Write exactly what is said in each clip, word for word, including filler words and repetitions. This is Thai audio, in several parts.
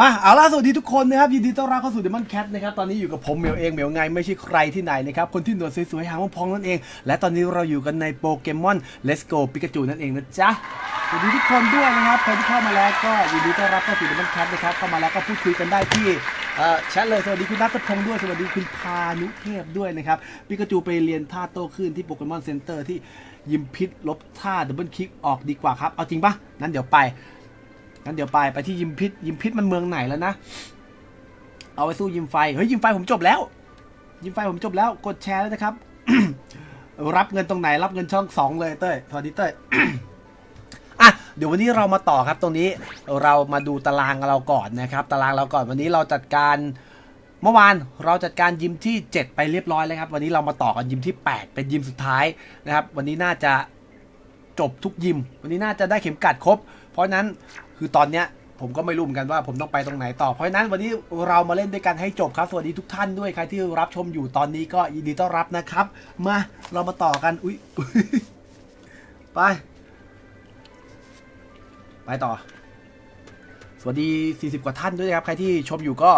มาเอาล่ะสวัสดีทุกคนนะครับยินดีต้อนรับเข้าสู่เดมอนแคทนะครับตอนนี้อยู่กับผมเหมียวเองเหมียวไงไม่ใช่ใครที่ไหนนะครับคนที่หนวดสวยๆหางพองๆนั่นเองและตอนนี้เราอยู่กันในโปเกมอน Let's Go ปิกาจูนั่นเองนะจ๊ะสวัสดีทุกคนด้วยนะครับใครที่เข้ามาแล้วก็ยินดีต้อนรับเข้าสู่เดมอนแคทนะครับเข้ามาแล้วก็พูดคุยกันได้ที่แชทเลยสวัสดีคุณนัทพงษ์ด้วยสวัสดีคุณพานุเทพด้วยนะครับปิกาจูไปเรียนท่าโต้คลื่นที่โปเกมอนเซ็นเตอร์ที่ยิมพิษลบท่าดับเบิลคลิกออกดีกว่าครับเอาจริงปะนั้นเดี๋ยวไปงั้นเดี๋ยวไปไปที่ยิมพิษยิมพิษมันเมืองไหนแล้วนะเอาไปสู้ยิมไฟเฮ้ยยิมไฟผมจบแล้วยิมไฟผมจบแล้วกดแชร์แล้วนะครับ รับเงินตรงไหนรับเงินช่องสองเลยเต้ยสวัสดีเต้ย อ่ะเดี๋ยววันนี้เรามาต่อครับตรงนี้เรามาดูตารางเราก่อนนะครับตารางเราก่อนวันนี้เราจัดการเมื่อวานเราจัดการยิมที่เจ็ดไปเรียบร้อยแล้วครับวันนี้เรามาต่อกันยิมที่แปดเป็นยิมสุดท้ายนะครับวันนี้น่าจะจบทุกยิมวันนี้น่าจะได้เข็มกัดครบเพราะนั้นคือตอนเนี้ยผมก็ไม่รู้เหมือนกันว่าผมต้องไปตรงไหนต่อเพราะฉะนั้นวันนี้เรามาเล่นด้วยกันให้จบครับสวัสดีทุกท่านด้วยใครที่รับชมอยู่ตอนนี้ก็ยินดีต้อนรับนะครับมาเรามาต่อกันอุ้ย ไปไปต่อสวัสดีสี่สิบกว่าท่านด้วยนะครับใครที่ชมอยู่ก็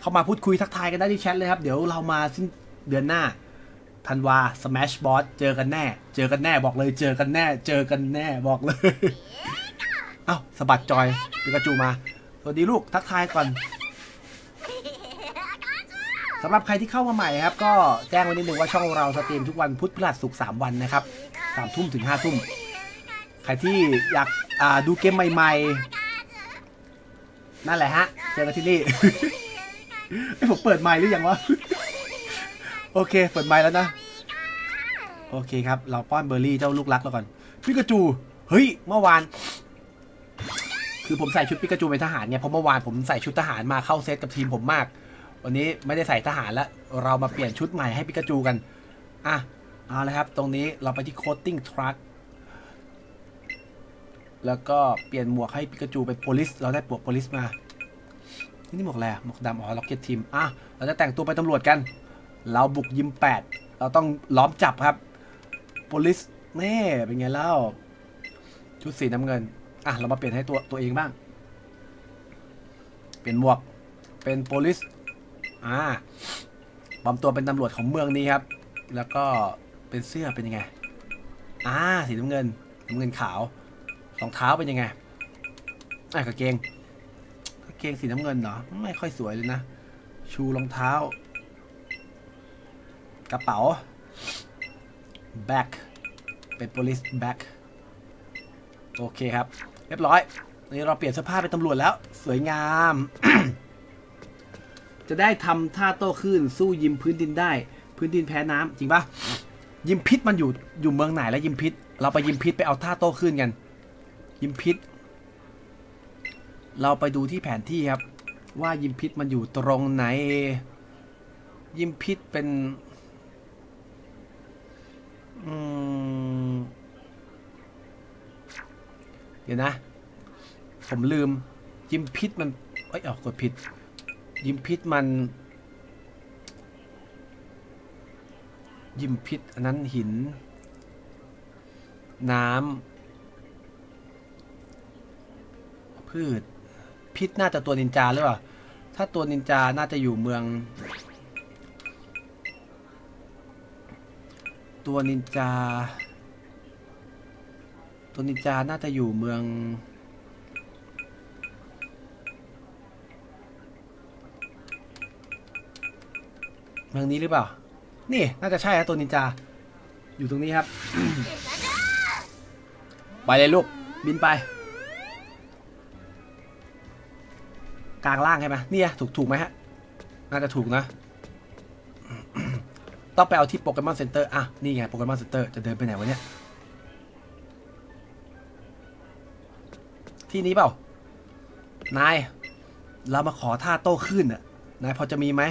เข้ามาพูดคุยทักทายกันได้ที่แชทเลยครับเดี๋ยวเรามาสิ้นเดือนหน้าธันวา Smash Boss เจอกันแน่เจอกันแน่บอกเลยเจอกันแน่เจอกันแน่บอกเลย เอ้าสะบัดจอยปิกาจูมาสวัสดีลูกทักทายก่อนสำหรับใครที่เข้ามาใหม่ครับก็แจ้งไว้นิดนึงว่าช่องเราสตรีมทุกวันพุธพฤหัสศุกร์สามวันนะครับสามทุ่มถึงห้าทุ่มใครที่อยากดูเกมใหม่ๆนั่นแหละฮะเจอกันที่นี่ ผมเปิดไมค์หรือยังวะ โอเคเปิดไมค์แล้วนะโอเคครับเราป้อนเบอร์รี่เจ้าลูกรักแล้วก่อนปิกาจูเฮ้ยเมื่อวานคือผมใส่ชุดปิกาจูเป็นทหารไงเพราะเมื่อวานผมใส่ชุดทหารมาเข้าเซตกับทีมผมมากวันนี้ไม่ได้ใส่ทหารแล้วเรามาเปลี่ยนชุดใหม่ให้ปิกาจูกันอ่ะเอาละครับตรงนี้เราไปที่โคตติ้งทรัคแล้วก็เปลี่ยนหมวกให้ปิกาจูเป็นโพลิสเราได้ปวกโพลิสมานี่หมวกอะไรหมวกดำอ๋อล็อกเก็ตทีมอ่ะเราจะแต่งตัวไปตำรวจกันเราบุกยิมแปดเราต้องล้อมจับครับโพลิสแม่เป็นไงเล่าชุดสีน้ำเงินอ่ะเรามาเปลี่ยนให้ตัวตัวเองบ้างเปลี่ยนหมวกเป็นโพลิสอ่าปลอมตัวเป็นตำรวจของเมืองนี้ครับแล้วก็เป็นเสื้อเป็นยังไงอ่าสีน้ำเงินน้ำเงินขาวรองเท้าเป็นยังไงอ่ะกางเกงกางเกงสีน้ำเงินเหรอไม่ค่อยสวยเลยนะชูรองเท้ากระเป๋าแบ็คเป็นโพลิสแบ็คโอเคครับเรียบร้อยนี่เราเปลี่ยนเสื้อผ้าเป็นตำรวจแล้วสวยงาม จะได้ทำท่าโต้คลื่นสู้ยิมพื้นดินได้พื้นดินแพ้น้ำจริงปะยิมพิษมันอยู่อยู่เมืองไหนแล้วยิมพิษเราไปยิมพิษไปเอาท่าโต้คลื่นกันยิมพิษเราไปดูที่แผนที่ครับว่ายิมพิษมันอยู่ตรงไหนยิมพิษเป็นอืมเดี๋ยวนะผมลืมยิมพิษมันเอ้ยออกกดผิดยิมพิษมันยิมพิษอันนั้นหินน้ำพืชพิษน่าจะตัวนินจาหรือเปล่าถ้าตัวนินจาน่าจะอยู่เมืองตัวนินจาตัวนินจาน่าจะอยู่เมืองเมืองนี้หรือเปล่านี่น่าจะใช่ฮะตัวนินจาอยู่ตรงนี้ครับ ไปเลยลูกบินไปกลางล่างใช่ไหมนี่ถูกถูกไหมฮะน่าจะถูกนะ ต้องไปเอาที่โปเกมอนเซ็นเตอร์อ่ะนี่ไงโปเกมอนเซ็นเตอร์จะเดินไปไหนวะเนี่ยที่นี้เปล่านายเรามาขอท่าโต้คลื่นน่ะนายพอจะมีไหม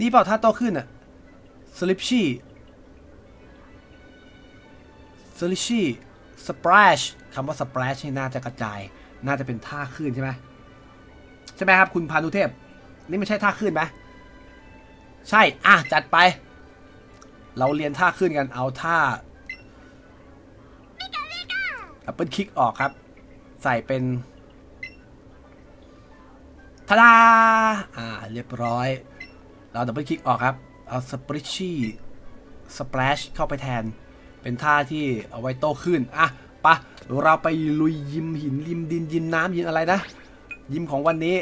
นี่เปล่าท่าโต้คลื่นน่ะสลิปชี่สลิปชี่สปราชคำว่าสปราชนี่น่าจะกระจายน่าจะเป็นท่าคลื่นใช่ไหมใช่ไหมครับคุณพานุเทพนี่ไม่ใช่ท่าคลื่นไหมใช่อ่ะจัดไปเราเรียนท่าคลื่นกันเอาท่าดับเบิลคลิกออกครับใส่เป็น ทาดาอ่าเรียบร้อยเราดับเบิลคลิกออกครับเอาสปริชชี่สเปรชเข้าไปแทนเป็นท่าที่เอาไว้โตขึ้นอ่ะปะเราไปลุยยิมหินยิมดินยิมน้ำยิมอะไรนะยิมของวันนี้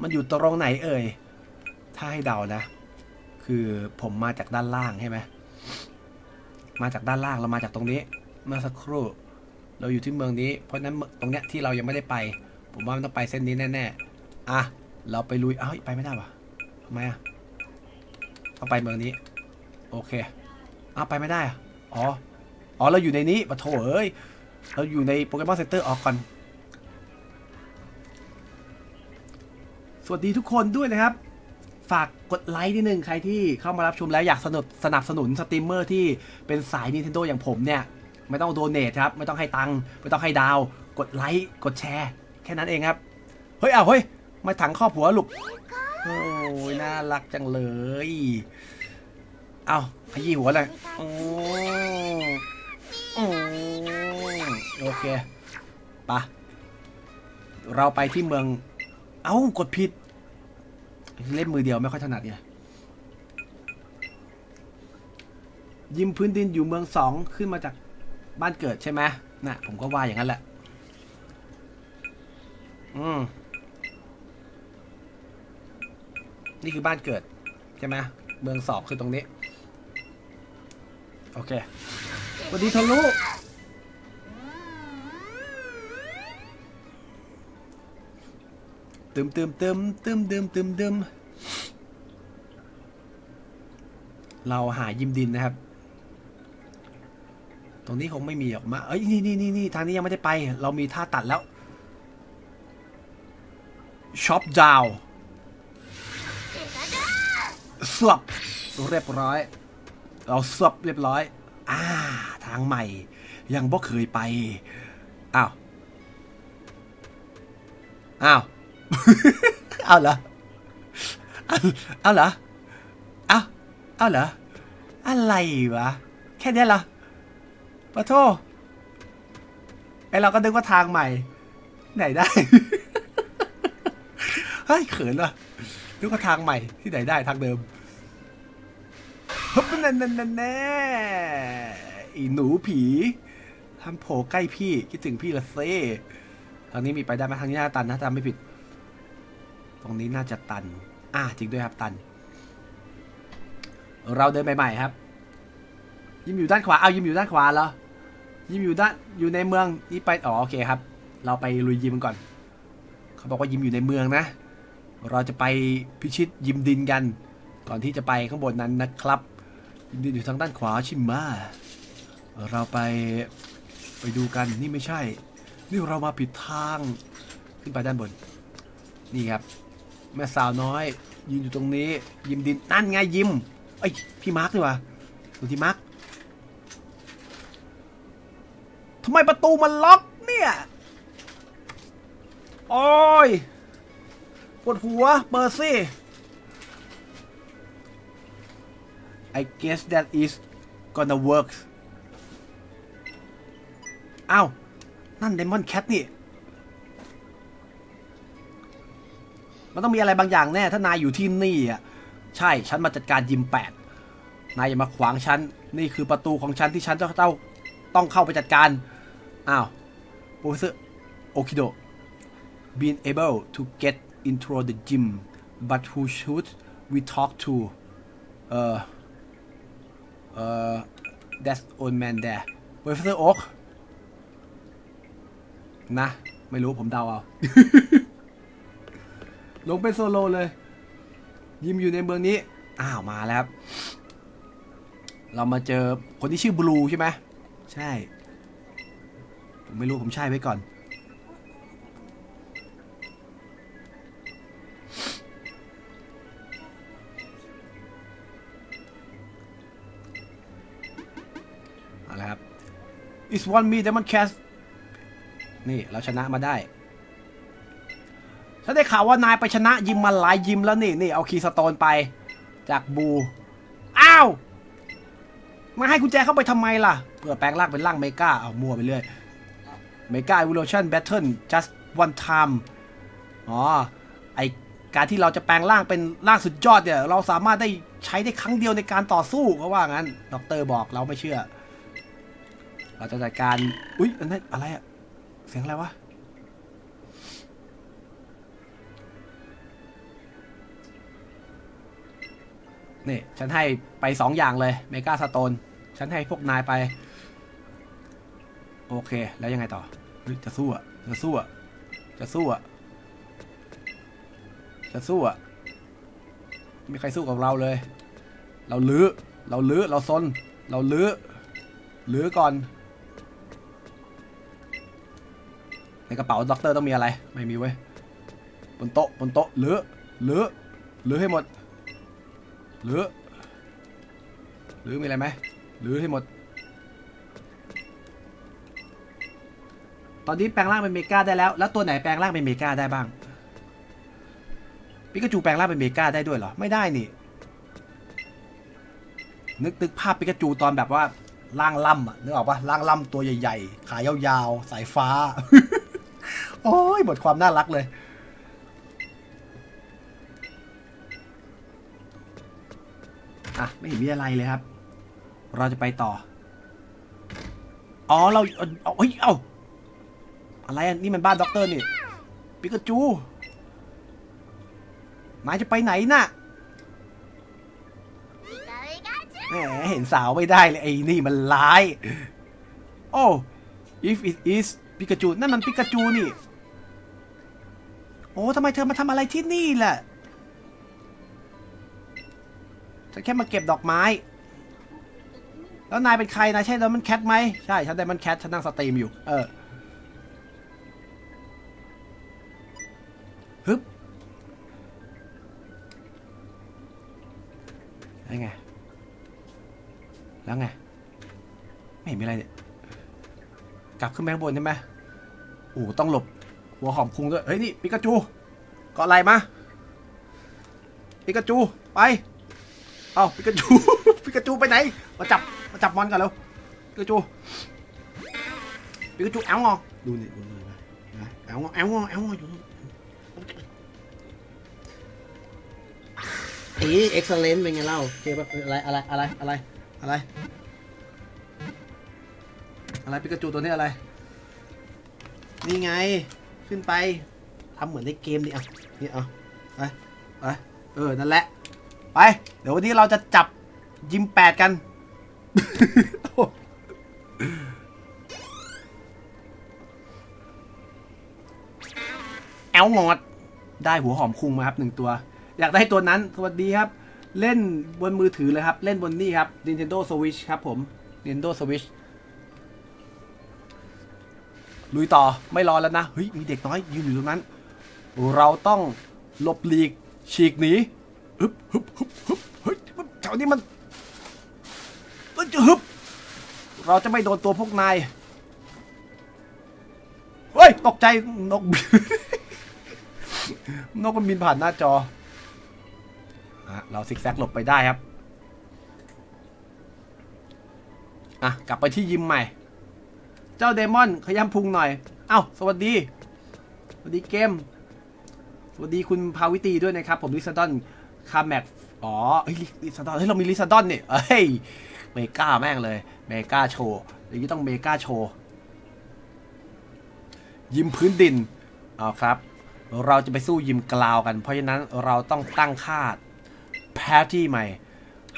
มันอยู่ตรงไหนเอ่ยถ้าให้เดานะคือผมมาจากด้านล่างใช่ไหมมาจากด้านล่างเรามาจากตรงนี้เมื่อสักครู่เราอยู่ที่เมืองนี้เพราะนั้นตรงเนี้ยที่เรายังไม่ได้ไปผมว่ามันต้องไปเส้นนี้แน่ๆอ่ะเราไปลุยเอ้าไปไม่ได้หรอทำไมอ่ะต้องไปเมืองนี้โอเคอ้าวไปไม่ได้อ๋ออ๋อเราอยู่ในนี้ปะโถเอ้ยเราอยู่ในโปเกมอนเซ็นเตอร์ออกก่อนสวัสดีทุกคนด้วยนะครับฝากกดไลค์นิดนึงใครที่เข้ามารับชมแล้วอยากสนับสนับสนุนสตรีมเมอร์ที่เป็นสาย Nintendo อย่างผมเนี่ยไม่ต้องโดเนทครับไม่ต้องให้ตังค์ไม่ต้องให้ดาวกดไลค์กดแชร์แค่นั้นเองครับเฮ้ยเอาเฮ้ยมาถังครอบหัวลูกโอ้ยน่ารักจังเลยเอาขยี้หัวเลยโอ้โอเคปะเราไปที่เมืองเอ้ากดผิดเล่นมือเดียวไม่ค่อยถนัดไงยิมพื้นดินอยู่เมืองสองขึ้นมาจากบ้านเกิดใช่ไหมน่ะผมก็ว่าอย่างนั้นแหละอืมนี่คือบ้านเกิดใช่ไหมเมืองสอบคือตรงนี้โอเคสวัสดีทะลุตึมตึมตึมตึมตึมตึมตึมเราหายิมดินนะครับตรงนี้คงไม่มีออกมาเอ้ยนี่นี่นี่นี่ทางนี้ยังไม่ได้ไปเรามีท่าตัดแล้วช็อปดาวสลับเรียบร้อยเราสลับเรียบร้อยอ่าทางใหม่ยังบ่เคยไปอ้าวอ้าวเอาเหรอเอาเหรอเอาเอาเหรออะไรวะแค่นี้เหรอปะโทไอเราก็นึกว่าทางใหม่ไหนได้เฮ้ยเขินว่ะนึกว่าทางใหม่ที่ไหนได้ทางเดิมฮึบนั่นนั่นนั่นแน่อีหนูผีทำโผล่ใกล้พี่คิดถึงพี่ละเซ่ทางนี้มีไปได้ไหมทางนี้น่าตันนะจำไม่ผิดตรงนี้น่าจะตันอ่าจริงด้วยครับตันเราเดินใหม่ๆครับยิมอยู่ด้านขวาเอายิมอยู่ด้านขวาเหรอยิมอยู่ด้านอยู่ในเมืองนี่ไปอ๋อโอเคครับเราไปลุยยิมก่อนเขาบอกว่ายิมอยู่ในเมืองนะเราจะไปพิชิตยิมดินกันก่อนที่จะไปข้างบนนั้นนะครับยิมดินอยู่ทางด้านขวาชิมมาเราไปไปดูกันนี่ไม่ใช่นี่เรามาผิดทางขึ้นไปด้านบนนี่ครับแม่สาวน้อยยืนอยู่ตรงนี้ยิมดินนั่นไงยิมไอ้พี่มาร์คดีกว่าดูที่มาร์คทำไมประตูมันล็อกเนี่ยโอ้ยปวดหัวเบอร์ซี่ I guess that is gonna work อ้าวนั่นไดมอนด์แคทนี่มันต้องมีอะไรบางอย่างแน่ถ้านายอยู่ที่นี่อ่ะใช่ฉันมาจัดการยิมแปดนายอย่ามาขวางฉันนี่คือประตูของฉันที่ฉันจะต้องต้องเข้าไปจัดการอ้าวโปรเฟสเซอร์โอคิโด being able to get into the gym but who should we talk to เอ่อเอ่อ that old man there โปรเฟสเซอร์โอ๊คนะไม่รู้ผมเดาเอาลงเป็นโซโลเลยยิมอยู่ในเมืองนี้อ้าวมาแล้วเรามาเจอคนที่ชื่อบลูใช่ไหมใช่ผมไม่รู้ผมใช่ไว้ก่อนเอาละครับ it's one me demon cast นี่เราชนะมาได้ฉันได้ข่าวว่านายไปชนะยิมมาหลายยิมแล้วนี่นี่เอาคีย์สโตนไปจากบูอ้าวมาให้กุญแจเข้าไปทำไมล่ะเพื่อแปลงร่างเป็นร่างเมกาเอามั่วไปเรื่อยเมกาอีวิวชั่นแบทเทิล just one time อ๋อ I การที่เราจะแปลงร่างเป็นร่างสุดยอดเนี่ยเราสามารถได้ใช้ได้ครั้งเดียวในการต่อสู้เขาว่างั้นดอกเตอร์บอกเราไม่เชื่อเราจะจัดการอุ๊ยอันนั้นอะไรอะเสียงอะไรวะนี่ฉันให้ไปสองอย่างเลยเมกาสโตนฉันให้พวกนายไปโอเคแล้วยังไงต่อจะสู้อะจะสู้อะจะสู้อะจะสู้อะไม่มีใครสู้กับเราเลยเราลื้อเราลื้อเราซนเราลื้อลื้อก่อนในกระเป๋าด็อกเตอร์ต้องมีอะไรไม่มีเว้ยบนโต๊ะบนโต๊ะลื้อลื้อลื้อให้หมดลื้อลื้อมีอะไรไหมลื้อให้หมดตอนนี้แปลงร่างเป็นเมกาได้แล้วแล้วตัวไหนแปลงร่างเป็นเมกาได้บ้างปิกาจูแปลงร่างเป็นเมกาได้ด้วยเหรอไม่ได้นี่นึกนึกภาพปิกาจูตอนแบบว่าร่างล่ำอ่ะนึกออกปะร่างล่ำตัวใหญ่ๆขายาวๆสายฟ้า โอ้ยหมดความน่ารักเลยอ่ะไม่เห็นมีอะไรเลยครับเราจะไปต่ออ๋อเราเอาเฮ้ยเอาอะไรอ่ะนี่มันบ้านด็อกเตอร์นี่ปิกาจูนายจะไปไหนน่ะแหมเห็นสาวไม่ได้เลยไอ้นี่มันร้ายโอ้ if it is ปิกาจูนั่นมันปิกาจูนี่โอ้ทำไมเธอมาทำอะไรที่นี่ล่ะฉันแค่มาเก็บดอกไม้แล้วนายเป็นใครนายใช่ไดมอนด์แคทไหมใช่ฉันไดมอนด์แคทฉันนั่งสตรีมอยู่เออฮึบแล้วไงแล้วไงไม่เห็นมีอะไรเนี่ยกลับขึ้นไปข้างบนใช่ไหมโอ้ต้องหลบหัวหอมคุงด้วยเฮ้ยนี่ปิกาจูเกาะไหลมาปิกาจูไปเอาปิกาจู ปิกาจูไปไหนมาจับมาจับมอนกันแล้วปิกาจูปิกาจูแอลงอดูนี่ดูเลยนะแอลงอแอลงอแอลงออยู่อีเอ็กซ์เลนต์เป็นไงเล่าเก็บอะไรอะไรอะไรอะไรอะไรอะไรปิกาจูตัวนี้อะไรนี่ไงขึ้นไปทำเหมือนในเกมดิอ่ะนี่เอาไปไปเออนั่นแหละไปเดี๋ยววันนี้เราจะจับยิมแปดกัน แอลงอดได้หัวหอมคุงมาครับหนึ่งตัวอยากได้ตัวนั้นสวัสดีครับเล่นบนมือถือเลยครับเล่นบนนี่ครับ Nintendo Switch ครับผม Nintendo Switch ลุยต่อไม่รอแล้วนะเฮ้ยมีเด็กน้อยยืนอยู่ตรงนั้นเราต้องหลบหลีกฉีกหนีฮึบฮึบฮึบฮึบเฮ้ยแถวนี้มันฮึบเราจะไม่โดนตัวพวกนายเฮ้ยตกใจนก นกมันบินผ่านหน้าจอเราซิกแซกหลบไปได้ครับอ่ะกลับไปที่ยิมใหม่เจ้าเดมอนขย้ำพุงหน่อยเอ้าสวัสดีสวัสดีเกมสวัสดีคุณภาวิตีด้วยนะครับผมลิซาดอนคาแมกอ๋อเฮ้ยลิซาดอนเฮ้ยเรามีลิซาดอนเนี่ยเฮ้ยเมก้าแม่งเลยเมก้าโชว์เดี๋ยวนี้ต้องเมก้าโชว์ยิมพื้นดินเอาครับเราจะไปสู้ยิมกลาวกันเพราะฉะนั้นเราต้องตั้งค่าแพทที่ใหม่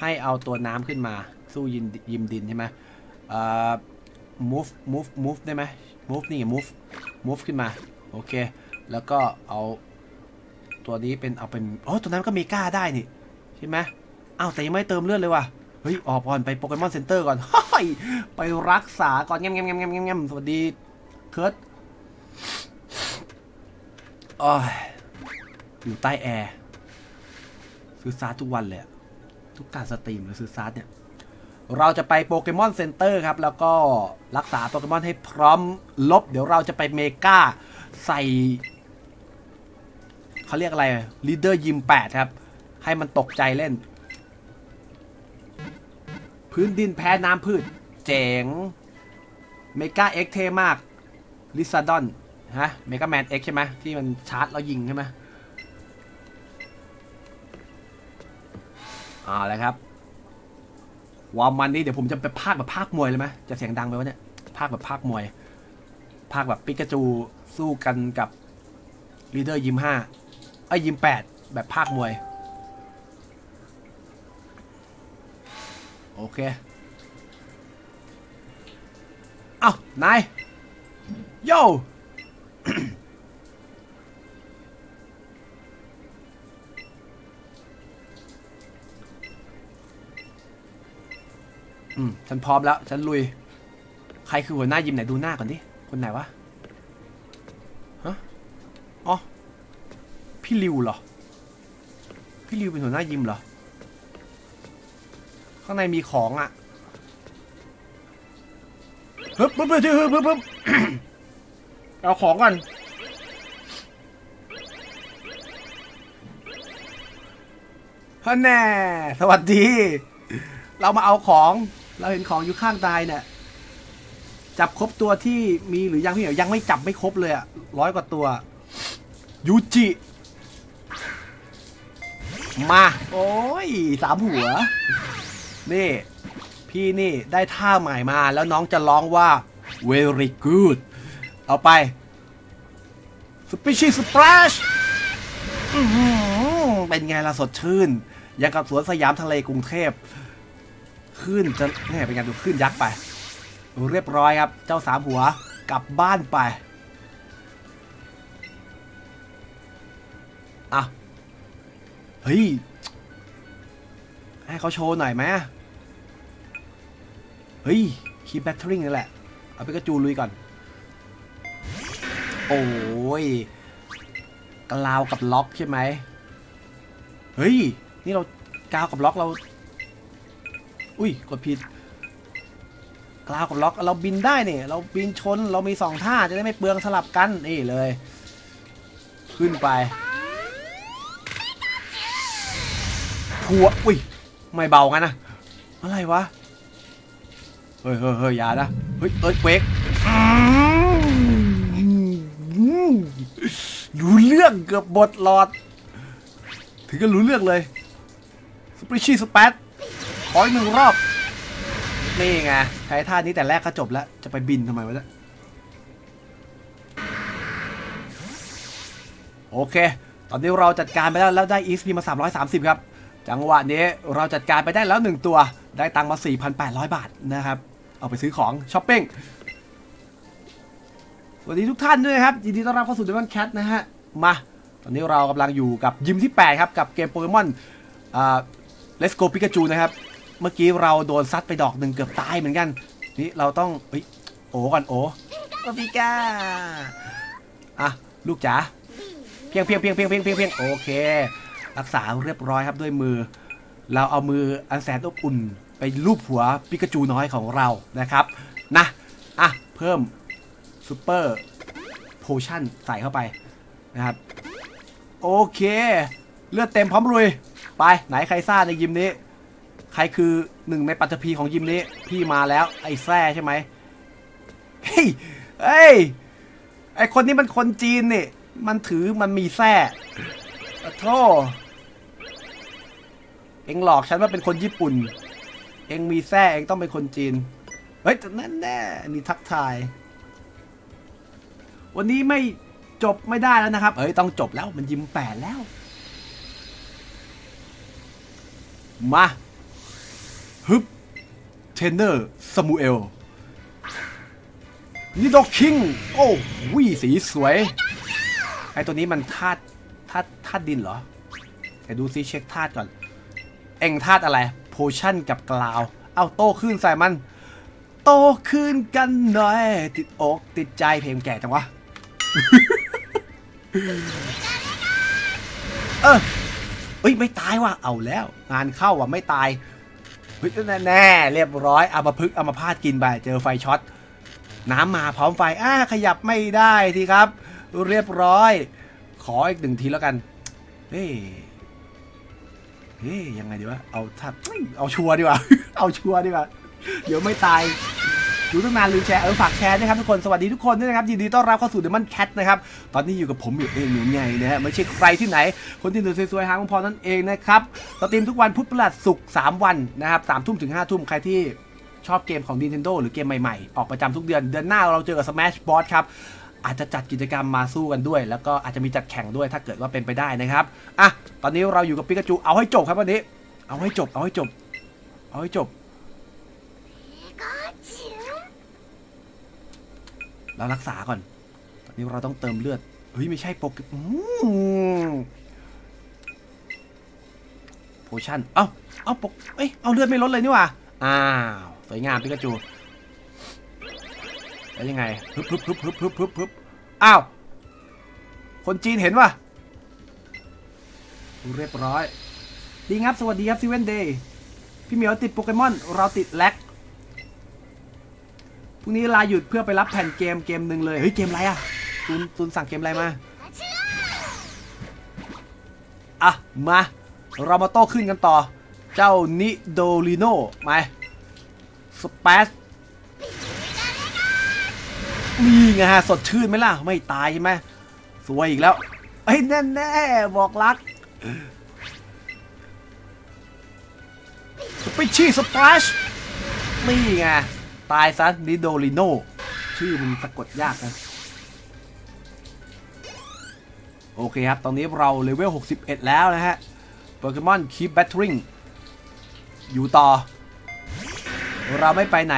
ให้เอาตัวน้ำขึ้นมาสู้ยิมยิมดินใช่ไหมเอ่อ move move move ได้ไหม move นี่ move move ขึ้นมาโอเคแล้วก็เอาตัวนี้เป็นเอาเป็นโอ้ตัวนั้นก็มีก้าได้นี่ใช่ไหมอ้าวแต่ยังไม่เติมเลือดเลยว่ะเฮ้ยออกก่อนไปโปเกมอนเซ็นเตอร์ก่อนไปรักษาก่อนแง่มแง่มแง่มแง่มแง่มสวัสดีเคิร์ตอ๋ออยู่ใต้แอร์ซื้อซาร์ทุกวันเลยทุกการสตรีมหรือซื้อซาร์เนี่ยเราจะไปโปเกมอนเซ็นเตอร์ครับแล้วก็รักษาโปเกมอนให้พร้อมลบเดี๋ยวเราจะไปเมกาใส่เขาเรียกอะไรลีดเดอร์ยิมแปดครับให้มันตกใจเล่นพื้นดินแพ้น้ำพืชเจ๋งเมกาเอ็กเทมากลิซาดอนฮะเมกาแมนเอ็กใช่ไหมที่มันชาร์จแล้วยิงใช่ไหม เอาละครับความมันนี่เดี๋ยวผมจะไปพากแบบพากมวยเลยไหมจะเสียงดังไปวะเนี่ยพากแบบพากมวยพากแบบปิกาจูสู้กันกับลีดเดอร์ยิมห้าไอ้ยิมแปดแบบพากมวยโอเคเอ้านายโย่ อืมฉันพร้อมแล้วฉันลุยใครคือหัวหน้ายิมไหนดูหน้าก่อนดิคนไหนวะฮะอ๋อพี่ริวเหรอพี่ริวเป็นหัวหน้ายิมเหรอข้างในมีของอ่ะเฮ้ยเพิ่มเพิ่มเพิ่มเพิ่มเอาของก่อนพ่อแน่สวัสดีเรามาเอาของเราเห็นของอยู่ข้างตายเนี่ยจับครบตัวที่มีหรือยังพี่เหนียวยังไม่จับไม่ครบเลยอ่ะร้อยกว่าตัวยูจิมาโอ้ยสามหัวนี่พี่นี่ได้ท่าใหม่มาแล้วน้องจะร้องว่า very good เอาไป Spishy Splash เป็นไงล่ะสดชื่นอย่างกับสวนสยามทะเลกรุงเทพขึ้นจะนี่เป็นไงดูขึ้นยักษ์ไปเรียบร้อยครับเจ้าสามหัวกลับบ้านไปอ่ะเฮ้ยให้เขาโชว์หน่อยไหมเฮ้ยคีบแบตเตอรี่นั่นแหละเอาไปกระจูลุยก่อนโอ้ยกลาวกับล็อกใช่ไหมเฮ้ยนี่เรากลาวกับล็อกเราอุ้ยกดผิดกลาวกับล็อกเราบินได้เนี่ยเราบินชนเรามีสองท่าจะได้ไม่เปลืองสลับกันนี่เลยขึ้นไปหัวอุ้ยไม่เบางั้นนะอะไรวะเฮ้ยเฮ้ยเฮ้ยอย่านะเฮ้ยเอิร์ธเควกรู้เรื่องเกือบบดหลอดถึงก็รู้เรื่องเลยสปริชชี่สแปดขออีกหนึ่งรอบนี่ไงใช้ท่านี้แต่แรกก็จบแล้วจะไปบินทำไมวะเนี่ยโอเคตอนนี้เราจัดการไปแล้วแล้วได้อีสพีมาสามร้อยสามสิบครับจังหวะนี้เราจัดการไปได้แล้วหนึ่งตัวได้ตังมา สี่พันแปดร้อย บาทนะครับเอาไปซื้อของช้อปปิ้งสวัสดีทุกท่านด้วยครับยินดีต้อนรับเข้าสู่ Diamond Cat นะฮะมาตอนนี้เรากำลังอยู่กับยิมที่แปดครับกับเกมโปเกมอนอ่า Let's Go Pikachu นะครับเมื่อกี้เราโดนซัดไปดอกหนึ่งเกือบตายเหมือนกันนี่เราต้องเฮ้ยโอ้ก่อนโอ้โอปิก้าอ่ะลูกจ๋าเพียงเพียงเพียงเพียงเพียงเพียงเพียงโอเครักษาเรียบร้อยครับด้วยมือเราเอามืออันแสนอบอุ่นไปลูบหัวปิกาจูน้อยของเรานะครับนะอ่ะเพิ่มซูเปอร์โพชั่นใส่เข้าไปนะครับโอเคเลือดเต็มพร้อมลุยไปไหนใครซ่าในยิมนี้ใครคือหนึ่งในปัตตภีของยิมนี้พี่มาแล้วไอ้แซ่ใช่ไหมเฮ้ยเฮ้ยไอ้คนนี้มันคนจีนนี่มันถือมันมีแซ่โธ่เอ็งหลอกฉันว่าเป็นคนญี่ปุ่นเอ็งมีแซ่เอ็งต้องเป็นคนจีนเฮ้ยแต่นั่นแน่นี่ทักทายวันนี้ไม่จบไม่ได้แล้วนะครับเอ้ยต้องจบแล้วมันยิมแปดแล้วมาฮึบเทรนเนอร์ซามูเอลนี่ด็อกคิงโอ้วิสีสวยไอตัวนี้มันธาตุธาตุธาตุดินเหรอเดี๋ยวดูซิเช็คธาตุก่อนเอ็งธาตุอะไรโพชั่นกับกลาวเอาโตขึ้นใส่มันโตขึ้นกันหน่อยติดอกติดใจเพลงแก่จังวะ เออเอ้ยไม่ตายว่ะเอาแล้วงานเข้าว่ะไม่ตายเฮ้ยแน่เรียบร้อยเอามาพึกเอามาพาดกินไปเจอไฟช็อตน้ำมาพร้อมไฟอ้าขยับไม่ได้ทีครับเรียบร้อยขออีกหนึ่งทีแล้วกันเฮ้ยเฮ้ยยังไงดีวะเอาถ้าเอาชัวร์ดีกว่าเอาชัวร์ดีกว่าเดี๋ยวไม่ตาย ดูตั้งนานลืมแชร์เออฝากแชร์นะครับทุกคนสวัสดีทุกคนด้วยนะครับยินดีต้อนรับเข้าสู่เดมอนแคทนะครับตอนนี้อยู่กับผมอยู่เองอยู่ไงนะฮะไม่ใช่ใครที่ไหนคนที่หนูสวยๆหางพอนั่นเองนะครับเราตีมทุกวันพุธพฤหัสศุกร์สามวันนะครับสามทุ่มถึงห้าทุ่มใครที่ชอบเกมของ Nintendo หรือเกมใหม่ๆออกประจำทุกเดือนเดือนหน้าเราเจอกับ Smash Boss ครับอาจจะจัดกิจกรรมมาสู้กันด้วยแล้วก็อาจจะมีจัดแข่งด้วยถ้าเกิดว่าเป็นไปได้นะครับอ่ะตอนนี้เราอยู่กับปิกาจูเอาให้จบครับวันนี้เอาให้จบเอาให้จบเอาให้จบเรารักษาก่อนตอนนี้เราต้องเติมเลือดเฮ้ยไม่ใช่โปเกมอนโพชั่นเอ้าเอ้าปกเอ้ยเอาเลือดไม่ลดเลยนี่หว่าอ้าวสวยงามปิกาจูแล้วยังไงฮึบฮึบฮึบฮึบฮึบฮึบฮึบอ้าวคนจีนเห็นป่ะเรียบร้อยดีครับสวัสดีครับซีเว่นเดย์พี่เหมียวติดโปเกมอนเราติดแล็กพรุ่งนี้ลาหยุดเพื่อไปรับแผ่นเกมเกมหนึ่งเลยเฮ้ยเกมอะไรอ่ะตูนตูนสั่งเกมอะไรมาอ่ะมาเรามาโต้ขึ้นกันต่อเจ้านิโดริโน่มาสเปซนี่ไงฮะสดชื่นไหมล่ะไม่ตายใช่ไหมสวยอีกแล้วไอ้แน่แน่บอกรักสปิชี่สปาชนี่ไงตายซะนิโดริโน่ชื่อมันสะกดยากนะโอเคครับตอนนี้เราเลเวลหกสิบเอ็ดแล้วนะฮะโปเกมอนคีปแบทเทิงอยู่ต่อเราไม่ไปไหน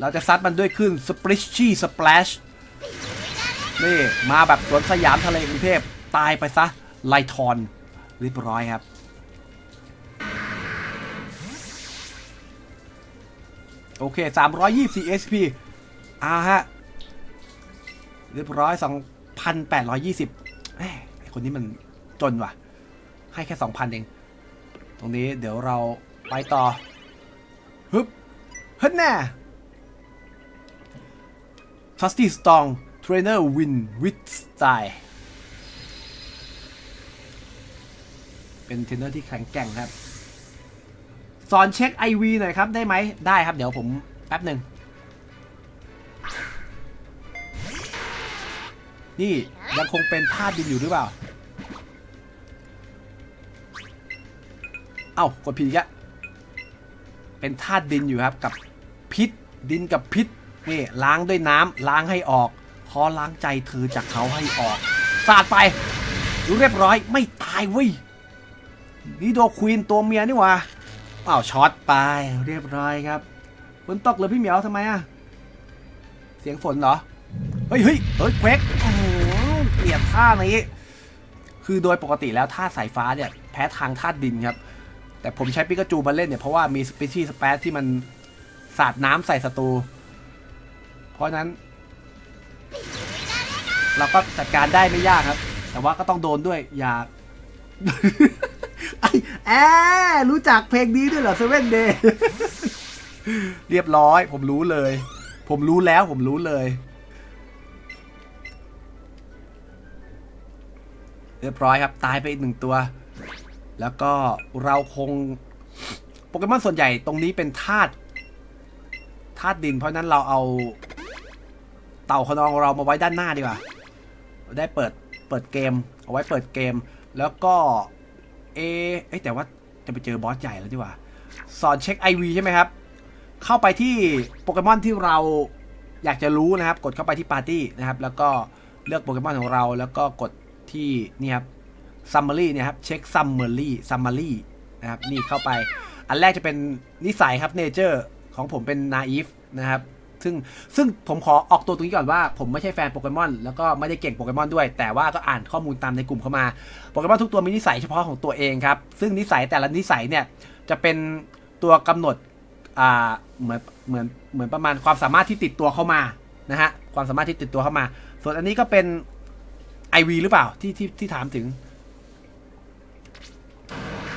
เราจะซัดมันด้วยขึ้นสปริชชี่สเปลชนี่มาแบบสวนสยามทะเลกรุงเทพตายไปซะไลทอนเรียบร้อยครับโอเคสามร้อยยี่สิบ เอส พี อ่าฮะเรียบร้อย สองพันแปดร้อยยี่สิบ เอ้ยคนนี้มันจนว่ะให้แค่ สองพัน เองตรงนี้เดี๋ยวเราไปต่อฮึบฮึดแน่ทัสตี้สตองเทรนเนอร์วินวิทสไตล์เป็นเทรนเนอร์ที่แข็งแกร่งครับสอนเช็ค ไอ วี หน่อยครับได้ไหมได้ครับเดี๋ยวผมแป๊บหนึ่งนี่ยังคงเป็นธาตุดินอยู่หรือเปล่าเอ้ากดผิดอีกแล้วเป็นธาตุดินอยู่ครับกับพิษดินกับพิษนี่ล้างด้วยน้ำล้างให้ออกขอล้างใจเธอจากเขาให้ออกสาดไปดูเรียบร้อยไม่ตายเว้ยนี่โดควีนตัวเมียนี่หว่าอ้าวช็อตไปเรียบร้อยครับฝนตกเลยพี่เหมียวทำไมอะเสียงฝนเหรอเฮ้ยเฮ้ยเฮ้ยเควกโอ้โหเกลียดท่านี้คือโดยปกติแล้วท่าสายฟ้าเนี่ยแพ้ทางท่าดินครับแต่ผมใช้ปิกาจูมาเล่นเนี่ยเพราะว่ามีสปิชี่สเปซที่มันสาดน้ำใส่ศัตรูเพราะนั้นเราก็จัดการได้ไม่ยากครับแต่ว่าก็ต้องโดนด้วยอย่าแอรู้จักเพลงนี้ด้วยเหรอเซเว่นเดย์เรียบร้อยผมรู้เลยผมรู้แล้วผมรู้เลยเรียบร้อยครับตายไปอีกหนึ่งตัวแล้วก็เราคงโปเกมอนส่วนใหญ่ตรงนี้เป็นธาตุธาตุดินเพราะนั้นเราเอาเต่าขนองเรามาไว้ด้านหน้าดีกว่าได้เปิดเปิดเกมเอาไว้เปิดเกมแล้วก็เอ๊แต่ว่าจะไปเจอบอสใหญ่แล้วดีกว่าสอนเช็ค ไอ วี ใช่ไหมครับเข้าไปที่โปเกมอนที่เราอยากจะรู้นะครับกดเข้าไปที่ปาร์ตี้นะครับแล้วก็เลือกโปเกมอนของเราแล้วก็กดที่นี่ครับซัมเมอรี่เนี่ยครับเช็คซัมเมอรี่ซัมเมอรี่นะครับนี่เข้าไปอันแรกจะเป็นนิสัยครับเนเจอร์ของผมเป็นนาอีฟนะครับซึ่งซึ่งผมขอออกตัวตรงนี้ก่อนว่าผมไม่ใช่แฟนโปเกมอนแล้วก็ไม่ได้เก่งโปเกมอนด้วยแต่ว่าก็อ่านข้อมูลตามในกลุ่มเข้ามาโปเกมอนทุกตัวมีนิสัยเฉพาะของตัวเองครับซึ่งนิสัยแต่ละนิสัยเนี่ยจะเป็นตัวกำหนดอ่าเหมือนเหมือนเหมือนประมาณความสามารถที่ติดตัวเข้ามานะฮะความสามารถที่ติดตัวเข้ามาส่วนอันนี้ก็เป็น ไอ วี หรือเปล่าที่ที่ที่ถามถึง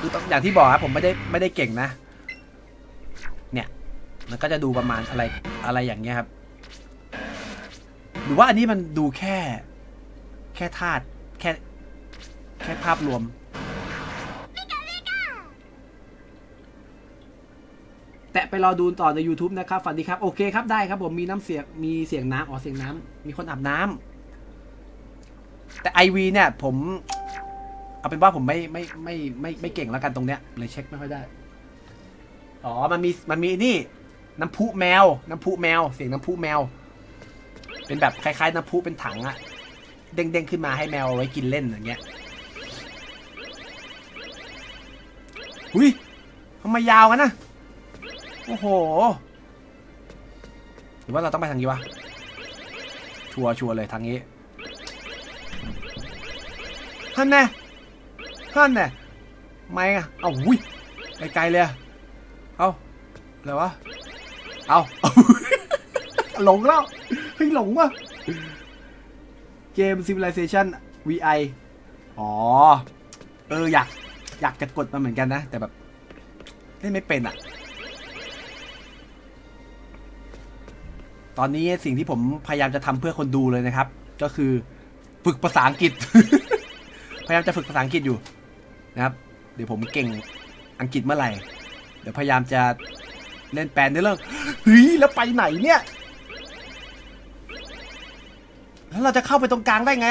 คืออย่างที่บอกครับผมไม่ได้ไม่ได้เก่งนะเนี่ยมันก็จะดูประมาณอะไรอะไรอย่างเงี้ยครับหรือว่าอันนี้มันดูแค่แค่ธาตุแค่แค่ภาพรวม แตะไปรอดูต่อใน YouTube นะครับฝันดีครับโอเคครับได้ครับผมมีน้ำเสียงมีเสียงน้ำอ๋อเสียงน้ำมีคนอาบน้ำแต่ ไอ วี เนี่ยผมเอาเป็นว่าผมไม่ไม่ไม่ไม่ไม่เก่งแล้วกันตรงเนี้ยเลยเช็คไม่ค่อยได้อ๋อมันมีมันมีนี่น้ำพุแมวน้ำพุแมวเสียงน้ำพุแมวเป็นแบบคล้ายๆน้ำพุเป็นถังอะเด้งๆขึ้นมาให้แมวไว้กินเล่นอย่างเงี้ยหุยทำไมยาวกันนะโอ้โหหรือว่าเราต้องไปทางนี้วะชัวชัวเลยทางนี้ท่านแน่ท่านแน่ไม่อะเอาหุยไกลๆเลยเอาอะไรวะเอาหลงแล้วเฮ้ยหลงวะเกม Civilization วี ไอ อ๋อเอออยากอยากจะกดมันเหมือนกันนะแต่แบบเล่นไม่เป็นอะตอนนี้สิ่งที่ผมพยายามจะทำเพื่อคนดูเลยนะครับก็คือฝึกภาษาอังกฤษ พยายามจะฝึกภาษาอังกฤษอยู่นะครับเดี๋ยวผมเก่งอังกฤษเมื่อไหร่เดี๋ยวพยายามจะเล่นแปลนได้เรื่องเฮ้ยแล้วไปไหนเนี่ยแล้วเราจะเข้าไปตรงกลางได้ไง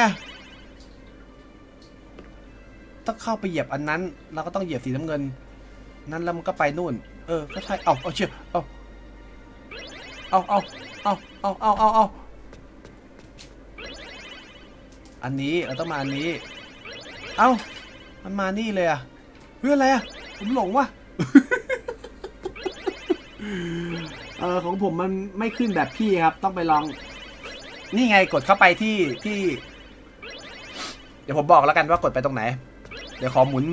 ต้องเข้าไปเหยียบอันนั้นเราก็ต้องเหยียบสีน้ำเงินนั้นแล้วมันก็ไปนู่นเออก็ใช่เอ้าเอาเชื่อเอาเอาเอาเอาเอาเอาเอาเอาอันนี้เราต้องมาอันนี้เอามันมานี่เลยอะเฮ้ยอะไรอะผมหลงวะ เออของผมมันไม่ขึ้นแบบพี่ครับต้องไปลองนี่ไงกดเข้าไปที่ที่เดี๋ยวผมบอกแล้วกันว่ากดไปตรงไหนเดี๋ยวขอหมุน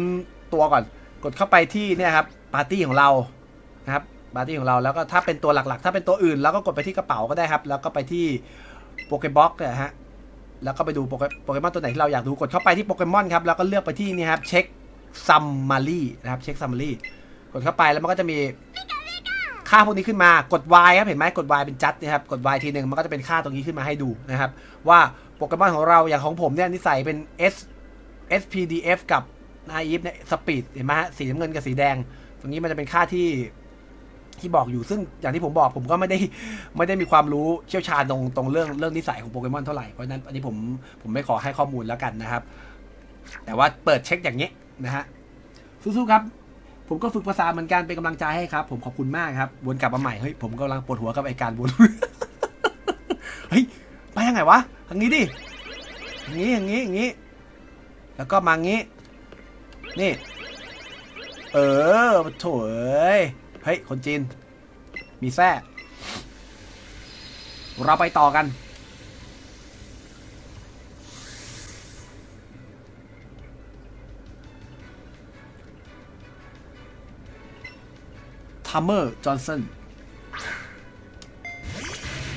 ตัวก่อนกดเข้าไปที่เนี่ยครับปาร์ตี้ของเรานะครับปาร์ตี้ของเราแล้วก็ถ้าเป็นตัวหลักๆถ้าเป็นตัวอื่นแล้วก็กดไปที่กระเป๋าก็ได้ครับแล้วก็ไปที่โปเกมอนนะฮะแล้วก็ไปดูโปเกมอนตัวไหนที่เราอยากดูกดเข้าไปที่โปเกมอนครับแล้วก็เลือกไปที่นี่ครับเช็คซัมมารีนะครับเช็คซัมมารีกดเข้าไปแล้วมันก็จะมีค่าพวกนี้ขึ้นมากด Y ครับเห็นไหมกด Y เป็นจัดนะครับกด Y ทีหนึ่งมันก็จะเป็นค่าตรงนี้ขึ้นมาให้ดูนะครับว่าโปเกมอนของเราอย่างของผมเนี่ยนิสัยเป็น S เอส พี ดี เอฟ กับนายอีฟเนี่ยสปีดเห็นไหมฮะสีน้ำเงินกับสีแดงตรงนี้มันจะเป็นค่าที่ที่บอกอยู่ซึ่งอย่างที่ผมบอกผมก็ไม่ได้ไม่ได้มีความรู้เชี่ยวชาญตรงตรงเรื่องเรื่องนิสัยของโปเกมอนเท่าไหร่เพราะฉะนั้นอันนี้ผมผมไม่ขอให้ข้อมูลแล้วกันนะครับแต่ว่าเปิดเช็คอย่างนี้นะฮะสู้ๆครับผมก็ฝึกภาษาเหมือนกันเป็นกำลังใจให้ครับผมขอบคุณมากครับวนกลับมาใหม่เฮ้ยผมกำลังปวดหัวกับไอการวนเฮ้ยไปยังไงวะทางนี้ดิอย่างนี้อย่างนี้อย่างนี้แล้วก็มางี้นี่เออโถ่เฮ้ยคนจีนมีแซ่เราไปต่อกันทัมเมอร์จอห์นสัน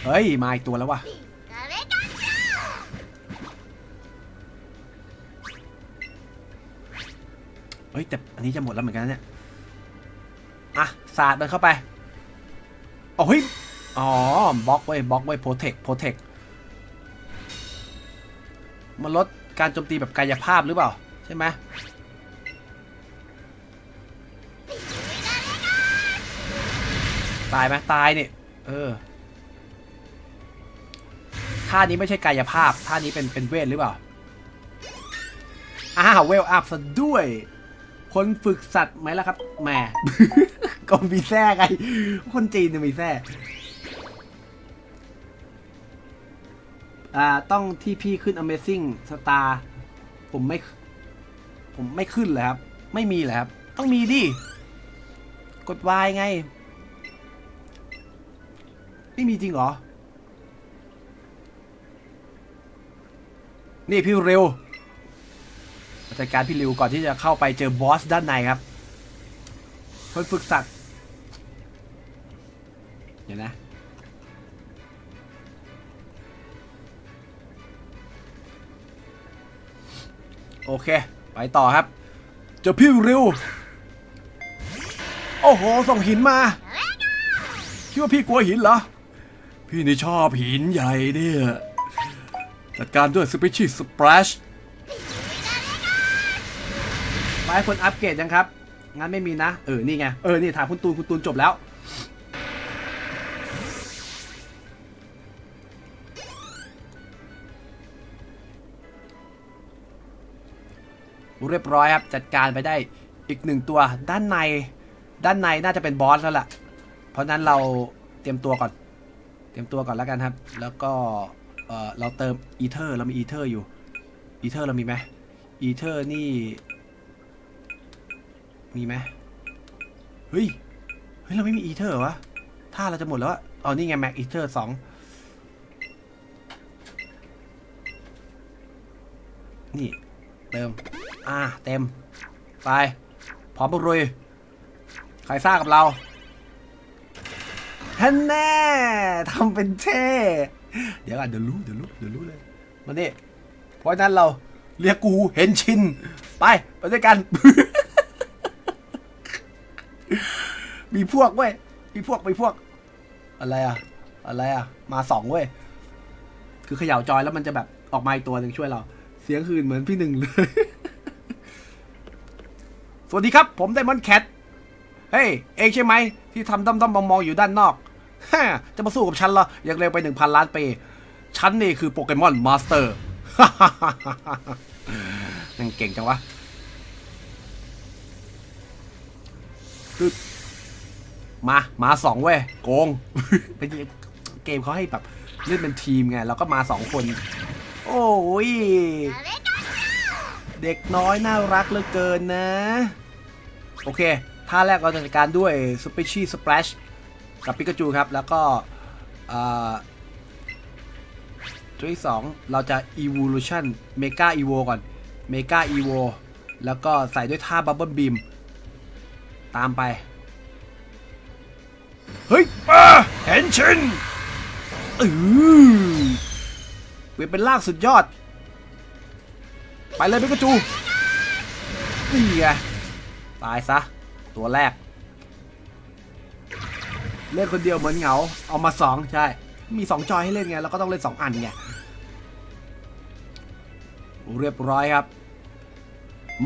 เฮ้ยมาอีกตัวแล้ววะเฮ้ยแต่อันนี้จะหมดแล้วเหมือนกันเนี่ยอ่ะสาดมันเข้าไปโอ้ยอ๋อบล็อกไว้บล็อกไว้โปรเทคโปรเทคมันลดการโจมตีแบบกายภาพหรือเปล่าใช่ไหมตายไหมตายเนี่ยเออท่านี้ไม่ใช่กายภาพท่านี้เป็นเป็นเวทหรือเปล่าอ้าวเวลอัพซะด้วยคนฝึกสัตว์ไหมล่ะครับแหม ก็มีแท้ไงคนจีนเนี่ยมีแท้อ่าต้องที่พี่ขึ้น Amazing Star ผมไม่ผมไม่ขึ้นเลยครับไม่มีเลยครับต้องมีดิกด Y ไงไม่มีจริงเหรอนี่พี่เร็วจัดการพี่ริวก่อนที่จะเข้าไปเจอบอสด้านในครับคนฝึกสัตว์เดี๋ยวนะโอเคไปต่อครับเจอพี่ริวโอ้โหส่งหินมาคิดว่าพี่กลัวหินเหรอพี่นี่ชอบหินใหญ่เนี่ยจัดการด้วยสปิชชี่สเปรชไปคนอัปเกรดยังครับงั้นไม่มีนะเออนี่ไงเออนี่ถามคุณตูนคุณตูนจบแล้ว เรียบร้อยครับจัดการไปได้อีกหนึ่งตัวด้านในด้านในน่าจะเป็นบอสแล้วล่ะเพราะนั้นเราเตรียมตัวก่อนเตรียมตัวก่อนแล้วกันครับแล้วก็เออเราเติมอีเทอร์เรามีอีเทอร์อยู่อีเทอร์เรามีไหมอีเทอร์นี่มีไหมเฮ้ยเฮ้ยเราไม่มีอีเทอร์วะถ้าเราจะหมดแล้วอ๋อนี่ไงแม็กอีเทอร์สองนี่เติมอ่าเต็มไปพร้อมบุกรุยใครซ่ากับเราฮันแน่ทำเป็นเท่เดี๋ยวอ่ะเดี๋ยวรู้เดี๋ยวรู้เดี๋ยวรู้เลยมาเนี่ยเพราะนั้นเราเรียกกูเห็นชินไปไปด้วยกัน มีพวกเว้ยมีพวกมีพวกอะไรอ่ะอะไรอ่ะมาสองเว้ยคือเขย่าจอยแล้วมันจะแบบออกมาอีกตัวหนึ่งช่วยเราเสียงคืนเหมือนพี่หนึ่งเลย สวัสดีครับผมไดมอนด์แคทเฮ้ยเองใช่ไหมที่ทำด้อมๆมองๆอยู่ด้านนอกฮ่าจะมาสู้กับฉันเหรออยากเร็วไปหนึ่งพันล้านปีฉันนี่คือโปเกมอนมาสเตอร์ฮ่าฮ่าฮ่าฮ่าฮ่านั่งเก่งจังวะมามาสองเว้ยโกง เกมเขาให้แบบเล่นเป็นทีมไงแล้วก็มาสองคนโอ้ยเด็กน้อยน่ารักเหลือเกินนะโอเคท่าแรกเราจะจัดการด้วยสเปชี่สเปรชกับปิกาจูครับแล้วก็ตัวที่สองเราจะ Evolution Mega Evo ก่อน Mega Evo แล้วก็ใส่ด้วยท่า Bubble Beam ตามไปเฮ้ยเห็นชินอือเวทเป็นลากสุดยอดไปเลยปิกาจูนี่ไงตายซะตัวแรกเล่นคนเดียวเหมือนเหงาเอามาสองใช่มีสองจอยให้เล่นไงแล้วก็ต้องเล่นสองอันไงเรียบร้อยครับ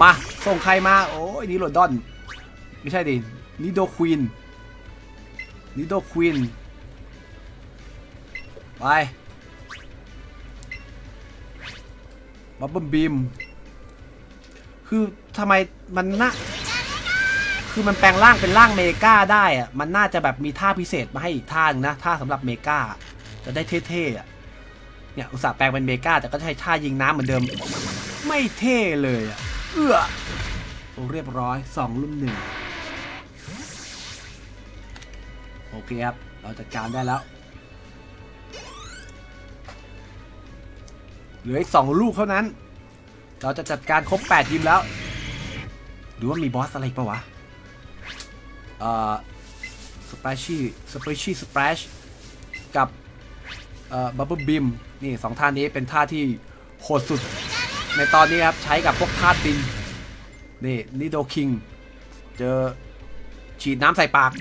มาส่งใครมาโอ้ยนี่โรดอนไม่ใช่ดินิโดควีนนิโดควีนไปบับเบิ้ลบีมคือทำไมมันนะคือมันแปลงร่างเป็นร่างเมกาได้อะมันน่าจะแบบมีท่าพิเศษมาให้อีกท่านึงนะท่าสำหรับเมกาจะได้เท่ๆอ่ะเนี่ยอุตส่าห์แปลงเป็นเมกาแต่ก็ใช้ท่ายิงน้ำเหมือนเดิมไม่เท่เลยอ่ะเอื้อโอ้เรียบร้อยสองลุ่มหนึ่งโอเคครับเราจัดการได้แล้วเหลืออีกสองลูกเท่านั้นเราจะจัดการครบแปดทีมแล้วดูว่ามีบอสอะไรปะวะเอ่อสเปชี่สเปชี่สเปชกับเอ่อบับเบิ้ลบิมนี่สองท่านี้เป็นท่าที่โหดสุดในตอนนี้ครับใช้กับพวกธาตุดินนี่นิโดคิงเจอฉีดน้ำใส่ปาก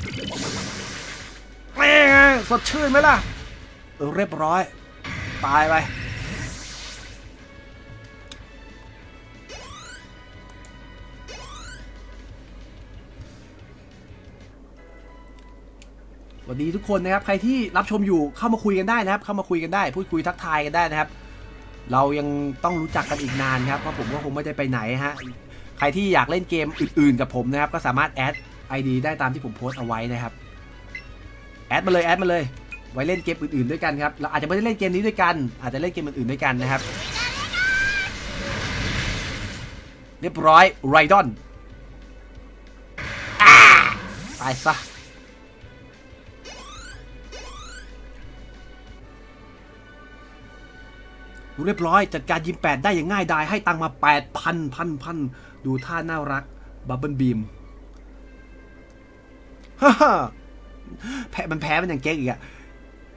แม่งสดชื่นไหมล่ะเรียบร้อยตายไปสวัสดีทุกคนนะครับใครที่รับชมอยู่เข้ามาคุยกันได้นะครับเข้ามาคุยกันได้พูดคุยทักทายกันได้นะครับเรายังต้องรู้จักกันอีกนานครับเพราะผมก็คงไม่ได้ไปไหนฮะใครที่อยากเล่นเกมอื่นๆกับผมนะครับก็สามารถแอด ไอ ดี ได้ตามที่ผมโพสต์เอาไว้นะครับแอดมาเลยแอดมาเลยไว้เล่นเกมอื่นๆด้วยกันครับเราอาจจะไม่ได้เล่นเกมนี้ด้วยกันอาจจะเล่นเกมอื่นๆด้วยกันนะครับเรียบร้อยไรดอนตายซะเรียบร้อยจัดการยิมแปดได้อย่างง่ายดายให้ตังมาแปดพันพันพันดูท่าน่ารักบับเบิ้ลบีมฮ่าฮ่าแพ้มันแพ้มันอย่างเก๊กอีกอะ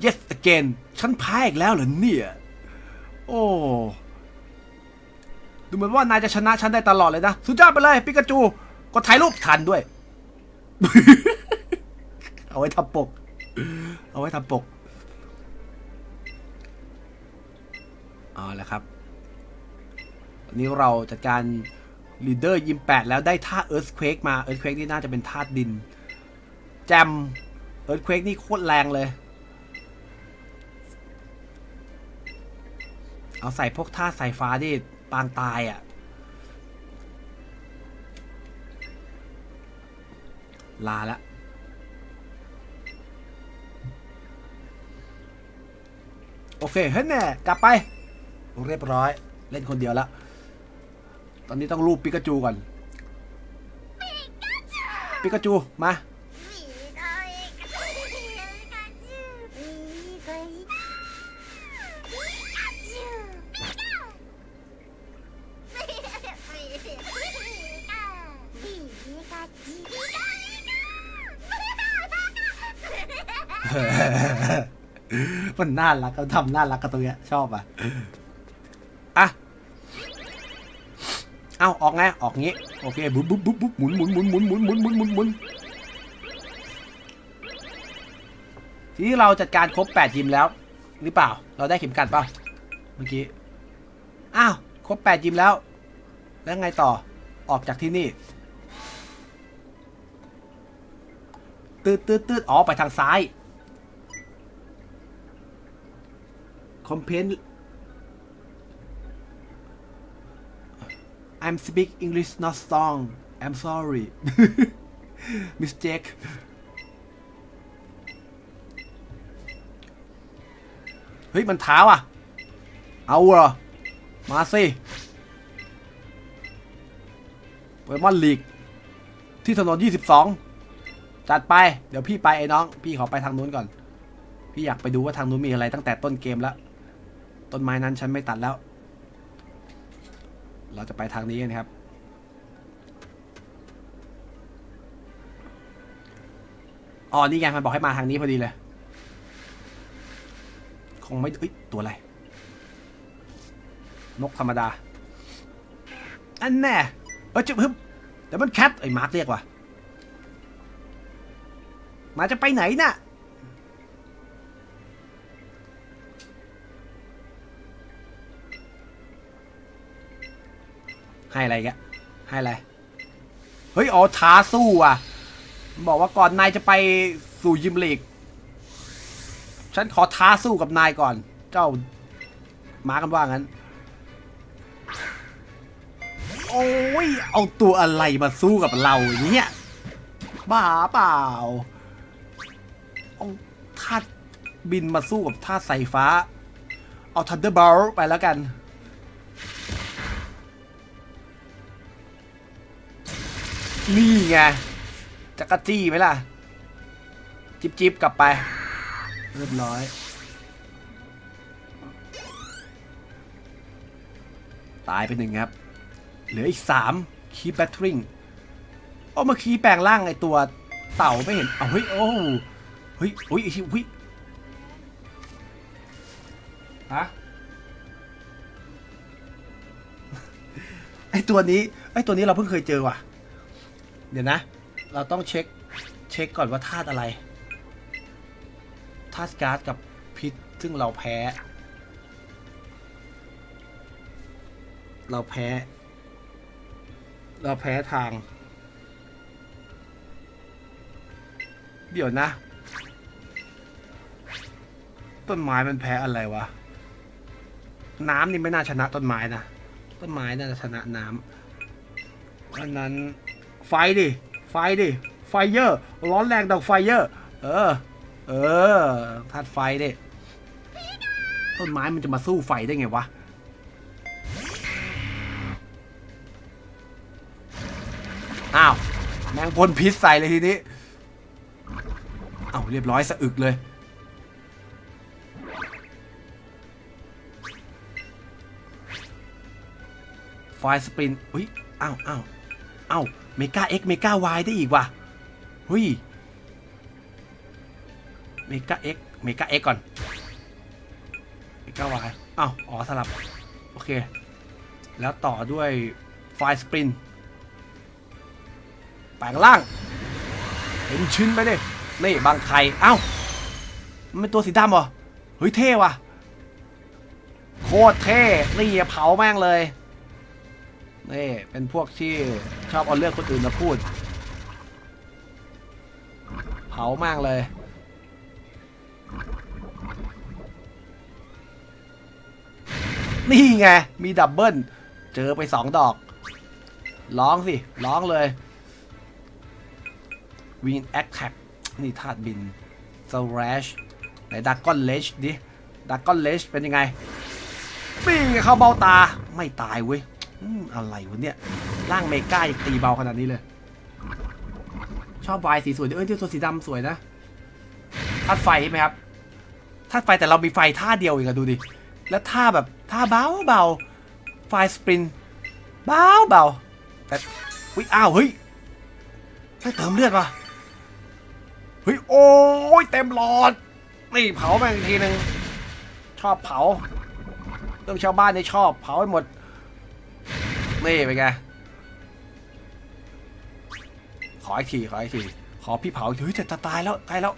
yes again ฉันแพ้อีกแล้วเหรอเนี่ยโอ้ดูเหมือนว่านายจะชนะฉันได้ตลอดเลยนะสุดยอดไปเลยปิกาจูก็ถ่ายรูปทันด้วย เอาไว้ทำปกเอาไว้ทำปกอ๋อแล้วครับอันนี้เราจัดการลีดเดอร์ยิมแปดแล้วได้ท่าเอิร์ธเควกมาเอิร์ธเควกนี่น่าจะเป็นธาตุดินแจม เอิร์ธเควกนี่โคตรแรงเลยเอาใส่พวกท่าสายฟ้าดิปางตายอ่ะลาละโอเคเฮ้ยแน่กลับไปเรียบร้อยเล่นคนเดียวแล้วตอนนี้ต้องรูปปิกาจูก่อนปิกาจูมามันน่ารักเขาทำน่ารักกับตัวเนี้ยชอบอ่ะอ่ะเอาออกไงออกงี้โอเคบุ๊บบุ๊บบุ๊บบุ๊บหมุนหมุนหมุนหมุนหมุนหมุนหมุนหมุนหมุนทีนี้เราจัดการครบแปดยิมแล้วหรือเปล่าเราได้เข็มกัดเปล่าเมื่อกี้อ้าวครบแปดยิมแล้วแล้วไงต่อออกจากที่นี่ตืดตืดตืดอ๋อไปทางซ้ายคอมเพน I'm speak English not strong I'm sorry mistake เฮ้ยมันท้าว่ะเอาเหรอมาสิโปเกมอนลีกที่ถนนยี่สิบสองจัดไปเดี๋ยวพี่ไปไอ้น้องพี่ขอไปทางนู้นก่อนพี่อยากไปดูว่าทางนู้นมีอะไรตั้งแต่ต้นเกมแล้วต้นไม้นั้นฉันไม่ตัดแล้วเราจะไปทางนี้นะครับอ๋อนี่ไงมันบอกให้มาทางนี้พอดีเลยคงไม่เอ้ยตัวอะไรนกธรรมดาอันแน่เออจุ๊บฮึบแต่มันแคทไอ้มาร์คเรียกว่ะมาจะไปไหนน่ะให้อะไรแกให้อะไรเฮ้ยอ๋อท้าสู้อ่ะบอกว่าก่อนนายจะไปสู่ยิมลีกฉันขอท้าสู้กับนายก่อนเจ้ามากันว่างั้นโอ้ยเอาตัวอะไรมาสู้กับเราเนี่ยบ้าเปล่าเอาธาตุบินมาสู้กับธาตุสายฟ้าเอาทันเดอร์บอลไปแล้วกันนี่ไงจักรจี้ไหมล่ะจิบจิบกลับไปเรียบร้อยตายไปหนึ่งครับเหลืออีกสามคีแบตริงโอ้เมื่อกี้แปลงร่างไอตัวเต่าไม่เห็นเอาเฮ้ยโอ้เฮ้ยโอ้ยเฮ้ยฮะไอตัวนี้ไอตัวนี้เราเพิ่งเคยเจอว่ะเดี๋ยวนะเราต้องเช็คเช็คก่อนว่าธาตุอะไรธาตุก๊าซกับพิษซึ่งเราแพ้เราแพ้เราแพ้ทางเดี๋ยวนะต้นไม้มันแพ้อะไรวะน้ำนี่ไม่น่าชนะต้นไม้นะต้นไม้น่าจะชนะน้ำอันนั้นไฟดิไฟดิไฟเยอะร้อนแรงดังไฟเยอะเออเออธาตุไฟดิต้นไม้มันจะมาสู้ไฟได้ไงวะอ้าวแมงพ่นพิษใส่เลยทีนี้เอาเรียบร้อยสะอึกเลยไฟสปรินอุ้ยอ้าวอ้าวอ้าวเมกา X เมกา Y ได้อีกว่ะเฮ้ยเมกา X เมกา X ก่อนเมกา Y อ้าวอ๋อสลับโอเคแล้วต่อด้วยไฟสปรินแปลงล่างเห็นชิ้นไปดินี่บางไข่อ้าวมันเป็นตัวสีดำเหรอเฮ้ยเท่ว่ะโคตรเท่นี่เผาแม่งเลยนี่เป็นพวกที่ชอบเอาเรื่องคนอื่นมาพูดเผามากเลย นี่ไงมีดับเบิลเจอไปสองดอกร้องสิร้องเลยวินแอคแท็กนี่ธาตุบินสแลชไหนดักก้อนเลชดิดักก้อนเลชเป็นยังไงปีเข้าเบ้าตาไม่ตายเว้ย อ, อะไรวะเนี่ยร่างเมก้าอีกตีเบาขนาดนี้เลยชอบวายสีสวยเออเจ้าตัวสีดำสวยนะธาตุไฟใช่ไหมครับธาตุไฟแต่เรามีไฟท่าเดียวเองอะดูดิแล้วท่าแบบท่าเบาเบาไฟสปรินเบาเบาแต่อุ้ยอ้าวเฮ้ยเติมเลือดว่ะเฮ้ยโอ้ยเต็มหลอดนี่เผาไปอีกทีหนึ่งชอบเผาเรื่องชาวบ้านเนี่ยชอบเผาให้หมดนี่เป็นไงขออีกทีขออีกทีขอพี่เผาเฮ้ยจะตายแล้วตายแล้ว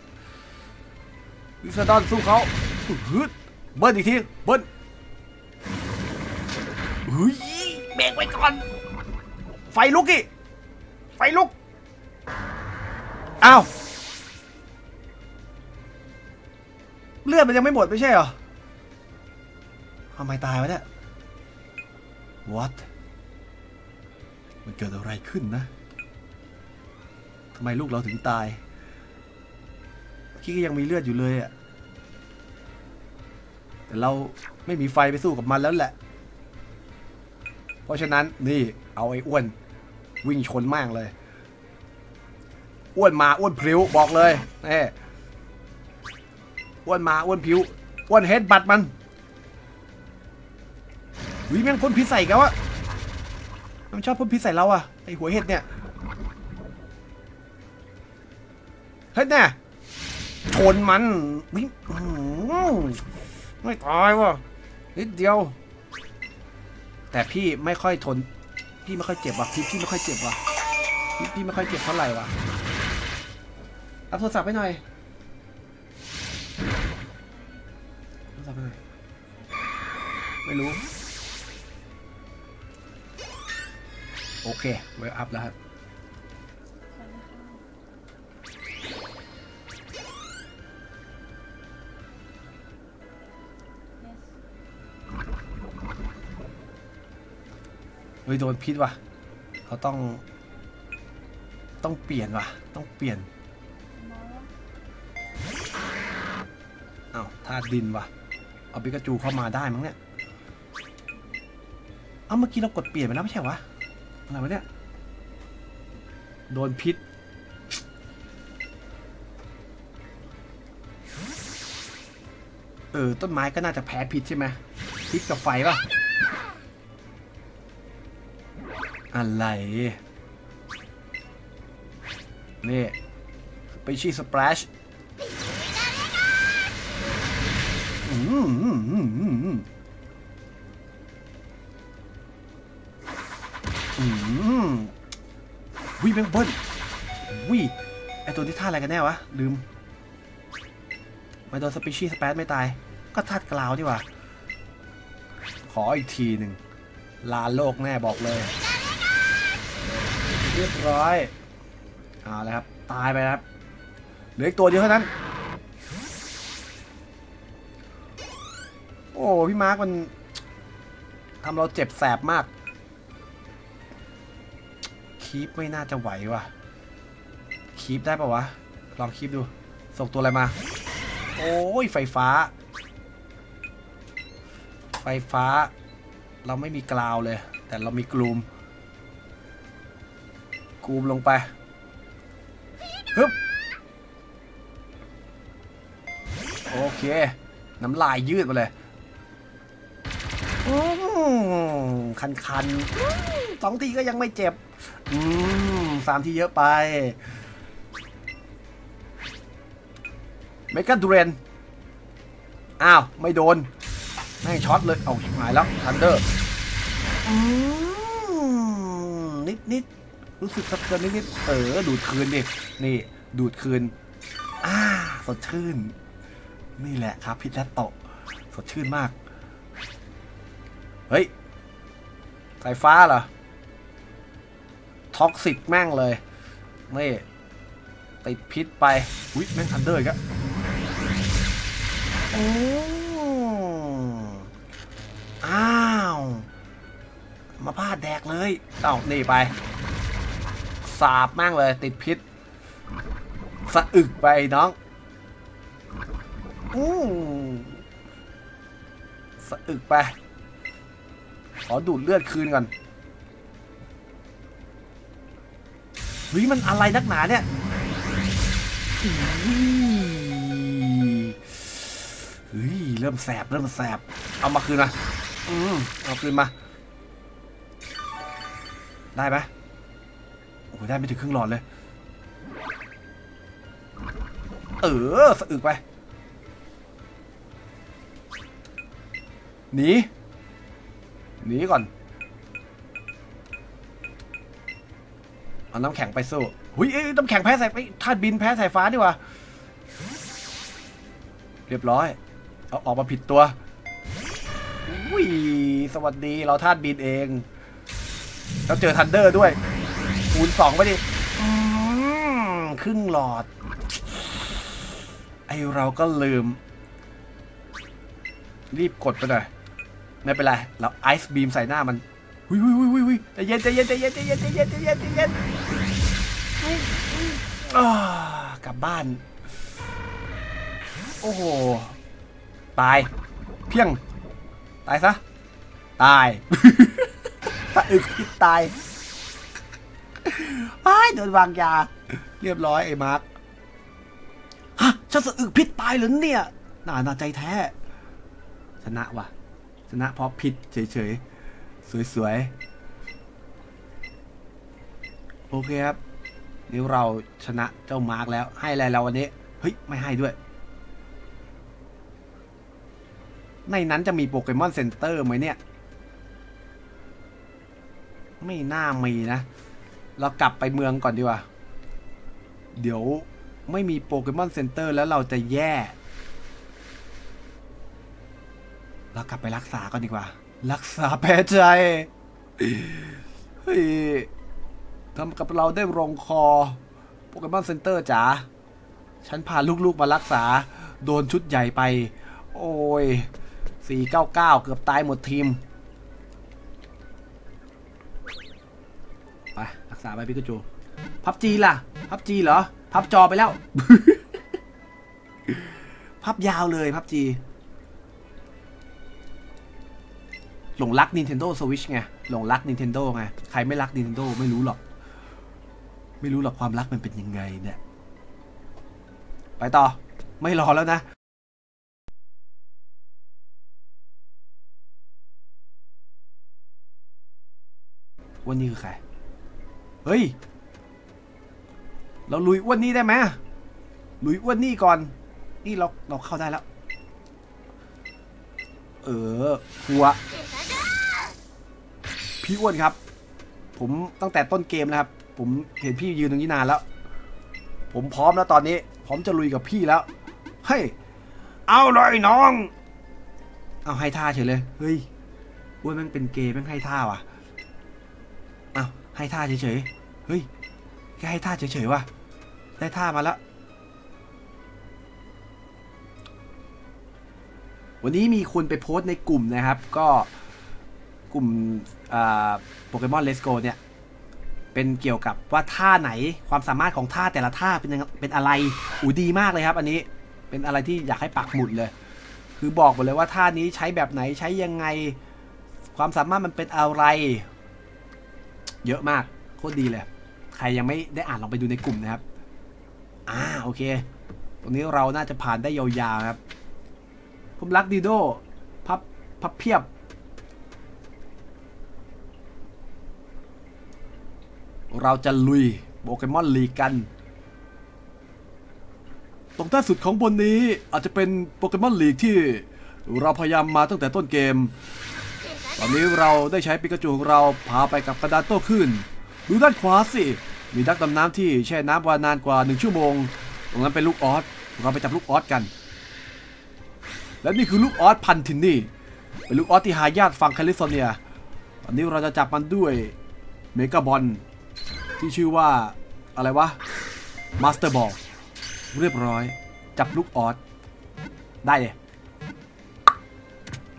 วิสดอนสู้เขาเบิ้ลอีกทีเบิ้ลเฮ้ยเบรกไว้ก่อนไฟลุกอีกไฟลุกอ้าวเลือดมันยังไม่หมดไม่ใช่เหรอทำไมตายวะเนี่ย what มันเกิดอะไรขึ้นนะทำไมลูกเราถึงตายคิดก็ยังมีเลือดอยู่เลยอ่ะแต่เราไม่มีไฟไปสู้กับมันแล้วแหละเพราะฉะนั้นนี่เอาไอ้อ้วนวิ่งชนมากเลยอ้วนมาอ้วนพลิ้วบอกเลยนี่อ้วนมาอ้วนพลิ้วอ้วนเฮดบัตมันวิ่งแม่งพ่นพิษใส่เขาอะมันชอบพ่นพิษใส่เราอะไอหัวเห็ดเนี่ยเห็ดเนี่ยชนมันวิ่งไม่ตายวะนิดเดียวแต่พี่ไม่ค่อยทนพี่ไม่ค่อยเจ็บว่ะพี่พี่ไม่ค่อยเจ็บว่ะพี่พี่ไม่ค่อยเจ็บเท่าไหร่ว่ะเอาโทรศัพท์ไปหน่อยโทรศัพท์ไปหน่อยไม่รู้โอเคเวลอัพแล้วครับเฮ้ยโดนพิษว่ะเขาต้องต้องเปลี่ยนว่ะต้องเปลี่ยนเอ้าธาตุดินว่ะเอาปิกาจูเข้ามาได้มั้งเนี่ยเอ้าเมื่อกี้เรากดเปลี่ยนไปแล้วไม่ใช่วะอะไรวะเนี่ยโดนพิษเออต้นไม้ก็น่าจะแพ้พิษใช่ไหมพิษกับไฟป่ะอะไรนี่ไปชี้สเปรชอืมอืมวิ่งแบงเบิ้ลวิ่งไอตัวที่ท่าอะไรกันแน่วะลืมไม่โดนสปิชี่สเปซไม่ตายก็ท่ากราวดีกว่าขออีกทีหนึ่งลาโลกแน่บอกเลยเรียบร้อยเอาเลยครับตายไปครับเหลืออีกตัวเดียวเท่านั้นโอ้พี่มาร์คมันทำเราเจ็บแสบมากคีปไม่น่าจะไหวว่ะคีปได้ปะวะลองคีปดูส่งตัวอะไรมาโอ้ยไฟฟ้าไฟฟ้าเราไม่มีกราวเลยแต่เรามีกลูมกลูมลงไปฮึบโอเคน้ำลายยืดมาเลยคันคันสองทีก็ยังไม่เจ็บอืมสามทีเยอะไปเมกาดูเรนอ้าวไม่โดนแม่งช็อตเลยเอาหายแล้วทันเดอร์อืมนิดนิดรู้สึกสะเทือนนิดนิดเออดูดคืนดินี่ดูดคืนอ้าสดชื่นนี่แหละครับพิษและโตสดชื่นมากเฮ้ยสายฟ้าเหรอท็อกซิกแม่งเลยนี่ติดพิษไปอุ๊ยแม่งทันเดอร์อีกอะอ้า มาพาดแดกเลยเอ้านี่ไปสาบมั่งเลยติดพิษสะอึกไปน้องอืมสะอึกไปขอดูดเลือดคืนก่อนเฮ้ยมันอะไรนักหนาเนี่ยเฮ้ยเริ่มแสบเริ่มแสบเอามาคืนมาอืมเอาคืนมาได้ไหมโอ้ยได้ไม่ถึงครึ่งหลอดเลยเออสะอึกไปหนีหนีก่อนเอาน้ำแข็งไปสู้หุ้ยน้ำแข็งแพ้สายไอ้ธาตุบินแพ้สายฟ้าดีกว่าเรียบร้อยเอาออกมาผิดตัวอุ้ยสวัสดีเราธาตุบินเองแล้วเจอทันเดอร์ด้วยคูณสองไปดิครึ่งหลอดไอเราก็ลืมรีบกดไปหน่อยไม่เป็นไรเราไอซ์บีมใส่หน้ามันวิววิววิววิวใจเย็นใจเย็นใจเย็นใจเย็นใจเย็นใจเย็นใจเย็นกลับบ้านโอ้โหตายเพี้ยงตายซะตายถ้าอึดคิดตายไอ้โดนวางยาเรียบร้อยไอ้มาร์คฮะฉันสะอึกพิษตายหรือเนี่ยน่าหน้าใจแท้ชนะว่ะชนะเพราะพิษเฉยๆสวยๆโอเคครับนี่เราชนะเจ้ามาร์คแล้วให้อะไรเราวันนี้เฮ้ยไม่ให้ด้วยในนั้นจะมีโปเกมอนเซ็นเตอร์ไหมเนี่ยไม่น่ามีนะเรากลับไปเมืองก่อนดีกว่าเดี๋ยวไม่มีโปเกมอนเซ็นเตอร์แล้วเราจะแย่เรากลับไปรักษาก่อนดีกว่ารักษาแผลใจเฮ้ยทำกับเราได้รงคอโปเกมอนเซ็นเตอร์จ๋าฉันพาลูกๆมารักษาโดนชุดใหญ่ไปโอ้ยสี่เก้าเก้าเกือบตายหมดทีมไปรักษาไปพิกาจูพับจีล่ะพับจีเหรอพับจอไปแล้ว พับยาวเลยพับจีหลงรัก Nintendo Switch ไงหลงรัก Nintendo ไงใครไม่รัก Nintendo ไม่รู้หรอกไม่รู้หรอกความรักมันเป็นยังไงเนี่ยไปต่อไม่รอแล้วนะวันนี้คือใครเฮ้ยเราลุยอ้วนนี่ได้ไหมลุยอ้วนนี่ก่อนนี่เราเราเข้าได้แล้วเออหัวพี่อ้วนครับผมตั้งแต่ต้นเกมนะครับผมเห็นพี่ยืนตรงนี้นานแล้วผมพร้อมแล้วตอนนี้พร้อมจะลุยกับพี่แล้วเฮ้ยเอาเลยน้องเอาให้ท่าเฉยเลยเฮ้ยอ้วนแม่งเป็นเกย์แม่งให้ท่าว่ะเอาให้ท่าเฉยๆเฮ้ยแค่ให้ท่าเฉยๆว่ะได้ท่ามาแล้ววันนี้มีคนไปโพสต์ในกลุ่มนะครับก็กลุ่มโปเกมอนเลสโกเนี่ยเป็นเกี่ยวกับว่าท่าไหนความสามารถของท่าแต่ละท่าเป็นเป็นอะไรอูดีมากเลยครับอันนี้เป็นอะไรที่อยากให้ปักหมุดเลยคือบอกหมดเลยว่าท่านี้ใช้แบบไหนใช้ยังไงความสามารถมันเป็นอะไรเยอะมากโคตรดีเลยใครยังไม่ได้อ่านลองไปดูในกลุ่มนะครับอ่าโอเคตรงนี้เราน่าจะผ่านได้ยาวๆครับผมรักดีโดพับพับเพียบเราจะลุยโปเกมอนลีกกันตรงด้านสุดของบนนี้อาจจะเป็นโปเกมอนลีกที่เราพยายามมาตั้งแต่ต้นเกมตอนนี้เราได้ใช้ปิกาจูของเราพาไปกับกระดานโต้คลื่นดูด้านขวาสิมีนักดำน้ำที่แช่น้ำวานานกว่าหนึ่งชั่วโมงตรงนั้นเป็นลูกออสเราไปจับลูกออสกันและนี่คือลูกออสพันทินนี่เป็นลูกออสที่หายากฝั่งแคลิฟอร์เนียตอนนี้เราจะจับมันด้วยเมกาบอลที่ชื่อว่าอะไรวะมาสเตอร์บอลเรียบร้อยจับลูกออสได้เลย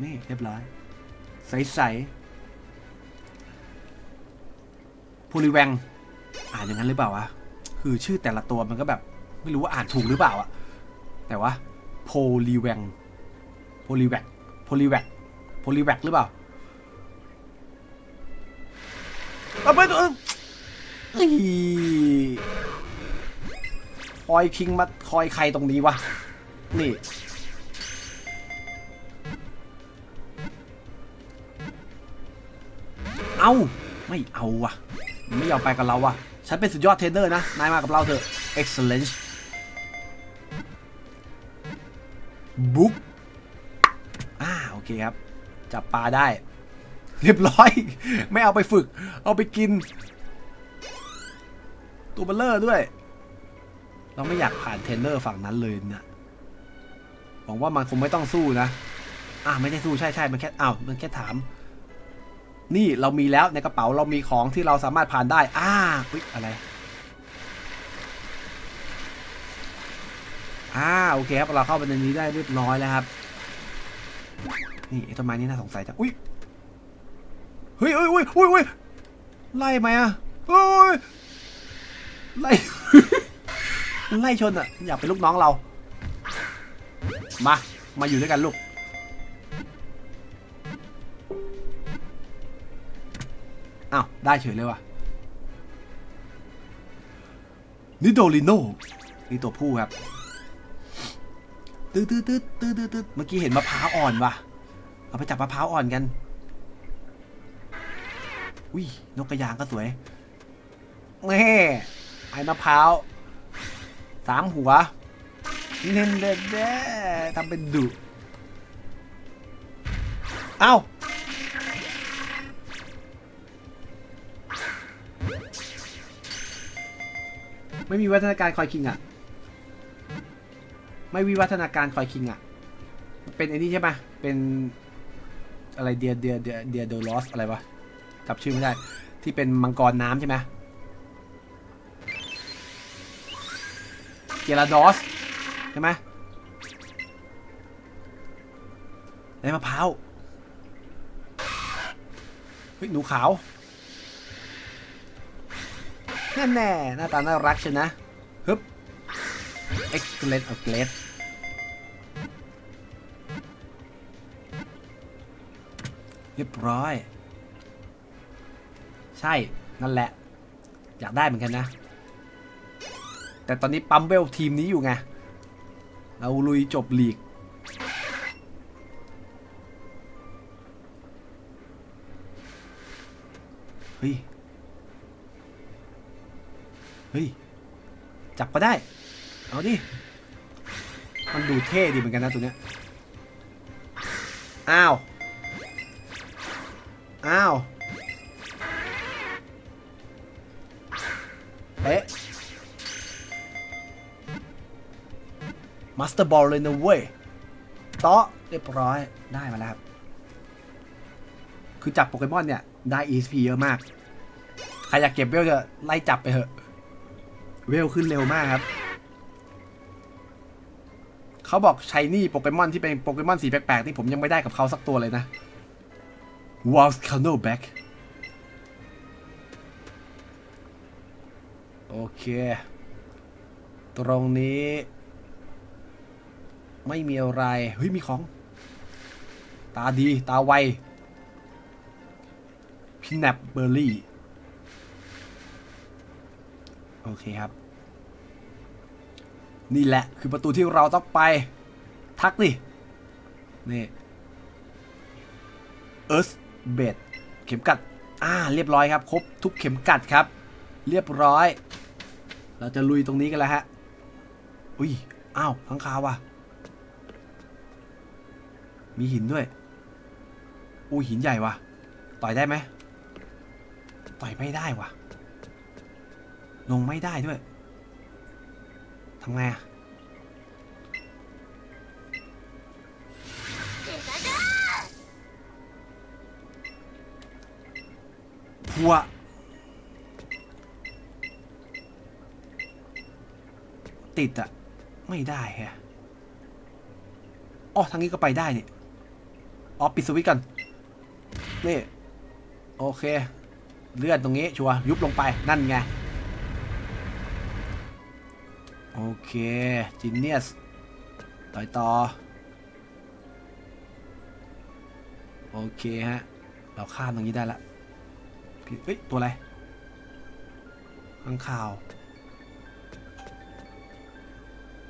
นี่เรียบร้อยใส พูริแวงอ่านอย่างนั้นหรือเปล่าวะคือชื่อแต่ละตัวมันก็แบบไม่รู้ว่าอ่านถูกหรือเปล่าอะแต่ว่าโพลีแวงโพลีแวกโพลีแวกโพลีแวกหรือเปล่าเอาไปตัวอีคอยคิงมาคอยใครตรงนี้วะนี่เอาไม่เอาวะไม่ยอมไปกับเราวะฉันเป็นสุดยอดเทรนเนอร์นะนายมากับเราเถอะ excellentบุ๊กอ่าโอเคครับจับปลาได้เรียบร้อยไม่เอาไปฝึกเอาไปกินตัวเบลเลอร์ด้วยเราไม่อยากผ่านเทรนเนอร์ฝั่งนั้นเลยนะหวังว่ามันคงไม่ต้องสู้นะอ่าไม่ได้สู้ใช่ใช่มันแค่อ้าวมันแค่ถามนี่เรามีแล้วในกระเป๋าเรามีของที่เราสามารถผ่านได้อ่าอุ๊ยอะไรอ่าโอเคครับเราเข้าไปในนี้ได้เรียบร้อยแล้วครับนี่ไอ้ต้นไม้นี่น่าสงสัยจังอุ๊ยเฮ้ยเฮ้ยเฮ้ยเฮ้ยไล่ไหมอ่ะเฮ้ยไล่ ไล่ชนอ่ะอยากเป็นลูกน้องเรามามาอยู่ด้วยกันลูกอ้าวได้เฉยเลยว่ะนิโดริโน่นี่ตัวผู้ครับตืดตืดตืดตืดตืดเมื่อกี้เห็นมะพร้าวอ่อนว่ะเอาไปจับมะพร้าวอ่อนกันอุ้ยนกกระยางก็สวยแม่ไอ้มะพร้าวสามหัวเน้นเด็ดเด้ทำเป็นดุเอ้าไม่มีวัฒนาการคอยคิงอ่ะไม่วิวัฒนาการคอยคิงอ่ะเป็นไอ้นี่ใช่ไหมเป็นอะไรเดียเดียเดียเดียโดลอสอะไรวะจำชื่อไม่ได้ที่เป็นมังกรน้ำใช่ไหมเกลาดอสใช่ไหมในมะพร้าวเฮ้ยหนูขาวแน่แน่หน้าตาน่ารักใช่นะฮึบเอ็กเกรดเอ็กเกรดเรียบร้อยใช่นั่นแหละอยากได้เหมือนกันนะแต่ตอนนี้ปั๊มเบลทีมนี้อยู่ไงเราลุยจบลีกเฮ้ยเฮ้ยจับก็ได้เอาดิมันดูเท่ดีเหมือนกันนะตัวเนี้ยอ้าวอ้าวเอ๊ะมาสเตอร์บอลเลยนะเว้ยเตาะเรียบร้อยได้มาแล้วครับคือจับโปเกมอนเนี่ยได้ อี เอส พี เยอะมากใครอยากเก็บเวลจะไล่จับไปเถอะเวลขึ้นเร็วมากครับเขาบอกใช้นี่โปเกมอนที่เป็นโปเกมอนสีแปลกๆที่ผมยังไม่ได้กับเขาสักตัวเลยนะวอลคาโนแบ็กโอเคตรงนี้ไม่มีอะไรเฮ้ยมีของตาดีตาไวพินแนปเบอร์รี่โอเคครับนี่แหละคือประตูที่เราต้องไปทักดินี่เอิร์ธเบดเข็มกัดอ่าเรียบร้อยครับครบทุกเข็มกัดครับเรียบร้อยเราจะลุยตรงนี้กันแล้วฮะอุ้ยอ้าวข้างคาวว่ะมีหินด้วยอู้หินใหญ่ว่ะต่อยได้ไหมต่อยไม่ได้ว่ะลงไม่ได้ด้วยทำไงอะพัวติดอะไม่ได้แฮะอ๋อทางนี้ก็ไปได้นี่อ๋อปิดสวิตช์กันนี่โอเค เลื่อนตรงนี้ชัวร์ยุบลงไปนั่นไงโอเคจินเนียสต่อยต่อโอเคฮะเราข้ามตรงนี้ได้ละเฮ้ยตัวอะไรข้างข่าว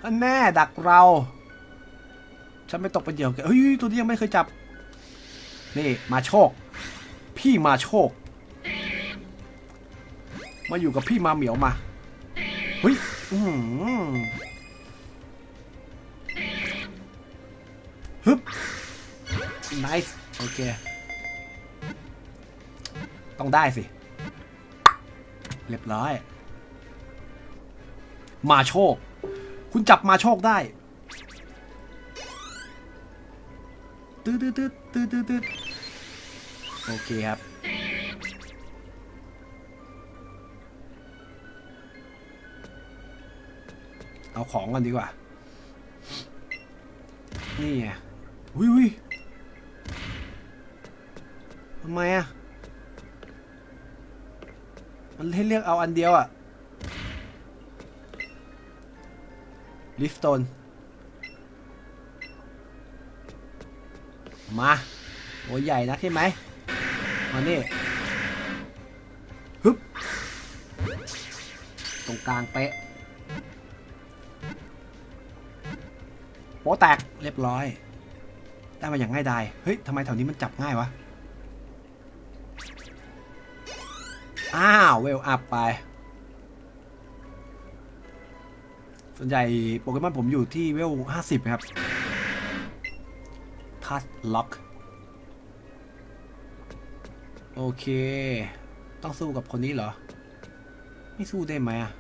อันแน่ดักเราฉันไม่ตกเป็นเหยื่อแกเฮ้ยตัวนี้ยังไม่เคยจับนี่มาโชคพี่มาโชคมาอยู่กับพี่มาเหมียวมาเฮ้ยอืมฮึบไนส์โอเคต้องได้สิเรียบร้อยมาโชคคุณจับมาโชคได้ตืดตืดตืดตืดตืดโอเคครับเอาของกันดีกว่านี่ไงวิวิทำไมอ่ะมันให้เลือกเอาอันเดียวอ่ะลิฟต์ตนมาโอ้ยใหญ่นะใช่ไหมมานี่ฮึบตรงกลางเป๊ะโป๊ะแตกเรียบร้อยได้มาอย่างง่ายดายเฮ้ยทำไมแถวนี้มันจับง่ายวะอ้าวเวลอัพไปส่วนใหญ่โปเกมอนผมอยู่ที่เวลห้าสิบครับคัสล็อกโอเคต้องสู้กับคนนี้เหรอไม่สู้ได้ไหมอ่ะ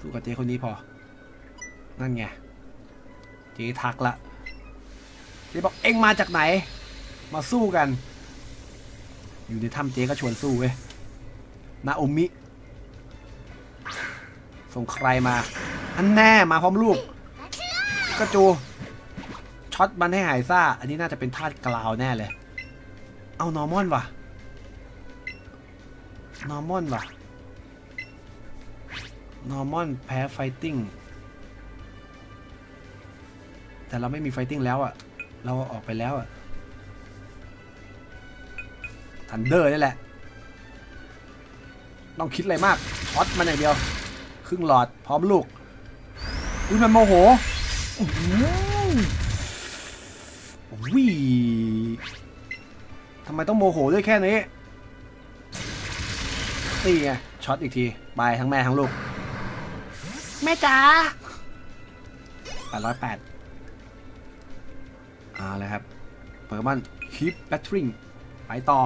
สู้กับเจ๊คนนี้พอนั่นไงเจ๊ทักละเจ๊บอกเอ็งมาจากไหนมาสู้กันอยู่ในถ้ำเจ๊ก็ชวนสู้เว้ยนาโอมิส่งใครมาอันแน่มาพร้อมลูกกระจูช็อตมันให้หายซ่าอันนี้น่าจะเป็นธาตุกลาวแน่เลยเอานอร์มอนว่ะนอร์มอนว่ะนอร์มอนแพ้ไฟติ้งแต่เราไม่มีไฟติ้งแล้วอ่ะเราออกไปแล้วอ่ะทันเดอร์นี่แหละต้องคิดอะไรมากช็อตมันอย่างเดียวครึ่งหลอดพร้อมลูกอุ้ยมันโมโหวิ่งทำไมต้องโมโหด้วยแค่นี้ตีไงช็อตอีกทีบายทั้งแม่ทั้งลูกแม่จ๋าแปดร้อยแปดเอาเลยครับเปิดมันคีปแบตริงไปต่อ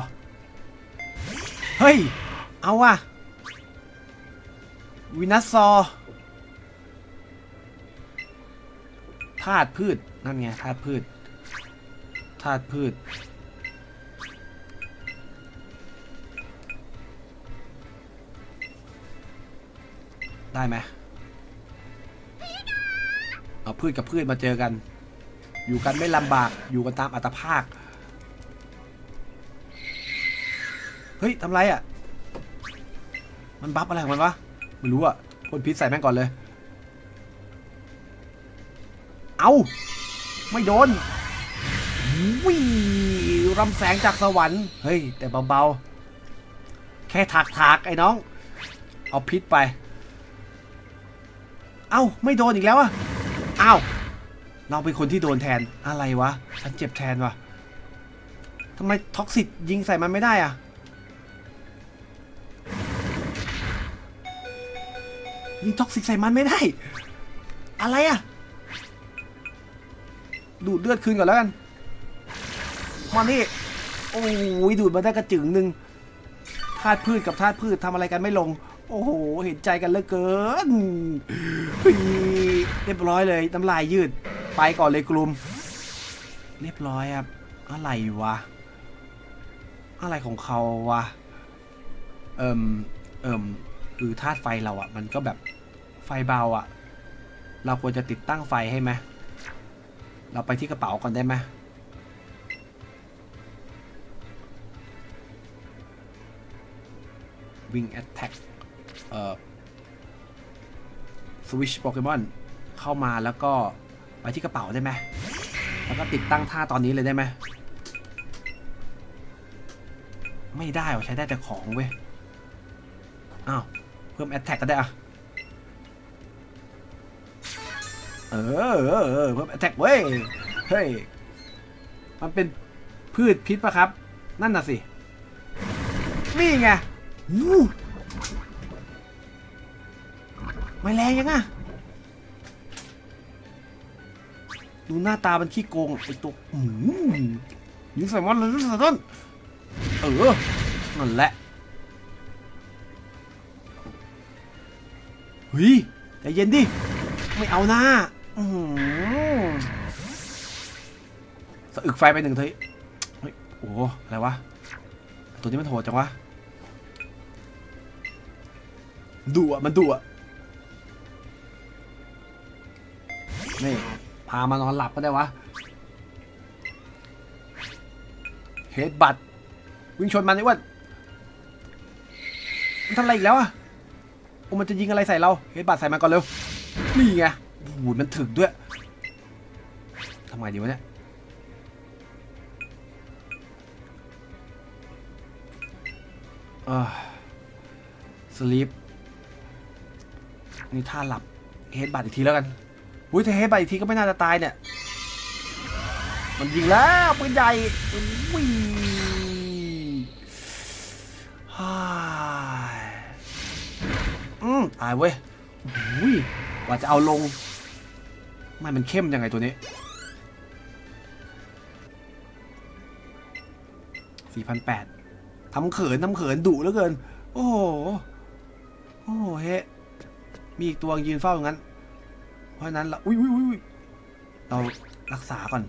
เฮ้ยเอาว่ะวินัสซอธาตุพืชนั่นไงธาตุพืชธาตุพืชได้ไหมเอาพืชกับพืชมาเจอกันอยู่กันไม่ลำบากอยู่กันตามอัตภาพเฮ้ยทำไรอ่ะมันบัฟอะไรของมันวะไม่รู้อ่ะพ่นพิษใส่แม่งก่อนเลยเอาไม่โดนวิ่งรำแสงจากสวรรค์เฮ้ยแต่เบาๆแค่ถากถากไอ้น้องเอาพิษไปเอ้าไม่โดนอีกแล้วอ่ะเอ้าเราเป็นคนที่โดนแทนอะไรวะฉันเจ็บแทนวะทำไมท็อกซิตยิงใส่มันไม่ได้อ่ะยิงท็อกซิกใส่มันไม่ได้อะไรอ่ะดูดเลือดคืนก่อนแล้วกันมานี่โอ้ยดูดมาได้กระจึงหนึ่งธาตุพืชกับธาตุพืชทำอะไรกันไม่ลงโอ้โหเห็นใจกันเหลือเกินเรียบร้อยเลยน้ำลายยืดไปก่อนเลยกลุ่มเรียบร้อยครับอะไรวะอะไรของเขาวะเอิ่มเอิ่มคือธาตุไฟเราอ่ะมันก็แบบไฟเบาอ่ะเราควรจะติดตั้งไฟให้ไหมเราไปที่กระเป๋าก่อนได้ไหม วิ่งแอตแทกเอ่อสวิชโปเกมอนเข้ามาแล้วก็ไปที่กระเป๋าได้ไหมแล้วก็ติดตั้งท่าตอนนี้เลยได้ไหมไม่ได้ใช้ได้แต่ของเว้ยอ้าวเพิ่มแอตแทกก็ได้อะเออเออเออเพิ่มแอตแทกเว้ยเฮ้ยมันเป็นพืชพิษปะครับนั่นน่ะสินี่ไงไม่แรงยังอ่ะดูหน้าตามันขี้โกงไอ้ตัวอืมยิงใส่มอนเลยสะท้อนเออนั่นแหละเฮ้ยใจเย็นดิไม่เอาหน้าอืมสะอึกไฟไปหนึ่งเฮ้ยโอ้อะไรวะตัวนี้มันโหดจังวะดุอ่ะมันดุอ่ะนี่พามานอนหลับก็ได้วะเฮดบัตวิ่งชนมันไอ้วันมันทำอะไรอีกแล้วอ่ะโอ้มันจะยิงอะไรใส่เราเฮดบัตใส่มันก่อนเร็วนี่ไงโอ้ยมันถึกด้วยทำไมดีวะเนี่ยสลีปนี่ท่าหลับเฮดบัตอีกทีแล้วกันอุ้ยถ้าเฮดบัตอีกทีก็ไม่น่าจะตายเนี่ยมันยิงแล้วปืนใหญ่วิ่งอืมตายเว้ยอุ้ยกว่าจะเอาลงไม่มันเข้มยังไงตัวนี้ สี่พันแปดร้อยทำเขินทำเขินดุเหลือเกินโอ้โหโอ้โหเฮ้มีอีกตัวยืนเฝ้าอย่างนั้นเพราะนั้นเราอุ้ยอุ้ยอุ้ยเรารักษาก่อน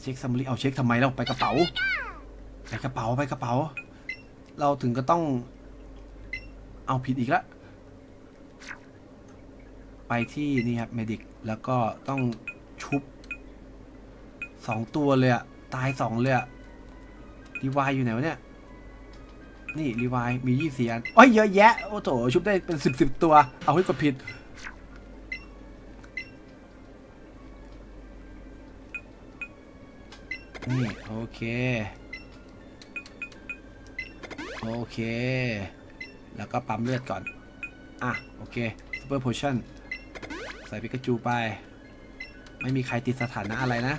เช็คซัมรีเอาเช็คทำไมเราไปกระเป๋าไปกระเป๋าไปกระเป๋าเราถึงก็ต้องเอาผิดอีกละไปที่นี่ครับเมดิกแล้วก็ต้องชุบสองตัวเลยอะตายสองเลยอะรีวายอยู่ไหนวะเนี่ยนี่รีวายมียี่สี่อันโอ้ยเยอะแยะโอ้โถชุบได้เป็นสิบสิบตัวเอาให้กดผิดนี่โอเคโอเคแล้วก็ปั๊มเลือดก่อนอ่ะโอเคซูเปอร์โพชั่นใส่ปิกาจูไปไม่มีใครติดสถานะอะไรนะ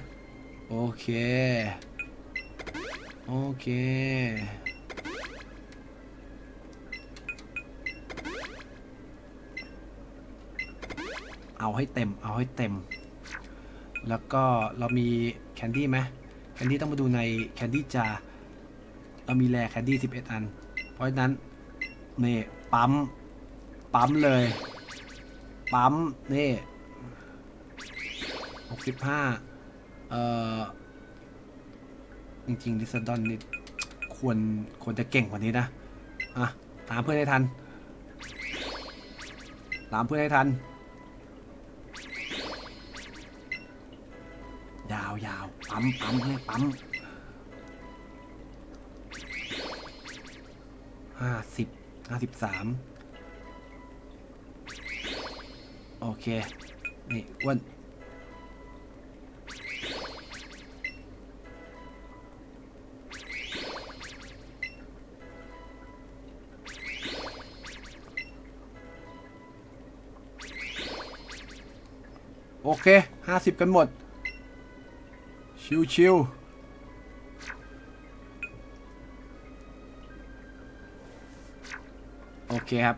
โอเคโอเคเอาให้เต็มเอาให้เต็มแล้วก็เรามีแคนดี้ไหมแคนดี้ต้องมาดูในแคนดี้จาเรามีแร่แคนดี้สิบเอ็ดอันเพราะฉะนั้นนี่ปั๊มปั๊มเลยปั๊มนี่หกสิบห้าเอ่อจริงๆดิสดอนนี่ควรควรจะเก่งกว่านี้นะอ่ะตามเพื่อนให้ทันตามเพื่อนให้ทันยาวยาวปั๊มปั๊มให้ปั๊มห้าสิบห้าสิบสามโอเคนี่อ้วนโอเคห้าสิบกันหมดชิวชิวโอเคครับ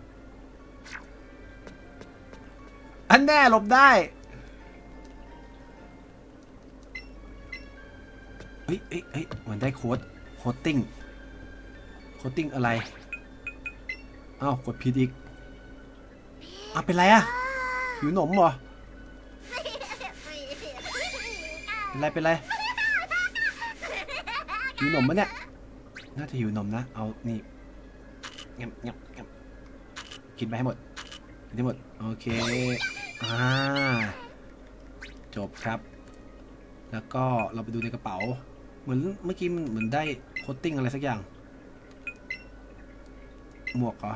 อันแน่หลบได้เฮ้ยเฮ้ยเฮ้ยมันได้โค้ดโคดติ้งโคดติ้งอะไรอ้าวกดผิดอีกอ้าวเป็นไรอะหิวหนมเหรอเป็นไรเป็นไรหิวนมปะเนี่ยน่าจะหิวนมนะเอานี่เงียบเงียบเงียบกินไปให้หมดกินให้หมดโอเคอ่าจบครับแล้วก็เราไปดูในกระเป๋าเหมือนเมื่อกี้เหมือนได้โคตติ้งอะไรสักอย่าง หมวกเหรอ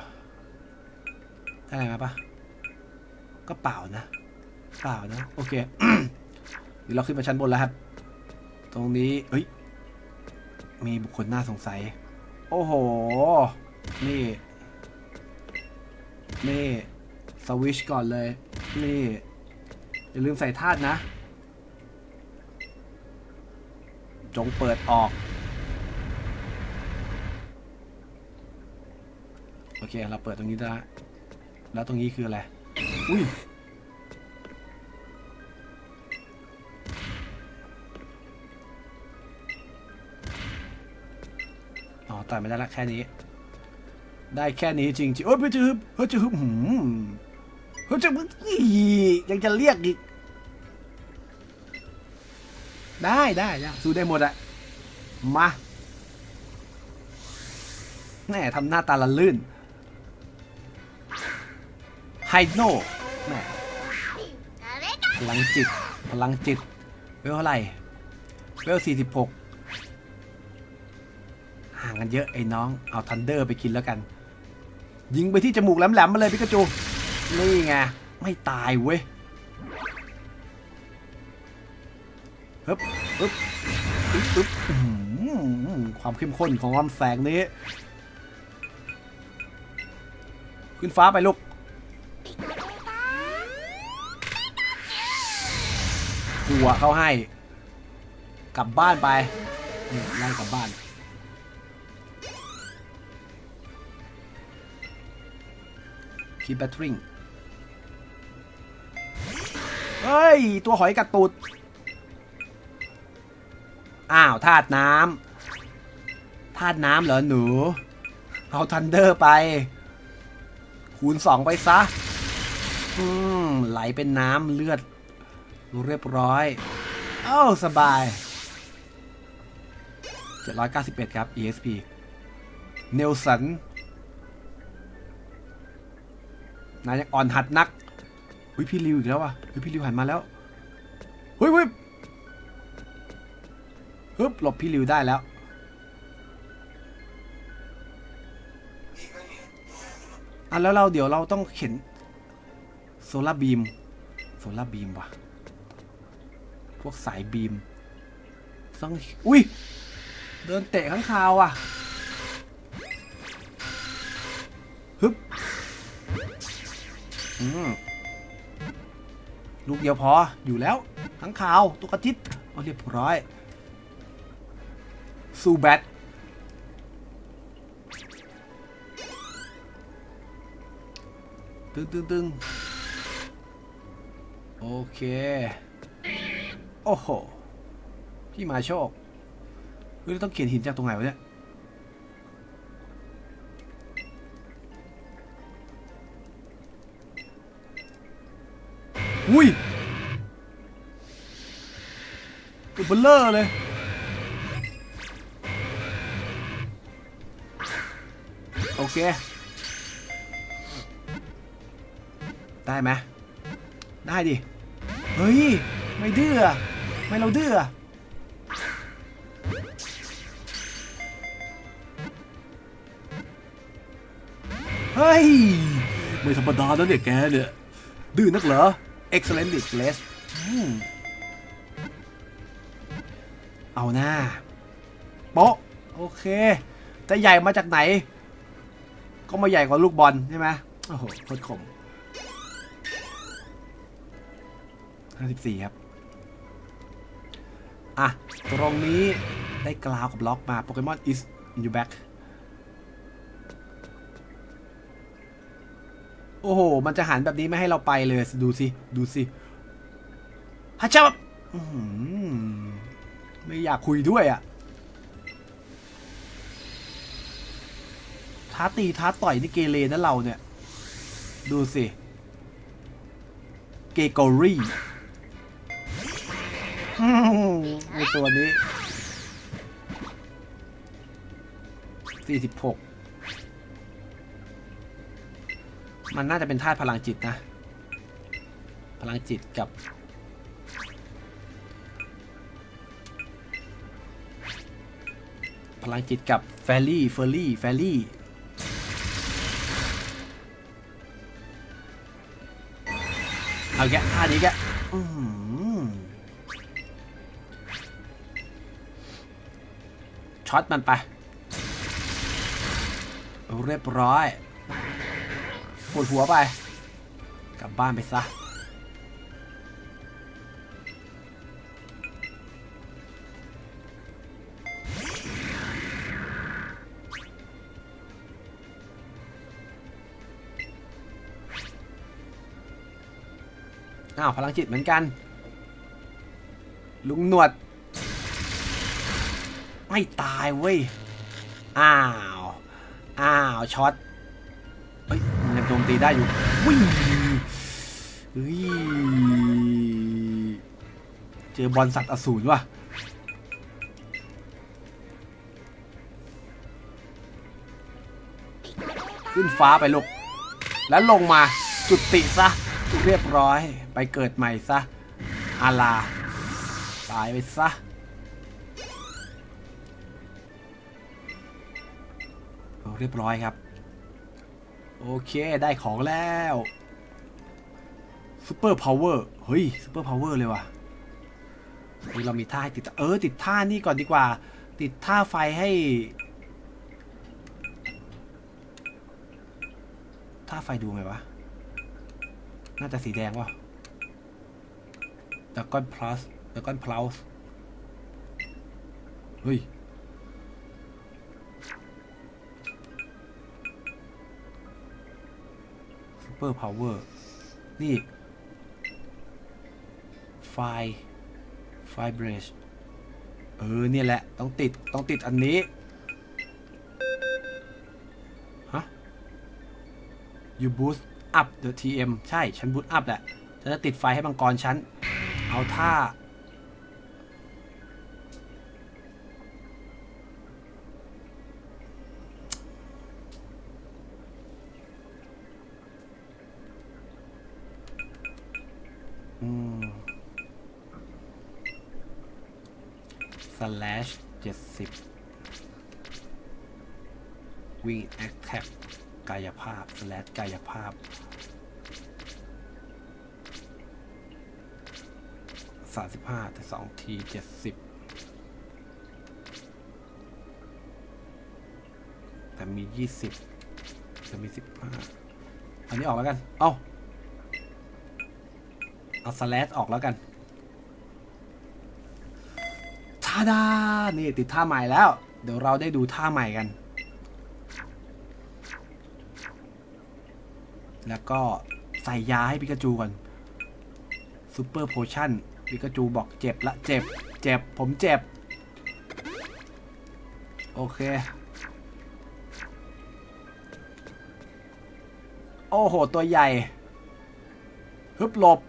อะไรมาปะก็เปล่านะเปล่านะโอเค เดี๋ยวเราขึ้นมาชั้นบนแล้วครับตรงนี้เฮ้ยมีบุคคลน่าสงสัยโอ้โหนี่นี่สวิชก่อนเลยนี่อย่าลืมใส่ธาตุนะจงเปิดออกโอเคเราเปิดตรงนี้ได้แล้วตรงนี้คืออะไรอุ้ยอ๋อต่อยไม่ได้ละแค่นี้ได้แค่นี้จริงจริงโอ๊ยเฮ้ยจืบเฮ้ยจืบหืมเฮ้ยจืบยังจะเรียกอีกได้ได้สู้ได้หมดอะมาแน่ทำหน้าตาละลื่นไฮโน่แม่พลังจิตพลังจิตเวลเท่าไหร่เวลสี่สิบหกห่างกันเยอะไอ้น้องเอาทันเดอร์ไปกินแล้วกันยิงไปที่จมูกแหลมๆมาเลยพิกาจูนี่ไงไม่ตายเว้ยฮึบฮึบฮึบความเข้มข้นของลำแสงนี้ขึ้นฟ้าไปลูกหัวเขาให้กลับบ้านไปไล่กลับบ้านคีบแบตทริงเฮ้ยตัวหอยกัดตูดอ้าวธาตุน้ำธาตุน้ำเหรอหนูเอาทันเดอร์ไปคูณสองไปซะอืมไหลเป็นน้ำเลือดเรียบร้อยเอ้าสบายเจ็ดร้อยเก้าสิบเอ็ดครับ อี เอส พี เนลสันนายยังอ่อนหัดนักอุ้ยพี่ริวอีกแล้วว่ะอุ้ยพี่ริวหันมาแล้วเฮ้ยเฮ้ยฮึบหลบพี่ริวได้แล้วอ่ะแล้วเราเดี๋ยวเราต้องเข็นโซล่าบีมโซล่าบีมว่ะพวกสายบีมต้องอุ้ยเดินเตะข้างคาวอ่ะฮึบลูกเดียวพออยู่แล้วทั้งข่าวตุ๊กตาทิศเอาเรียบร้อยซูแบทตึงตึงตึงโอเคโอ้โหพี่มาโชคเฮ้ยต้องเขียนหินจากตรงไหนวะเนี่ยอุ้ยตัวเบลเลอร์เลยโอเคได้ไหมได้ดิเฮ้ยไม่ดื้อไม่เราดื้อเฮ้ยไม่ธรรมดาแล้วเนี่ยแกเนี่ยดื้อนักเหรอExcellent displays เอาหน้าโป๊ะโอเคจะใหญ่มาจากไหนก็มาใหญ่กว่าลูกบอลใช่ไหมโอ้โหโคตรคมห้าสิบสี่ครับอ่ะตรงนี้ได้กล่าวกับล็อกมาโปเกมอน is in your back โอ้โหมันจะหันแบบนี้ไม่ให้เราไปเลยดูสิดูสิฮัชชับไม่อยากคุยด้วยอ่ะท้าตีท้าต่อยนี่เกเรนะเราเนี่ยดูสิเกโกรี่ในตัวนี้สี่สิบหกมันน่าจะเป็นธาตุพลังจิตนะพลังจิตกับพลังจิตกับแฟรี่เฟอรี่แฟรี่ เอาแกท่านี้แกช็อตมันไปเรียบร้อยปวดหัวไปกลับบ้านไปซะอ้าวพลังจิตเหมือนกันลุงหนวดไม่ตายเว้ยอ้าวอ้าวช็อตเฮ้ยยังโจมตีได้อยู่วิ่งเฮ้ยเจอบอลสัตว์อสูรว่ะขึ้นฟ้าไปลูกแล้วลงมาจุติซะเรียบร้อยไปเกิดใหม่ซะอาลาตายไปซะเรียบร้อยครับโอเคได้ของแล้วซูเปอร์พาวเวอร์เฮ้ยซูเปอร์พาวเวอร์เลยว่ะเรามีท่าให้ติดเออติดท่านี่ก่อนดีกว่าติดท่าไฟให้ท่าไฟดูไหมวะน่าจะสีแดงว่ะดราก้อนพลัสดราก้อนพลัสเฮ้ยซูเปอร์พาวเวอร์นี่ไฟไฟเบรชเออเนี่ยแหละต้องติดต้องติดอันนี้ฮะยูบูสอัพ the ที เอ็ม ใช่ฉันบูทอัพแหละฉันจะติดไฟให้มังกรฉันเอาท่าอืม slash เจ็ดสิบวิ่งแอคแท็กกายภาพ slash กายภาพสามสิบห้าแต่สองทีเจ็ดสิบแต่มียี่สิบจะมีสิบห้าอันนี้ออกแล้วกันเอาเอาสแลชออกแล้วกันท่าด้านี่ติดท่าใหม่แล้วเดี๋ยวเราได้ดูท่าใหม่กันแล้วก็ใส่ยาให้ปิกาจูก่อนซูเปอร์โพชั่นปิกาจูบอกเจ็บละเจ็บเจ็บผมเจ็บโอเคโอ้โหตัวใหญ่ฮึบหลบ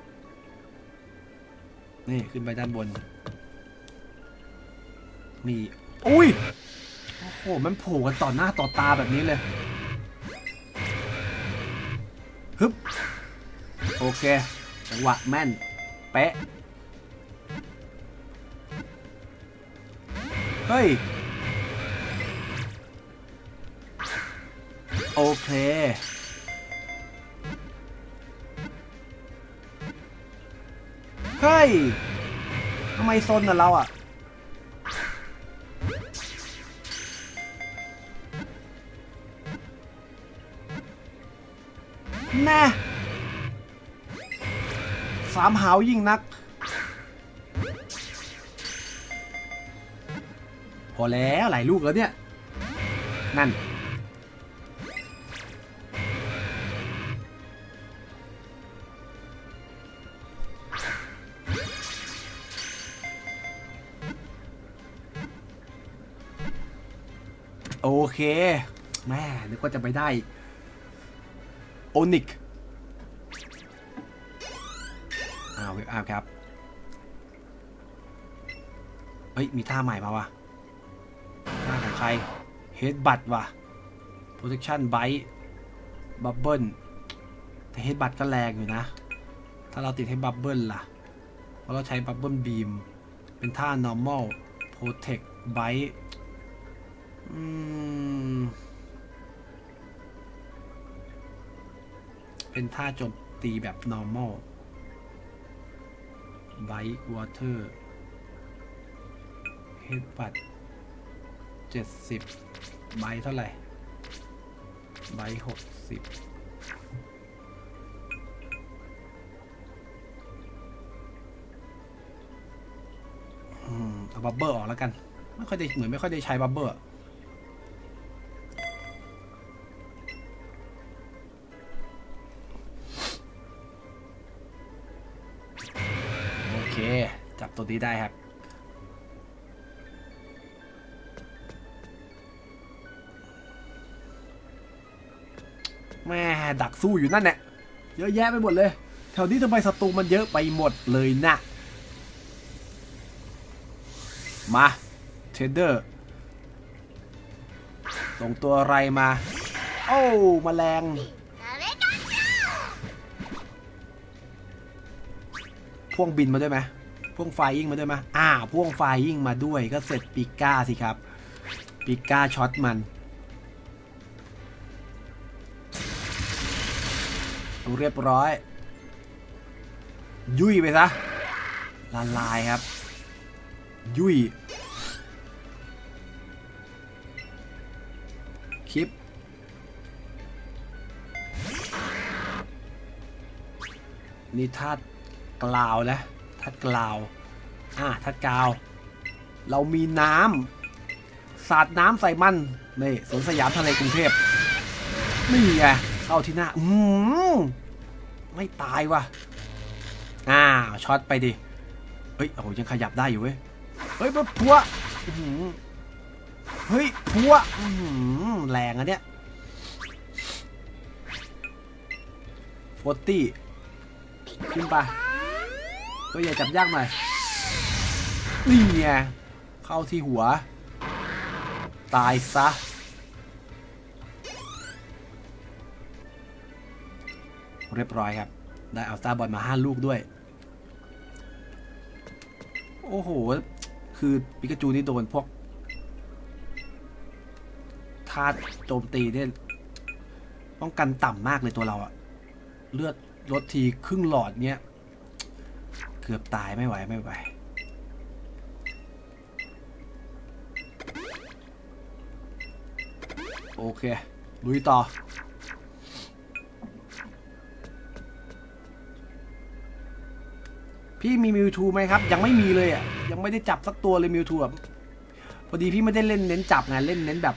นี่ขึ้นไปด้านบนมีอุ้ยโอ้โหมันโผล่กันต่อหน้าต่อตาแบบนี้เลยฮึบโอเคจังหวะแม่นเป๊ะเฮ้ยโอเคเฮ้ยทำไมซนน่ะเราอ่ะแน่สามหาวยิ่งนักพอแล้วหลายลูกแล้วเนี่ยนั่นโอเคแม่นึกว่าจะไปได้โอนิกอ้าวอ้าวครับเฮ้ยมีท่าใหม่มาวะท่าของใครเฮดบัตว่ะ protection bite bubble แต่เฮดบัตก็แรงอยู่นะถ้าเราติดให้ bubble ล่ะเพราะเราใช้ bubble beam เป็นท่า normal protect bite อืมเป็นท่าโจมตีแบบ normal ไบท์วอเตอร์เฮดบัตเจ็ดสิบไบท์เท่าไหร่ไบท์หกสิบเอาบับเบิ้ลออกแล้วกันไม่ค่อยได้เหมือนไม่ค่อยได้ใช้บับเบิ้ลโอเคจับตัวนี้ได้ครับแม่ดักสู้อยู่นั่นแหละเยอะแยะไปหมดเลยแถวนี้ทำไมศัตรูมันเยอะไปหมดเลยนะมาเทรดเดอร์ส่งตัวอะไรมาโอ้แมลงพ่วงบินมาด้วยไหมพ่วงไฟยิงมาด้วยไหมอ่าพ่วงไฟยิงมาด้วยก็เสร็จปิก้าสิครับปิก้าช็อตมันดูเรียบร้อยยุ่ยไปซะละลายครับยุ่ยคลิปนี่ทัดกล่าวนะทัดกล่าวอ่าทัดกล่าวเรามีน้ำสาดน้ำใส่มันนี่สวนสยามทะเลกรุงเทพนี่ไงเข้าที่หน้าอืมไม่ตายว่ะอ้าวช็อตไปดิเฮ้ยโอ้โหยังขยับได้อยู่เว้ยเฮ้ยพัวเฮ้ยพัวแรงอันเนี้ยโฟตี้ขึ้นไปตัวใหญ่จับยากหน่อยนี่ไงเข้าที่หัวตายซะเรียบร้อยครับได้เอาสตาร์บอลมาห้าลูกด้วยโอ้โหคือปิกาจูนี่โดนพวกธาตุโจมตีเนี่ยป้องกันต่ำมากเลยตัวเราอะเลือดลดทีครึ่งหลอดเนี้ยเกือบตายไม่ไหวไม่ไหวโอเคลุยต่อพี่มีมิวทูไหมครับยังไม่มีเลยอ่ะยังไม่ได้จับสักตัวเลยมิวทูแบบพอดีพี่ไม่ได้เล่นเน้นจับไงเล่นเน้นแบบ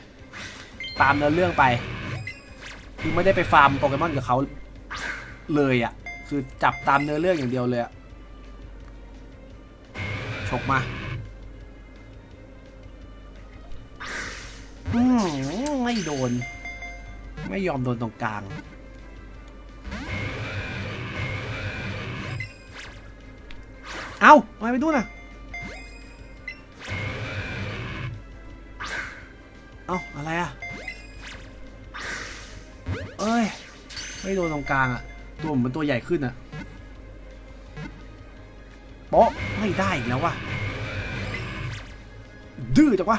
ตามเนื้อเรื่องไปพี่ไม่ได้ไปฟาร์มโปเกมอนกับเขาเลยอ่ะคือจับตามเนื้อเรื่องอย่างเดียวเลยอ่ะชกมาอืมไม่โดนไม่ยอมโดนตรงกลางเอามาไปดูนะเอาอะไรอะเอ้ยไม่โดนตรงกลางอะตัวมันตัวใหญ่ขึ้นอะโป๊ะไม่ได้แล้ววะดื้อจังวะ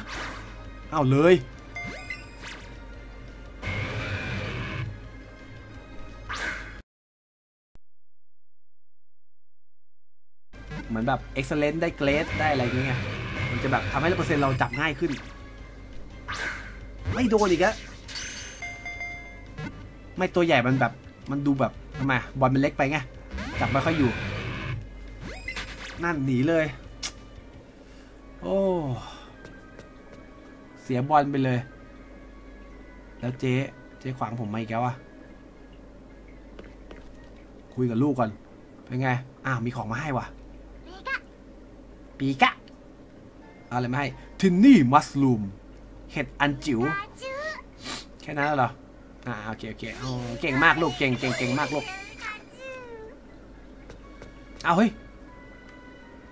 เอาเลยเหมือนแบบ excellent ได้เกรดได้อะไรเงี้ยมันจะแบบทำให้เปอร์เซ็นต์เราจับง่ายขึ้นไม่โดนอีกแล้วไม่ตัวใหญ่มันแบบมันดูแบบทำไมบอลมันเล็กไปไงจับไม่ค่อยอยู่นั่นหนีเลยโอ้เสียบอลไปเลยแล้วเจ๊เจ๊ขวางผมมาอีกแล้วอะคุยกับลูกก่อนเป็นไงอ้าวมีของมาให้ว่ะปีกะอะไรไม่ให้ทินนี่มัสลูมเห็ดอันจิ๋วแค่นั้นเหรออ่าโอเคโอเคเก่งมากลูกเก่งเก่งเก่งมากลูกเอาเฮ้ย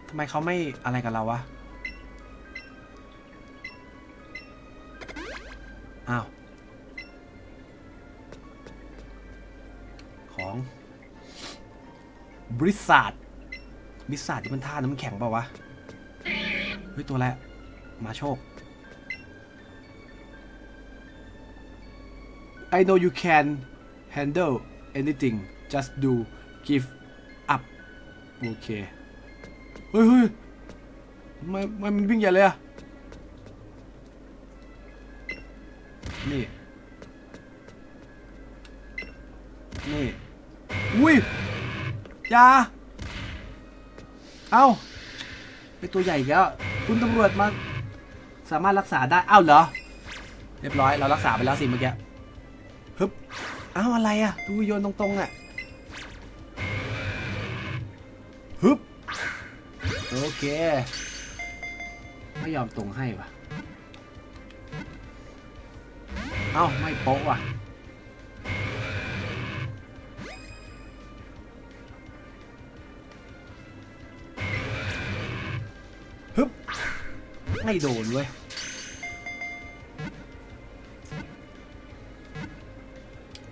ทำไมเขาไม่อะไรกับเราวะอ้าวของบริษัทบริษัทที่มันท่าน้ำแข็งเปล่าวะเฮ้ยตัวแหละมาโชค I know you can handle anything just do give up โอเค เฮ้ยเฮ้ยมันมันวิ่งใหญ่เลยอะนี่นี่อุ้ยยาเอาเป็นตัวใหญ่อีกแล้วคุณตำรวจมาสามารถรักษาได้อ้าวเหรอเรียบร้อยเรารักษาไปแล้วสิเมื่อกี้ฮึบอ้าวอะไรอะดูโยนตรงๆอะฮึบโอเคไม่ยอมตรงให้ว่ะเอ้าไม่โป๊ะว่ะฮึบไม่โดนเว้ย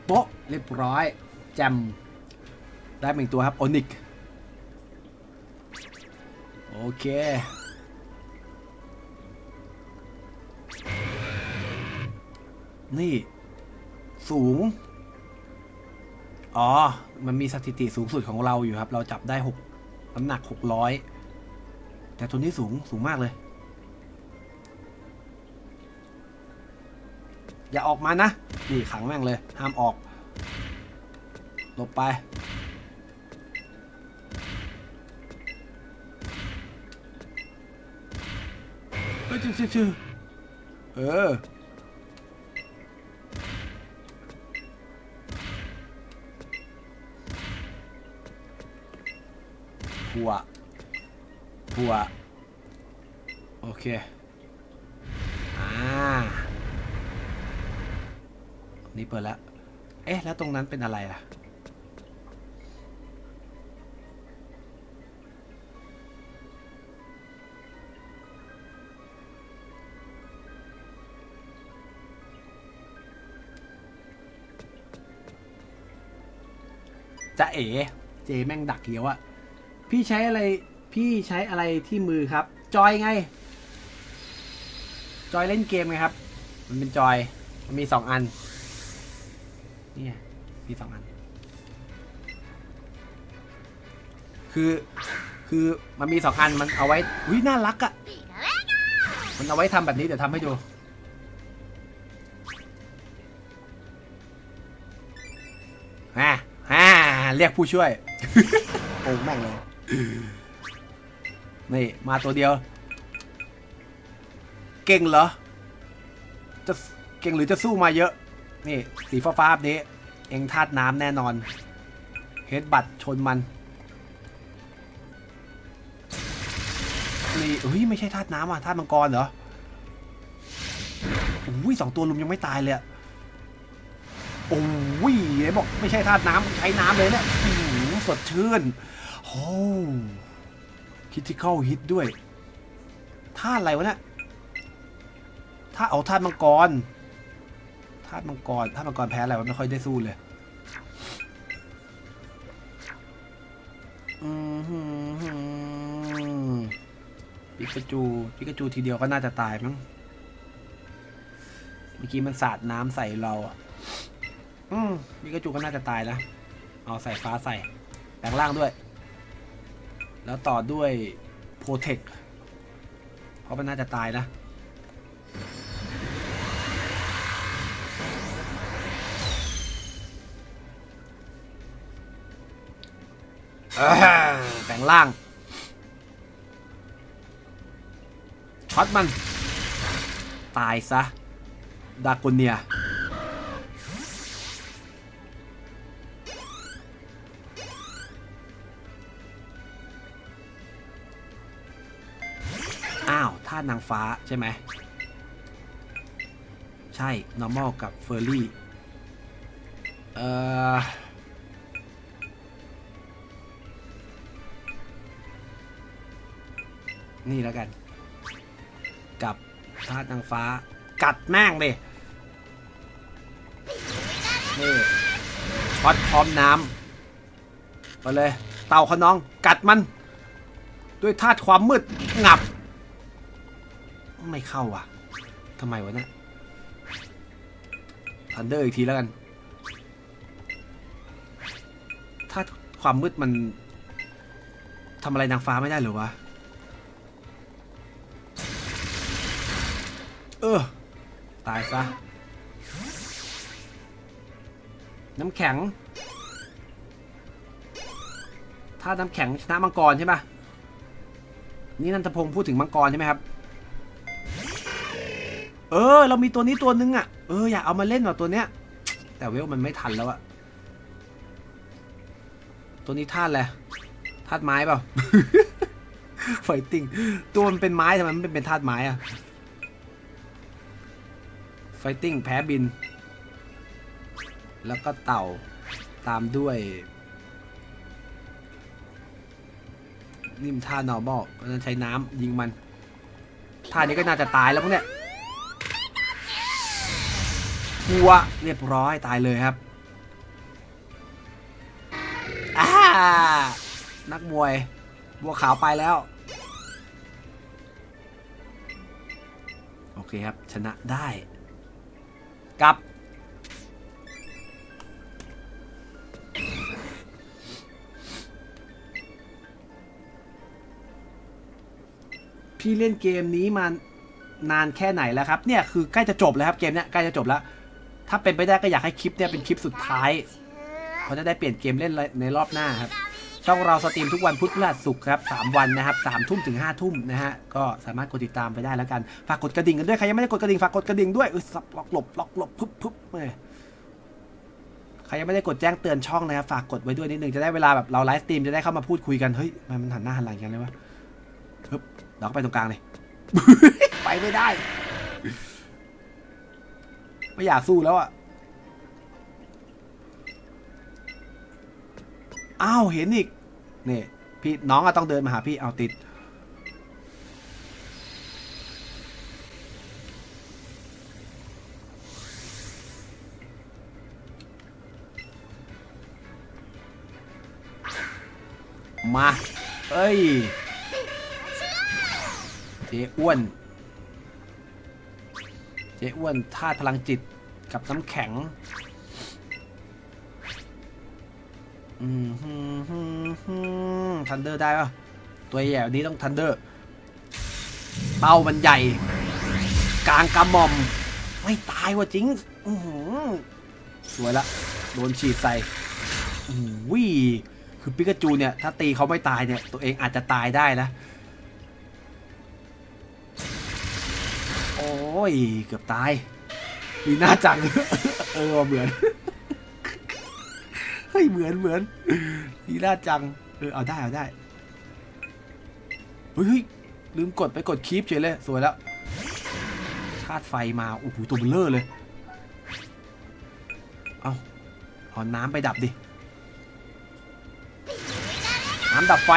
โป๊ะเรียบร้อยแจมได้เป็นตัวครับออนิกโอเคนี่สูงอ๋อมันมีสถิติสูงสุดของเราอยู่ครับเราจับได้หกน้ำหนักหกร้อยแต่ตัวนี้สูงสูงมากเลยอย่าออกมานะนี่ขังแม่งเลยห้ามออกหลบไปเออหัวหัวโอเคอ่านี่เปิดแล้วเอ๊ะแล้วตรงนั้นเป็นอะไรล่ะจะเอ๋เจแม่งดักเหี้ยวอะพี่ใช้อะไรพี่ใช้อะไรที่มือครับจอยไงจอยเล่นเกมไงครับมันเป็นจอยมันมีสองอันนี่มีสองอันคือคือมันมีสองอันมันเอาไว้วิน่ารักอะมันเอาไว้ทำแบบนี้เดี๋ยวทำให้ดูอ่ะเรียกผู้ช่วยโอ้แม่งเลยนี่มาตัวเดียวเก่งเหรอจะเก่งหรือจะสู้มาเยอะนี่สีฟ้าฟ้านี้เองธาตุน้ำแน่นอนเฮดบัตชนมันนี่เฮ้ยไม่ใช่ธาตุน้ำอ่ะธาตุมังกรเหรอโอ้ยสองตัวลุมยังไม่ตายเลยโอ้ยไอ้บอกไม่ใช่ธาตุน้ำใช้น้ำเลยเนี่ยสดชื่นโอ้คิดที่เข้าฮิตด้วยธาตุอะไรวะเนี่ยถ้าเอาธาตุมังกรธาตุมังกรธาตุมังกรแพ้อะไรวะไม่ค่อยได้สู้เลยอืมปิกาจูปิกาจูทีเดียวก็น่าจะตายมั้งเมื่อกี้มันสาดน้ำใส่เราอะอืมนี่กระจุกก็น่าจะตายนะเอาใส่ฟ้าใส่แปลงร่างด้วยแล้วต่อด้วยโปรเทคเพราะมันน่าจะตายนะแปลงร่างช็อตมันตายซะดาโกเนียนางฟ้าใช่ไหมใช่ normal กับ furry เอ่อนี่แล้วกันกับธาตุนางฟ้ากัดแม่งเลยนี่ช็อตพร้อมน้ำไปเลยเต่าขนองกัดมันด้วยธาตุความมืดงับไม่เข้าอ่ะทำไมวะเนี่ยทันเดอร์อีกทีแล้วกันถ้าความมืดมัน ทำอะไรนางฟ้าไม่ได้หรือวะเออตายซะน้ำแข็งถ้าน้ำแข็งชนะมังกรใช่ไหมนี่นันทพงศ์พูดถึงมังกรใช่ไหมครับเออเรามีตัวนี้ตัวนึงอ่ะเอออยากเอามาเล่นว่ะตัวเนี้ยแต่เวลมันไม่ทันแล้วอะตัวนี้ธาตุอะไรธาตุไม้เปล่า ไฟติ้งตัวมันเป็นไม้ทำไมมันเป็นธาตุไม้อะไฟติ้งแพ้บินแล้วก็เต่าตามด้วยนิ่มท่านอร์มอลเพราะฉะนั้นใช้น้ำยิงมันท่านี้ก็น่าจะตายแล้วพวกเนี้ยหัวเรียบร้อยตายเลยครับอ่านักมวยบัวขาวไปแล้วโอเคครับชนะได้กับพี่เล่นเกมนี้มานานแค่ไหนแล้วครับเนี่ยคือใกล้จะจบแล้วครับเกมเนี้ยใกล้จะจบแล้วถ้าเป็นไปได้ก็อยากให้คลิปเนี่ยเป็นคลิปสุดท้ายเขาจะได้เปลี่ยนเกมเล่นในรอบหน้าครับช่องเราสตรีมทุกวันพุธพฤหัสศุกร์ครับสามวันนะครับสามทุ่มถึงห้าทุ่มนะฮะก็สามารถกดติดตามไปได้แล้วกันฝากกดกระดิ่งกันด้วยใครยังไม่ได้กดกระดิ่งฝากกดกระดิ่งด้วยอึสับล็อกหลบล็อกหลบพึบพึบเลยใครยังไม่ได้กดแจ้งเตือนช่องนะครับฝากกดไว้ด้วยนิดนึงจะได้เวลาแบบเราไลฟ์สตรีมจะได้เข้ามาพูดคุยกันเฮ้ยมันหันหน้าหันหลังกันเลยวะปึ๊บเราก็ไปตรงกลางเลยไปไม่ได้ไม่อยากสู้แล้วอ่ะอ้าวเห็นอีกนี่พี่น้องก็ต้องเดินมาหาพี่เอาติดมาเอ้ยเจ๊อ้วนเจ๊อ้วนธาตุพลังจิตกับน้ำแข็งอืมฮึฮึฮึทันเดอร์ได้ป่ะตัวใหญ่แบบนี้ต้องทันเดอร์เป้ามันใหญ่กลางกระหม่อมไม่ตายว่ะจริงอืมสวยละโดนฉีดใส่วิ่งคือปิกาจูเนี่ยถ้าตีเขาไม่ตายเนี่ยตัวเองอาจจะตายได้นะโอ้ยเกือบตายมีหน้าจังเออเหมือนเฮ้ยเหมือนเหมือนมีหน้าจังเออเอาได้เอาได้เฮ้ยลืมกดไปกดคลิปเฉยเลยสวยแล้วชาติไฟมาโอ้โหตัวเบลเลอร์เลยเอาเอาน้ำไปดับดิน้ำดับไฟ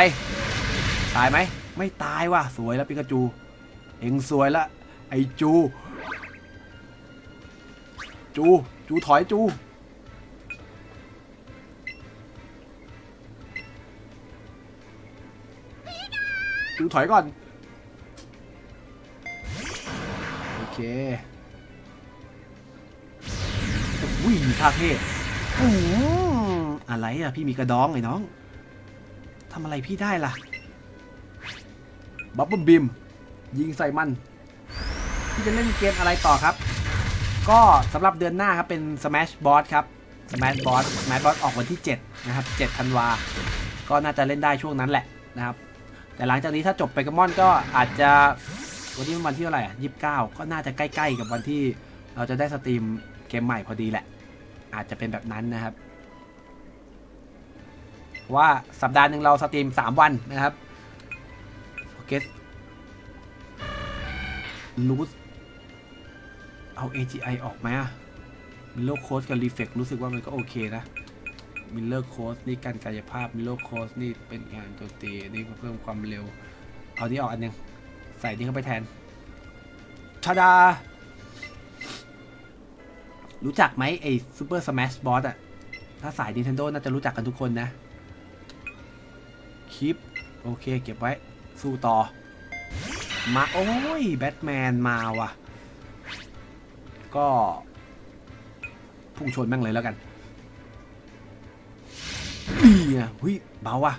ตายไหมไม่ตายว่ะสวยแล้วปิกาจูเอ็งสวยละไอจูจูจูถอยจูจูถอยก่อนโอเควิ่งท่าเทพโอ้อะไรอ่ะพี่มีกระดองไอ้น้องทำอะไรพี่ได้ล่ะบับเบิ้ลบีมยิงใส่มันพี่จะเล่นเกมอะไรต่อครับก็สำหรับเดือนหน้าครับเป็น Smash Boss ครับ Smash Boss Smash Boss ออกวันที่เจ็ดนะครับเจ็ดธันวาก็น่าจะเล่นได้ช่วงนั้นแหละนะครับแต่หลังจากนี้ถ้าจบไปกระม่อนก็อาจจะวันนี้วันที่เท่าไหร่อ่ะยี่สิบเก้าก็น่าจะใกล้ๆกับวันที่เราจะได้สตรีมเกมใหม่พอดีแหละอาจจะเป็นแบบนั้นนะครับว่าสัปดาห์หนึ่งเราสตรีมสามวันนะครับโอเครู้เอา เอ จี ไอ ออกไหมอะมิลเลอร์โค้ดกับรีเฟกรู้สึกว่ามันก็โอเคนะมิลเลอร์โค้ดนี่การกายภาพมิลเลอร์โค้ดนี่เป็นงานตัวตีนี่เพิ่มความเร็วเอานี่ออกอันนึงใส่นี่เข้าไปแทนชาดารู้จักไหมไอ้ Super Smash Boss อะถ้าสาย Nintendo น่าจะรู้จักกันทุกคนนะคลิปโอเคเก็บไว้สู้ต่อมาโอ้ยแบทแมนมาว่ะก็พุ่งชนแม่งเลยแล้วกันนี่อ่ะเฮ้ยเบาว่ะ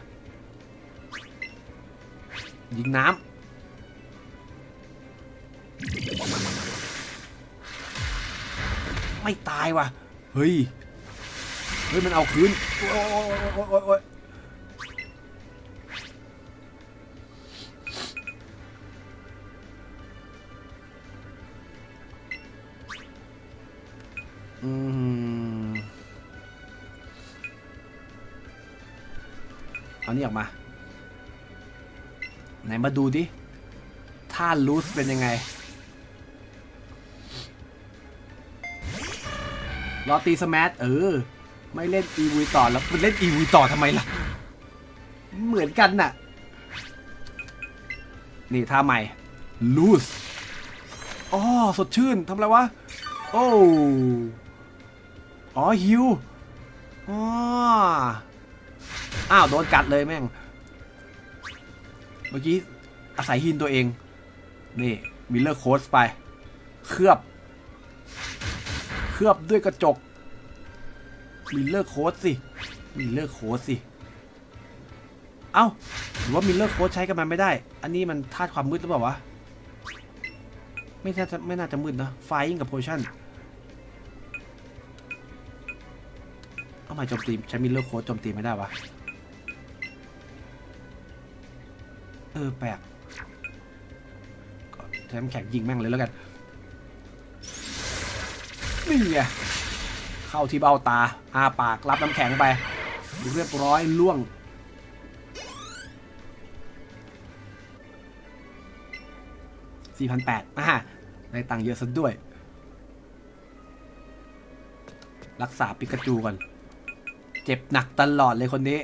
ยิงน้ำไม่ตายว่ะเฮ้ยเฮ้ยมันเอาคืนโอ้ยอืมเอานี่ออกมาไหนมาดูดิท่าลูสเป็นยังไงรอตีสแมชเออไม่เล่นอีวีต่อแล้วเล่นอีวีต่อทำไมล่ะเหมือนกันน่ะนี่ท่าใหม่ลูสอ๋อสดชื่นทำไรวะโอ้อ๋อฮิวอ๋ออ้าวโดนกัดเลยแม่งเมื่อกี้อาศัยหินตัวเองนี่มิลเลอร์โคสไปเคลือบเคลือบด้วยกระจกมิลเลอร์โคสสิมิลเลอร์โคสสิเอ้าหรือว่ามิลเลอร์โคสใช้กันมันไม่ได้อันนี้มันธาตุความมืดหรือเปล่าวะไม่น่าจะไม่น่าจะมืดนะไฟยิ่งกับโพชั่นเอามาโจมตีใช้มิลเลอร์โคสโจมตีไม่ได้วะเออแปลกก็ใช้น้ำแข็งยิงแม่งเลยแล้วกันนี่ไงเข้าที่เบ้าตาอาปากรับน้ำแข็งไปเรียบร้อยล่วงสี่พันแปดร้อย อ่าในตังเยอะซะด้วยรักษาปิกาจูก่อนเจ็บหนักตลอดเลยคนนี้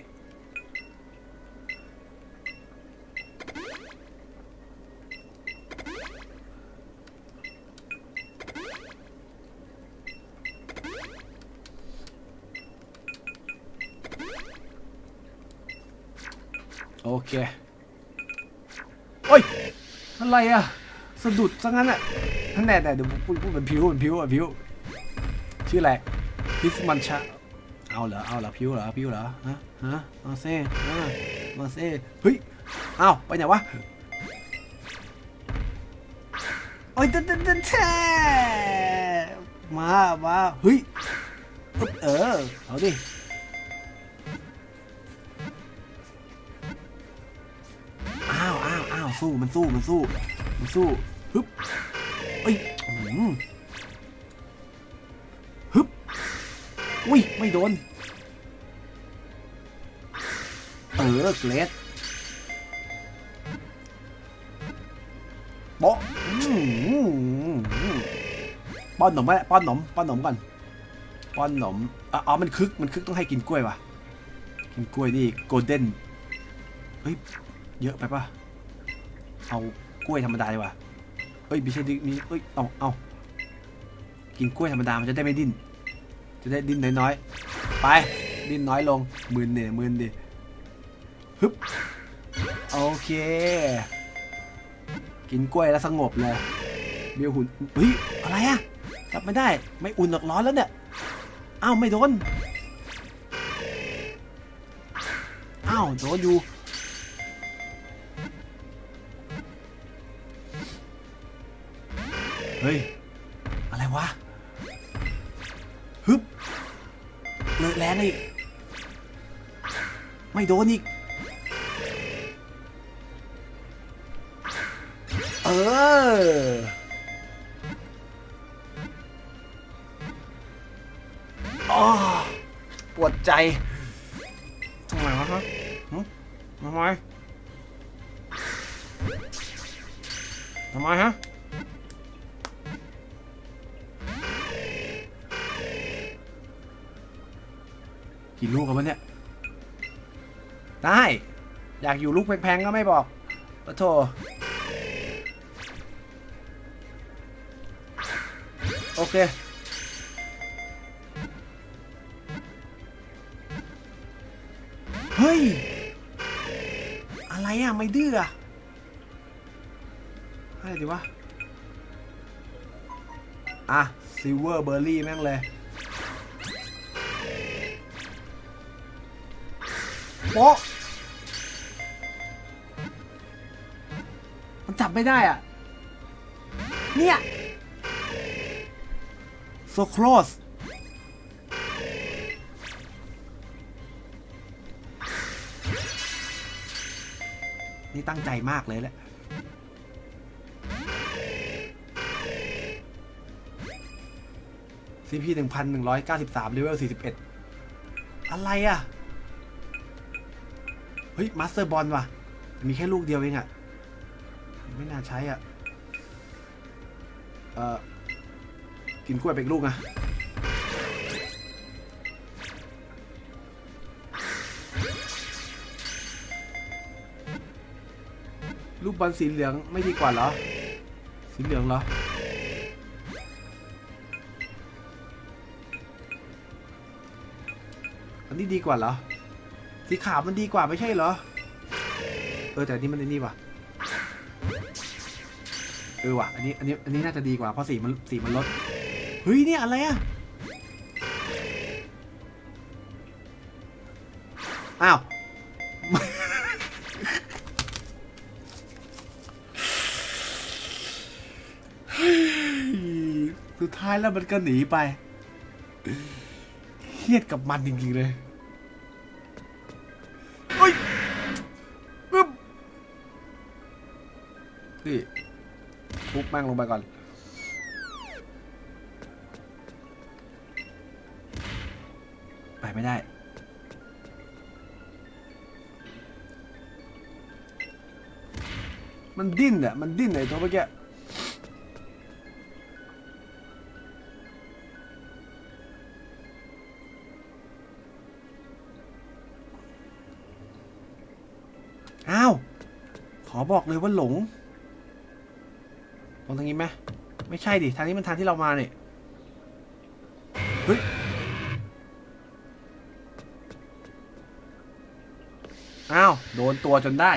โอเคโอ้ยอะไรอะสะดุดซะงั้นอะนั่นแหละแต่เดี๋ยวพูดพูดเป็นผิวเป็นผิวอะผิวชื่ออะไรพิสมันชะเอาเหรอเอาเหรอผิวเหรอผิวเหรอฮะฮะมาเซ่มาเซ่เฮ้ยเอาไปไหนวะโอ้ยเดินเดินเดินแช่มามาเฮ้ยเออเอาดิอ้าวอ้าวอ้าวสู้มันสู้มันสู้มันสู้ฮึบเอ้ยฮึบอุ้ยไม่โดนเออเกรดโบป้อนหนมไหมป้อนหนมป้อนหนมก่อนป้อนหนมอ๋อมันคึกมันคึกต้องให้กินกล้วยว่ะกินกล้วยนี่โกลเด้นเฮ้ยเยอะไปป่ะเอากล้วยธรรมดาดีกว่าเอ้ยไม่ใช่มีเอ้ยเอาเอากินกล้วยธรรมดามันจะได้ไม่ดิ้นจะได้ดิ้นน้อยๆไปดิ้นน้อยลงมืนเนี่ยมืนดิฮึบโอเคกินกล้วยแล้วสงบเลยเบี้ยวหุ่นเฮ้ยอะไรอะจับไม่ได้ไม่อุ่นหรอกร้อนแล้วเนี่ยอ้าวไม่โดนอ้าวโดนอยู่เฮ้ยอะไรวะฮึบเลยแรงอีกไม่โดนอีกเอออ๋อปวดใจทำไมวะฮะทำไมทำไมฮะกี่ลูกกันวะเนี่ยได้อยากอยู่ลูกแพงๆก็ไม่บอกขอโทษโอเคเฮ้ยอะไรอ่ะไม่ดื้ออะไรดีวะอ่ะซิลเวอร์เบอร์รี่แม่งเลย จับไม่ได้อ่ะเนี่ย so close นี่ตั้งใจมากเลยแหละซีพีหนึ่งพันหนึ่งร้อยเก้าสิบสามเลเวลสี่สิบเอ็ดอะไรอ่ะเฮ้ยมาสเตอร์บอลว่ะมีแค่ลูกเดียวเองอ่ะไม่น่าใช้อ่ะเอ่อกินกล้วยไปอีกลูกนะลูกบอลสีเหลืองไม่ดีกว่าเหรอสีเหลืองเหรออันนี้ดีกว่าเหรอสีขาวมันดีกว่าไม่ใช่เหรอเออแต่นี่มันนี่ว่ะเออว่ะอันนี้อันนี้อันนี้น่าจะดีกว่าเพราะสีมันสีมันลดเฮ้ยนี่อะไรอ่ะอ้าวสุดท้ายแล้วมันก็หนีไปเครียดกับมันจริงๆเลยนี่ทุบมั่งลงไปก่อนไปไม่ได้มันดิ้นอะมันดิ้นไอ้ตัวเมื่อกี้อ้าวขอบอกเลยว่าหลงมองทางนี้ไหมไม่ใช่ดิทางนี้มันทางที่เรามาเนี่ยเฮ้ยอ้าวโดนตัวจนได้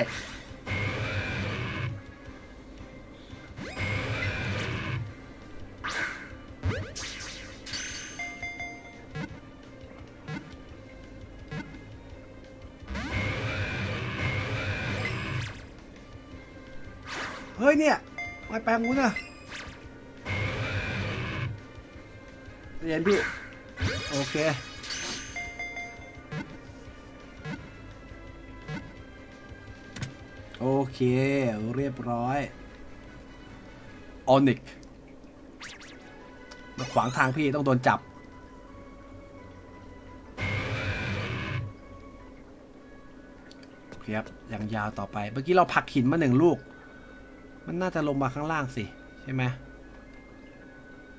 เฮ้ยเนี่ยไปแปลงงูนะเรียนพี่โอเคโอเคเรียบร้อยออนิกมาขวางทางพี่ต้องโดนจับครับอย่างยาวต่อไปเมื่อกี้เราผลักหินมาหนึ่งลูกมันน่าจะลงมาข้างล่างสิใช่ไหม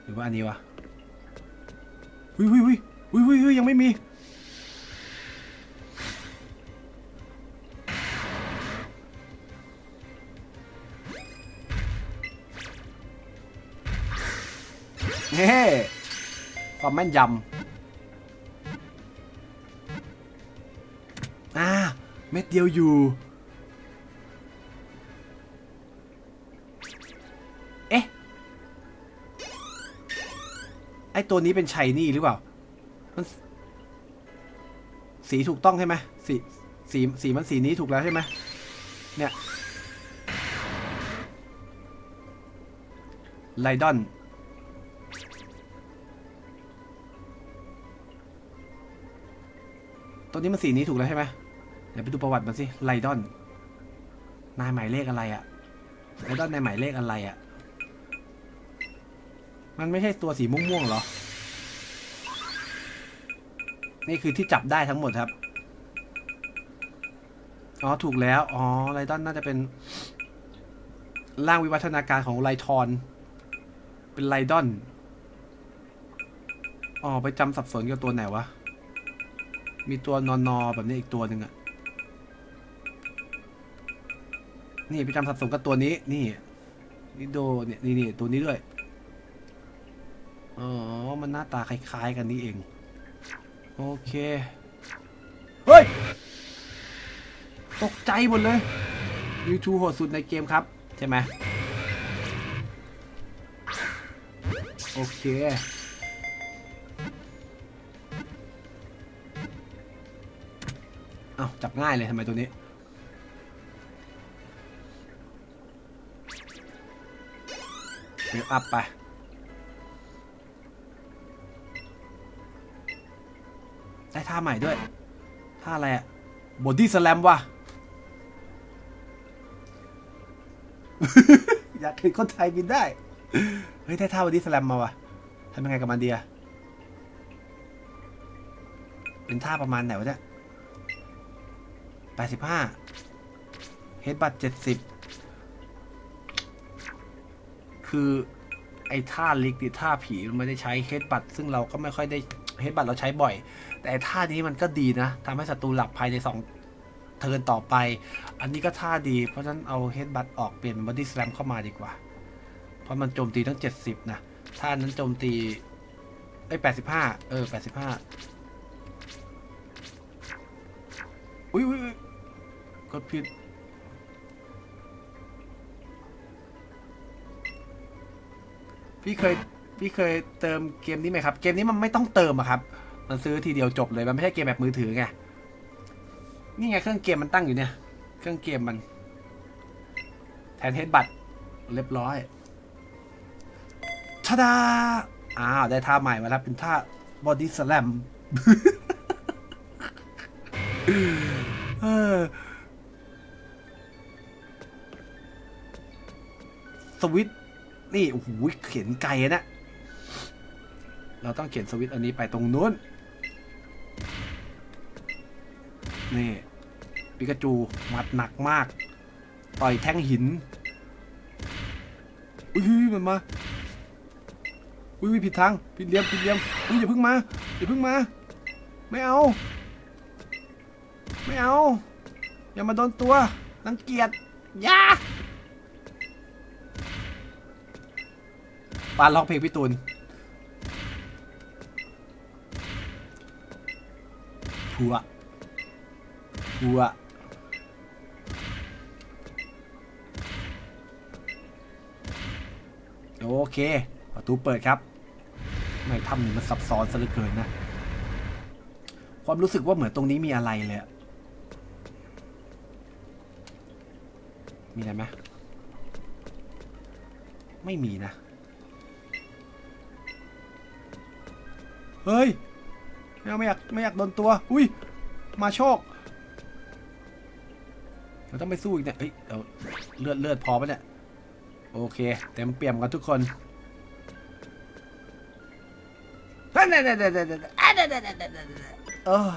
หรือว่าอันนี้วะวิววิววิววิวยังไม่มีเฮ้ความแม่นยำอ่าเม็ดเดียวอยู่ไอตัวนี้เป็นชัยนี่หรือเปล่ามันสีถูกต้องใช่ไหมสีสีสีมันสีนี้ถูกแล้วใช่ไหมเนี่ยไลดอนตัวนี้มันสีนี้ถูกแล้วใช่ไหมเดี๋ยวไปดูประวัติมันสิไลดอนนายหมายเลขอะไรอะไลดอนนายหมายเลขอะไรอะมันไม่ใช่ตัวสีม่วงๆหรอนี่คือที่จับได้ทั้งหมดครับอ๋อถูกแล้วอ๋อไลดอนน่าจะเป็นร่างวิวัฒนาการของไลทอนเป็นไลดอนอ๋อไปจำสับสนกับตัวไหนวะมีตัวนอนๆแบบนี้อีกตัวหนึ่งอะนี่ไปจำสับสนกับตัวนี้นี่นี่โดเนี่ยนี่นี่ตัวนี้ด้วยอ๋อมันหน้าตาคล้ายๆกันนี่เองโอเคเฮ้ยตกใจหมดเลยยูทูบโหดสุดในเกมครับใช่ไหมโอเคเอาจับง่ายเลยทำไมตัวนี้ บิวอัพไปได้ท่าใหม่ด้วยท่าอะไรอะบอดี้สแลมว่ะอยากเห็นคนไทยบินได้เฮ้ยได้ท่าบอดี้สแลมมาว่ะทำยังไงกับมันดีอะเป็นท่าประมาณไหนวะเนี่ยแปดสิบห้าเฮดบัตเจ็ดสิบคือไอ้ท่าลิกหรือท่าผีมันไม่ได้ใช้เฮดบัตซึ่งเราก็ไม่ค่อยได้เฮดบัตเราใช้บ่อยแต่ท่านี้มันก็ดีนะทำให้ศัตรูหลับภายในสองเทิร์นต่อไปอันนี้ก็ท่าดีเพราะฉะนั้นเอาเฮดบัตออกเปลี่ยนบอดี้สแลมเข้ามาดีกว่าเพราะมันโจมตีทั้งเจ็ดสิบนะท่านั้นโจมตีไอ้แปดสิบห้าเออแปดสิบห้าอุ้ยกดผิดพี่เคยพี่เคยเติมเกมนี้ไหมครับเกมนี้มันไม่ต้องเติมอะครับมันซื้อทีเดียวจบเลยมันไม่ใช่เกมแบบมือถือไงนี่ไงเครื่องเกมมันตั้งอยู่เนี่ยเครื่องเกมมันแทนเฮดบัตเรียบร้อยชะดาอ้าวได้ท่าใหม่มาแล้วเป็นท่าบอดี้สแลมสวิตนี่โอ้โหเขียนไกลนะเราต้องเขียนสวิตช์อันนี้ไปตรงนู้นนี่ปิกาจูหมัดหนักมากต่อยแท่งหินอุ้ยมันมาอุ้ยผิดทางผิดเลี้ยมผิดเลี้ยมอุ้ยอย่าเพิ่งมาอย่าเพิ่งมาไม่เอาไม่เอาอย่ามาโดนตัวรังเกียจอย่าปานร้องเพลงพี่ตูนผัวผัวโอเคประตูเปิดครับไม่ทำนี่มันซับซ้อนซะเหลือเกินนะความรู้สึกว่าเหมือนตรงนี้มีอะไรเลยมีอะไรไหมไม่มีนะเฮ้ยไม่อยากไม่อยากโดนตัวอุ้ยมาโชคเราต้องไปสู้อีกเนี่ยเฮ้ยเอาเลือดเลือดพอปะเนี่ยโอเคเต็มเปี่ยมกันทุกคนเออ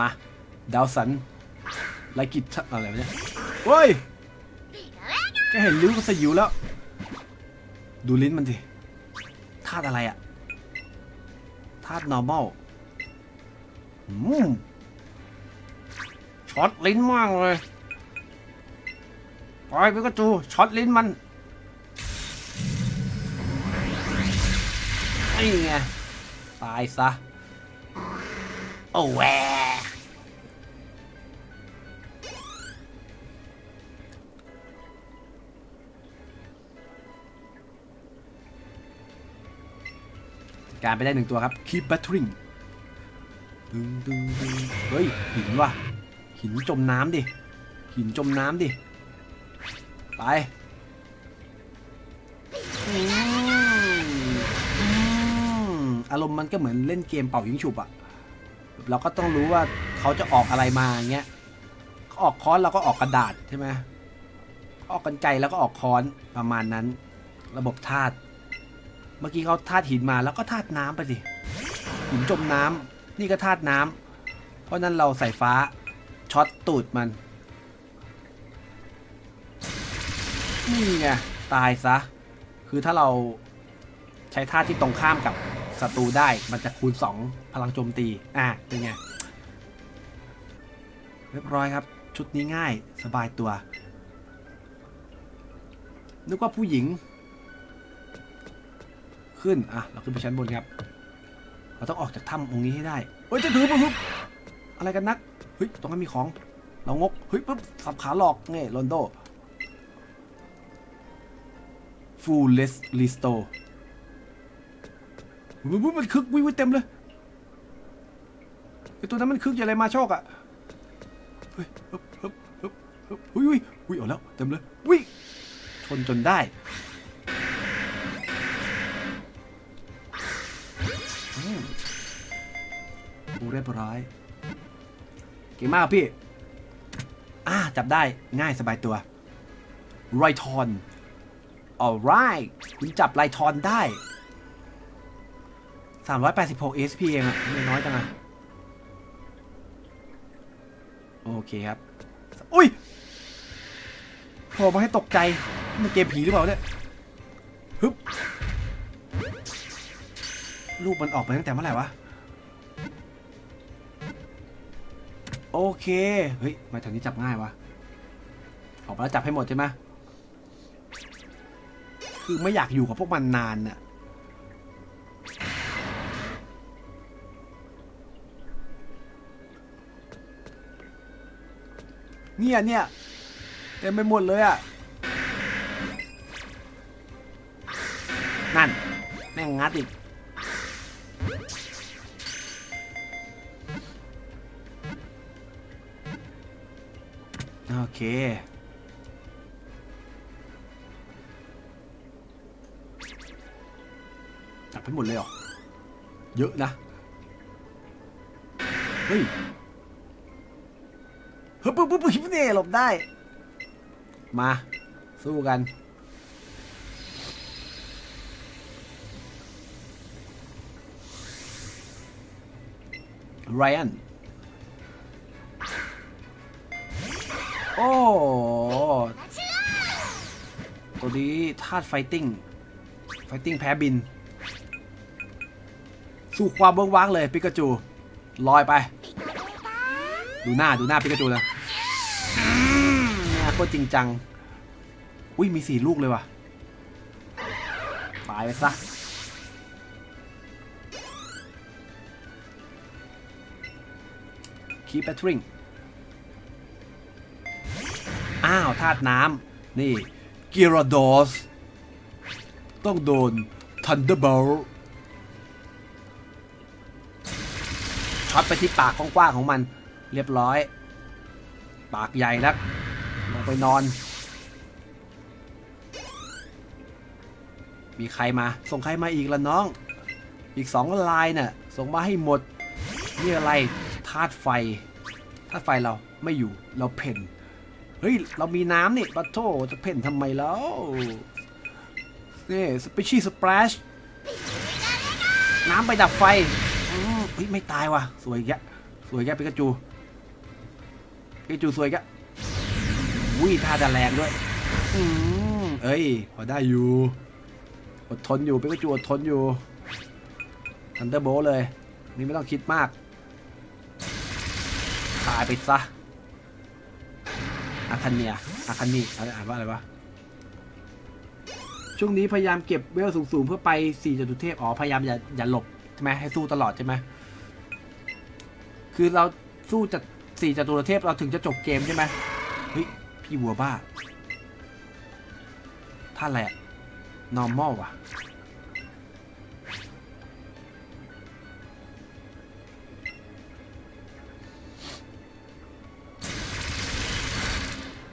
มาดาวสันไลกิจอะไรเนี่ยเฮ้ยแกเห็นลิ้วก็สยิวแล้วดูลิ้นมันสิธาตุอะไรอะธาตุ normal ช็อตลิ้นมากเลยไปไปก็จูช็อตลิ้นมันไอ้ไงตายซะโอ้แวการไปได้หนึ่งตัวครับ Keep Battering ดึงดึงดึงเฮ้ยหินว่ะหินจมน้ำดิหินจมน้ำดิไปอารมณ์มันก็เหมือนเล่นเกมเป่ายิงฉุบอะเราก็ต้องรู้ว่าเขาจะออกอะไรมาอย่างเงี้ยออกค้อนเราก็ออกกระดาษใช่ไหมออกกรรไกรแล้วก็ออกค้อนประมาณนั้นระบบธาตุเมื่อกี้เขาธาตุหินมาแล้วก็ธาตุน้ำไปสิหินจมน้ำนี่ก็ธาตุน้ำเพราะนั้นเราใส่ฟ้าช็อตตูดมันนี่ไงตายซะคือถ้าเราใช้ธาตุที่ตรงข้ามกับศัตรูได้มันจะคูณสองพลังโจมตีอ่ะเป็นไงเรียบร้อยครับชุดนี้ง่ายสบายตัวนึกว่าผู้หญิงขึ้นอ่ะเราขึ้นไปชั้นบนครับเราต้องออกจากถ้ำตรงนี้ให้ได้เฮ้ยจะถือปุ๊บอะไรกันนักเฮ้ยตรงนั้นมีของเรางกเฮ้ยปุ๊บสับขาหลอกไงโรนโดฟูลเลสลิสโต วุ้ยมันคึกวุ้ยเต็มเลยไอตัวนั้นมันคึกอย่างไรมาชอกอ่ะเฮ้ยฮึบฮึบฮึบฮึบวุ้ยวุ้ยวุ้ยออกแล้วเต็มเลยวุ้ยชนจนได้ดูเรียบร้อยเก่งมากพี่อ่าจับได้ง่ายสบายตัวไรทอนalright คุณจับไรทอนได้ สามร้อยแปดสิบหก เอส พี เองอะไม่น้อยจังอะโอเคครับอุ้ยโผล่มาให้ตกใจมันเกมผีหรือเปล่าเนี่ยฮึบลูกมันออกไปตั้งแต่เมื่อไหร่วะโอเคเฮ้ยมาแถวนี้จับง่ายวะออกมาแล้วจับให้หมดใช่ไหมคือไม่อยากอยู่กับพวกมันนานน่ะเนี่ยเนี่ยเต็มไปหมดเลยอ่ะนั่นแม่งงัดอีกโอเคจับไปหมดเลยเหรอเยอะนะเฮ้ยเฮ้ยปุ๊บปุ๊บปุ๊บเนี่ยหลบได้มาสู้กันไรอันโอ้ตัวนี้ธาตุไฟติ้งไฟติ้งแพ้บินสู่ความเบิ้งว้างเลยปิกาจูลอยไปดูหน้าดูหน้าปิกาจูเลยก็จริงจังอุ้ยมีสี่ลูกเลยว่ะตายไปซะคีปแบทริงอ้าวธาตุน้ำนี่กิราดอสต้องโดนทันเดอร์บอลช็อตไปที่ปากกว้างๆของมันเรียบร้อยปากใหญ่นักลงไปนอนมีใครมาส่งใครมาอีกละน้องอีกสองลายน่ะส่งมาให้หมดนี่อะไรธาตุไฟธาตุไฟเราไม่อยู่เราเพ่นเฮ้ยเรามีน้ำนี่ปะโถจะเพ่นทำไมแล้วนี่สเปชี่สเปรชน้ำไปดับไฟไม่ตายว่ะสวยแกสวยแกปิกาจูปิกาจูสวยแกวิ่งท่าจะแรงด้วยอืมเอ้ยพอได้อยู่อดทนอยู่ปิกาจูอดทนอยู่ทันเดอร์โบลต์เลยนี่ไม่ต้องคิดมากตายไปซะอาคันเนียอาคันนี่อะไรอ่านว่าอะไรวะช่วงนี้พยายามเก็บเวลสูงๆเพื่อไปสี่จตุเทพอ๋อพยายามอย่าอย่าหลบใช่ไหมให้สู้ตลอดใช่ไหมคือเราสู้จากสี่จตุรเทพเราถึงจะจบเกมใช่ไหมเฮ้ยพี่วัวบ้าท่าอะไรอะ normal ว่ะ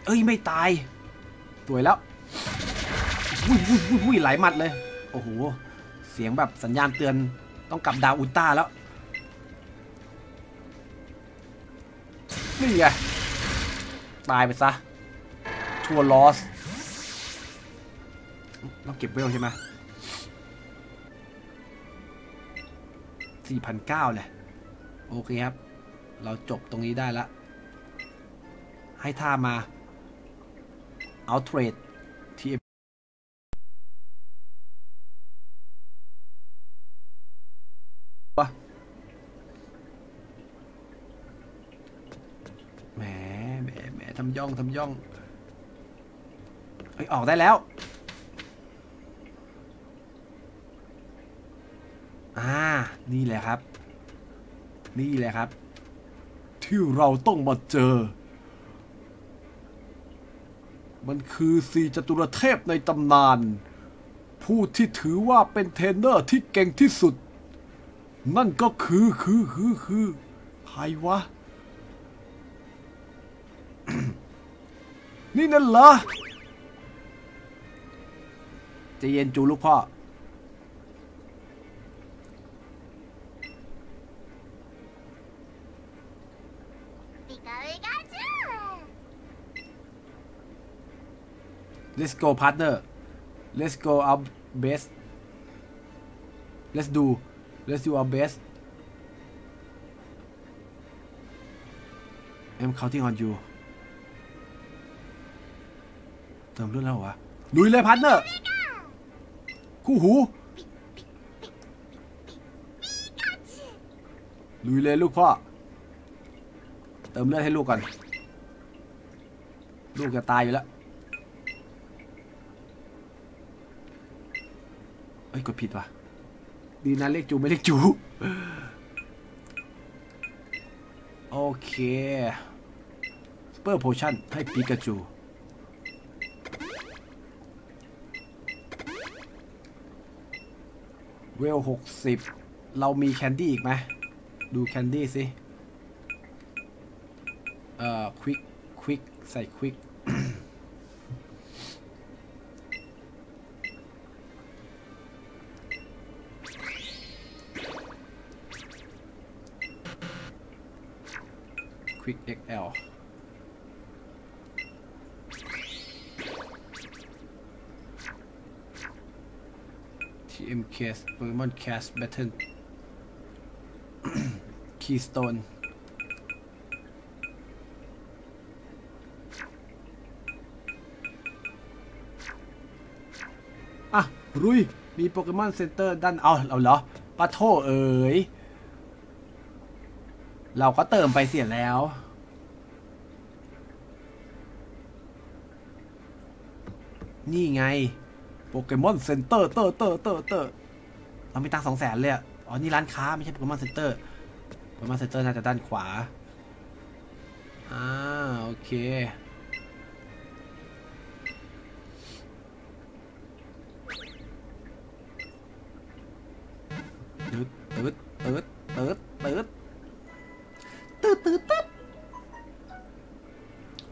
เอ้ยไม่ตายสวยแล้ววุ้ยวุ้ยวุ้ยวุ้ยหลายหมัดเลยโอ้โหเสียงแบบสัญญาณเตือนต้องกลับดาวอุลตร้าแล้วนี่ไงตายไปซะทัวร์ลอสเราเก็บเวลใช่ไหมสี่พันเก้าเลยโอเคครับเราจบตรงนี้ได้ละให้ท่ามาเอาเทรดที่แหมแหมแหมทำย่องทำย่องเฮ้ยออกได้แล้วอ่านี่แหละครับนี่แหละครับที่เราต้องมาเจอมันคือสี่จตุรเทพในตำนานผู้ที่ถือว่าเป็นเทรนเนอร์ที่เก่งที่สุด นั่นก็คือคือคือคือใครวะ นี่นั่นเหรอใจเย็นจูลูกพ่อLet's go partner Let's go our best Let's do Let's do our best I'm counting on you เติมเรื่องแล้ววะลุยเลย partner คู่หูลุยเลยลูกพ่อเติมเลือดให้ลูกก่อนลูกจะตายอยู่แล้วเอ้ยกดผิดว่ะดีนะเลขจูไม่เลขจูโอเคสเปอร์โพชั่นให้ปิกาจูเวลหกสิบเรามีแคนดี้อีกไหมดูแคนดี้สิเอ่อควิกควิกใส่ควิก ควิก เอ็กซ์ แอล ที เอ็ม เค Pokemon Cast Battle Keystoneอ่ะรุยมีโปเกมอนเซ็นเตอร์ด้านเอาเราเหรอปะโถเอ๋ยเราก็เติมไปเสียแล้วนี่ไงโปเกมอนเซ็นเตอร์เตอร์เตอร์เตอร์เตอร์เรามีตังสองแสนเลยอ๋อนี่ร้านค้าไม่ใช่โปเกมอนเซ็นเตอร์โปเกมอนเซ็นเตอร์น่าจะด้านขวาอ่าโอเคตืดตืดตืดตืดตืดตืดตืดตืด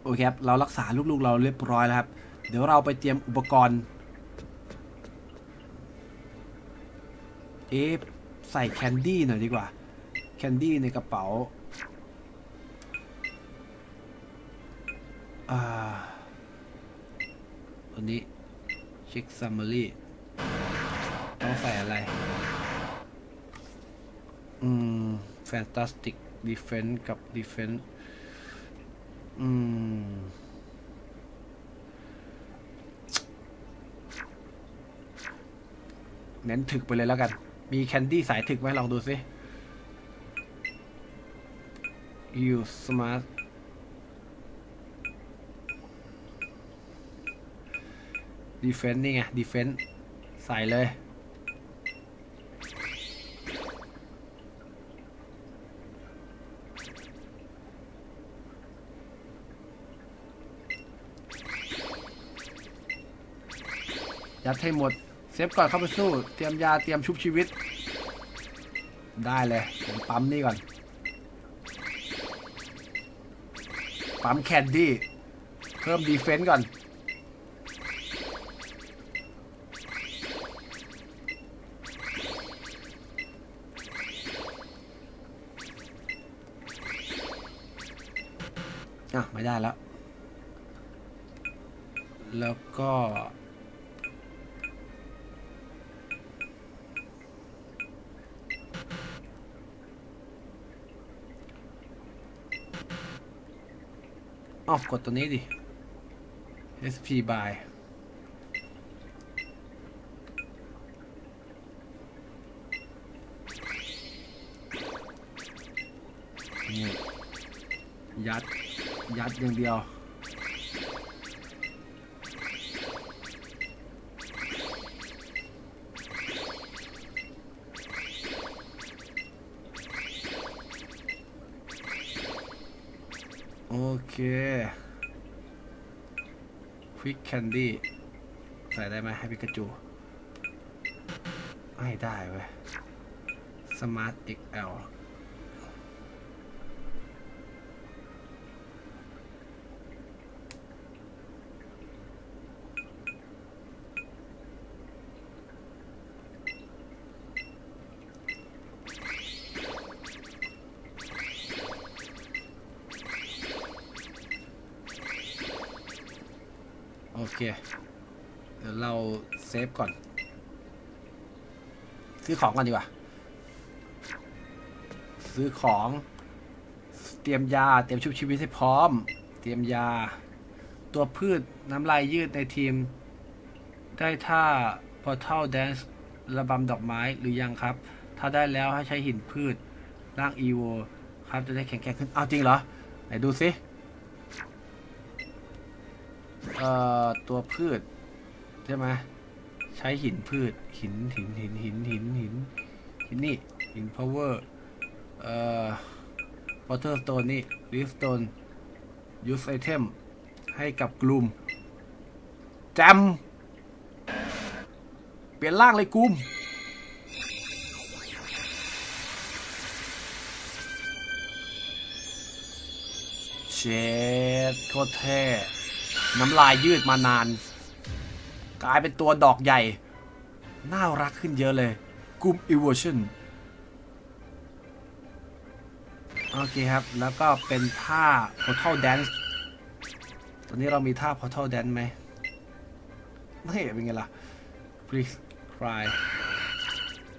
โอเคครับเรารักษาลูกๆเราเรียบร้อยแล้วครับเดี๋ยวเราไปเตรียมอุปกรณ์เอ๊ะใส่แคนดี้หน่อยดีกว่าแคนดี้ในกระเป๋าอ่าตัวนี้เช็คซัมมารีต้องใส่อะไรอืม Fantastic Defense กับ Defense อืมเน้นถึกไปเลยแล้วกันมีแคนดี้สายถึกไหมลองดูสิ You Smart ดีเฟนส์นี่ไงดีเฟนส์ใส่เลยยัดให้หมดเซฟก่อนเข้าไปสู้เตรียมยาเตรียมชุบชีวิตได้เลยผมปั๊มนี่ก่อนปั๊มแคนดี้เพิ่มดีเฟนส์ก่อนอ่ะไม่ได้แล้วแล้วก็อ้าวกดตัวนี้ดิ เอส พี by นี่ยัดยัดอย่างเดียวโอเคควิกแคนดี้ใส่ได้ไหมให้ปิกาจูไม่ได้เว้ยส Smart เอ็กซ์ แอล โอเคเดี๋ยวเราเซฟก่อนซื้อของก่อนดีกว่าซื้อของเตรียมยาเตรียมชุบชีวิตให้พร้อมเตรียมยาตัวพืชน้ำลายยืดในทีมได้ท่า Portal Dance ระบำดอกไม้หรือยังครับถ้าได้แล้วให้ใช้หินพืชร่างอีโวครับจะได้แข็งแกร่งขึ้นเอาจริงเหรอไหนดูสิเอ่อตัวพืชใช่ไหมใช้หินพืชหินหินหินหินหินหินหินนี่หิน power เอ่อ water stone นี่ leaf stone use item ให้กับกลุ่มแจมเปลี่ยนร่างเลยกลุ่มเชดโคตรเท่น้ำลายยืดมานานกลายเป็นตัวดอกใหญ่น่ารักขึ้นเยอะเลยกลุ่ม Evolution โอเคครับแล้วก็เป็นท่า Portal Dance ตอนนี้เรามีท่า Portal Dance ไหมไม่เป็นไงล่ะ Please Cry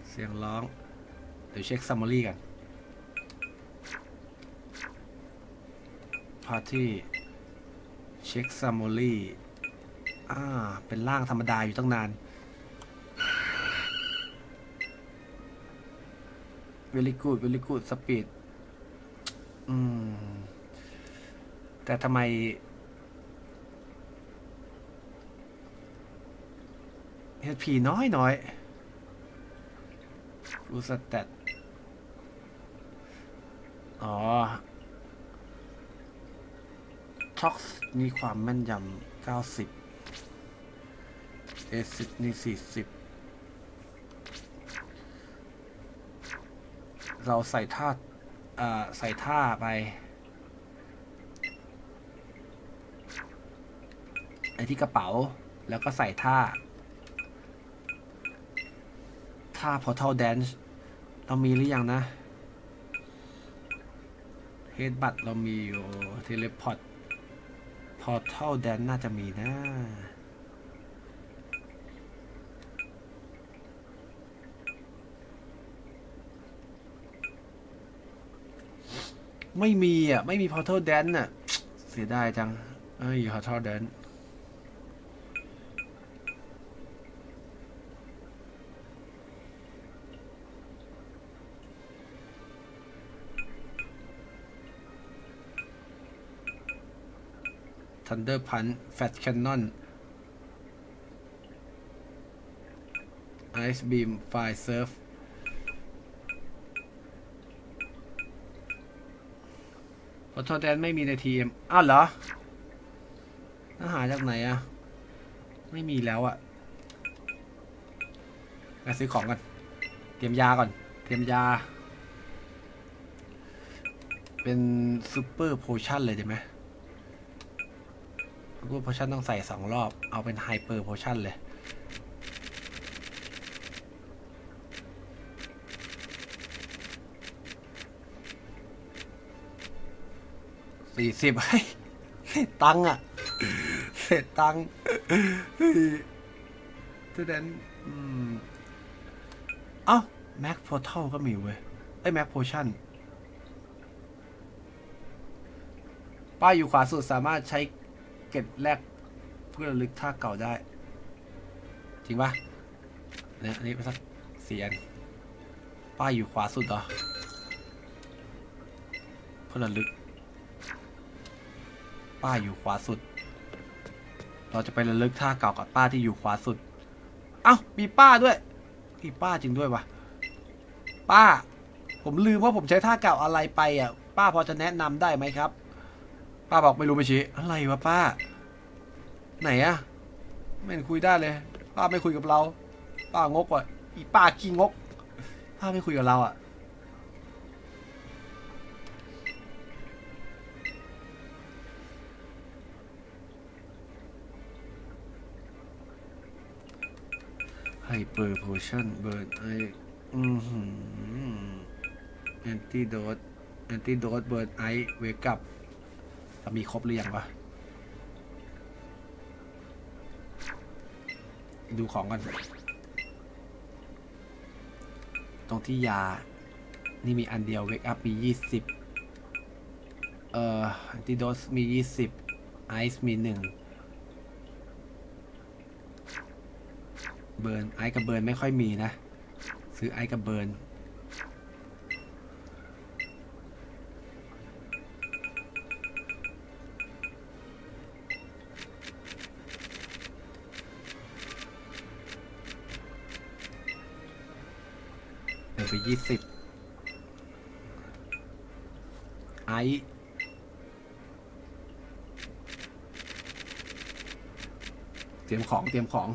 เสียงร้องเดี๋ยวเช็ค Summary กัน Party เช็ค Summaryอ่าเป็นร่างธรรมดาอยู่ตั้งนานเวลิกูดเวลิกูดสปีดอืมแต่ทำไมเฮดพีน้อยน้อยฟูสแตทอ๋อช็อกมีความแม่นยำเก้าสิบเอสิบนี่สี่สิบเราใส่ท่าอ่าใส่ท่าไปไอที่กระเป๋าแล้วก็ใส่ท่าท่า Portal Dance เรามีหรือยังนะ Headbutt เรามีอยู่ Teleport Portal Dance น่าจะมีนะไม่มีอ่ะไม่มี Portal Dance น่ะเสียดายจังเอ้ย Portal Dance ทันเดอร์พันแฟตแคนนอนไอซ์บีมไฟเซิร์ฟพอทอแดนไม่มีในทีเอ็มอ้าวเหรอน่าหาจากไหนอะไม่มีแล้วอะไปซื้อของก่อนเตรียมยาก่อนเตรียมยาเป็นซูเปอร์โพชั่นเลยได้ไหมซูเปอร์โพชั่นต้องใส่สองรอบเอาเป็นไฮเปอร์โพชั่นเลยสี่สิบให้เศษตังค์อ่ะเศษตังค์ดังนั้นเอ้าแม็กโพเทลก็มีเว้ยไอ้แม็กโพชั่นป้ายอยู่ขวาสุดสามารถใช้เก็บแลกเพื่อระลึกท่าเก่าได้จริงปะเนี่ยอันนี้ไปสักเสียนป้ายอยู่ขวาสุดเหรอเพื่อระลึกป้าอยู่ขวาสุดเราจะไประลึกท่าเก่ากับป้าที่อยู่ขวาสุดเอ้ามีป้าด้วยมีป้าจริงด้วยวะป้าผมลืมว่าผมใช้ท่าเก่าอะไรไปอ่ะป้าพอจะแนะนำได้ไหมครับป้าบอกไม่รู้ไม่ชี้อะไรวะป้าไหนอะไม่เห็นคุยได้เลยป้าไม่คุยกับเราป้างกว่ะอีป้าขี้งกป้าไม่คุยกับเราอ่ะ เปอร์โพชั่นเบิร์นไออือหือแอนตี้โดสแอนตี้โดสเบิร์นไอเวกับจะมีครบหรือยังวะดูของกันตรงที่ยานี่มีอันเดียวเวกอัพมียี่สิบเอ่อแอนติโดสมียี่สิบไอซ์มีหนึ่งเบิร์นไอซ์กับเบิร์นไม่ค่อยมีนะซื้อไอซ์กับเบิร์นไปยี่สิบไอเตรียมของเตรียมของ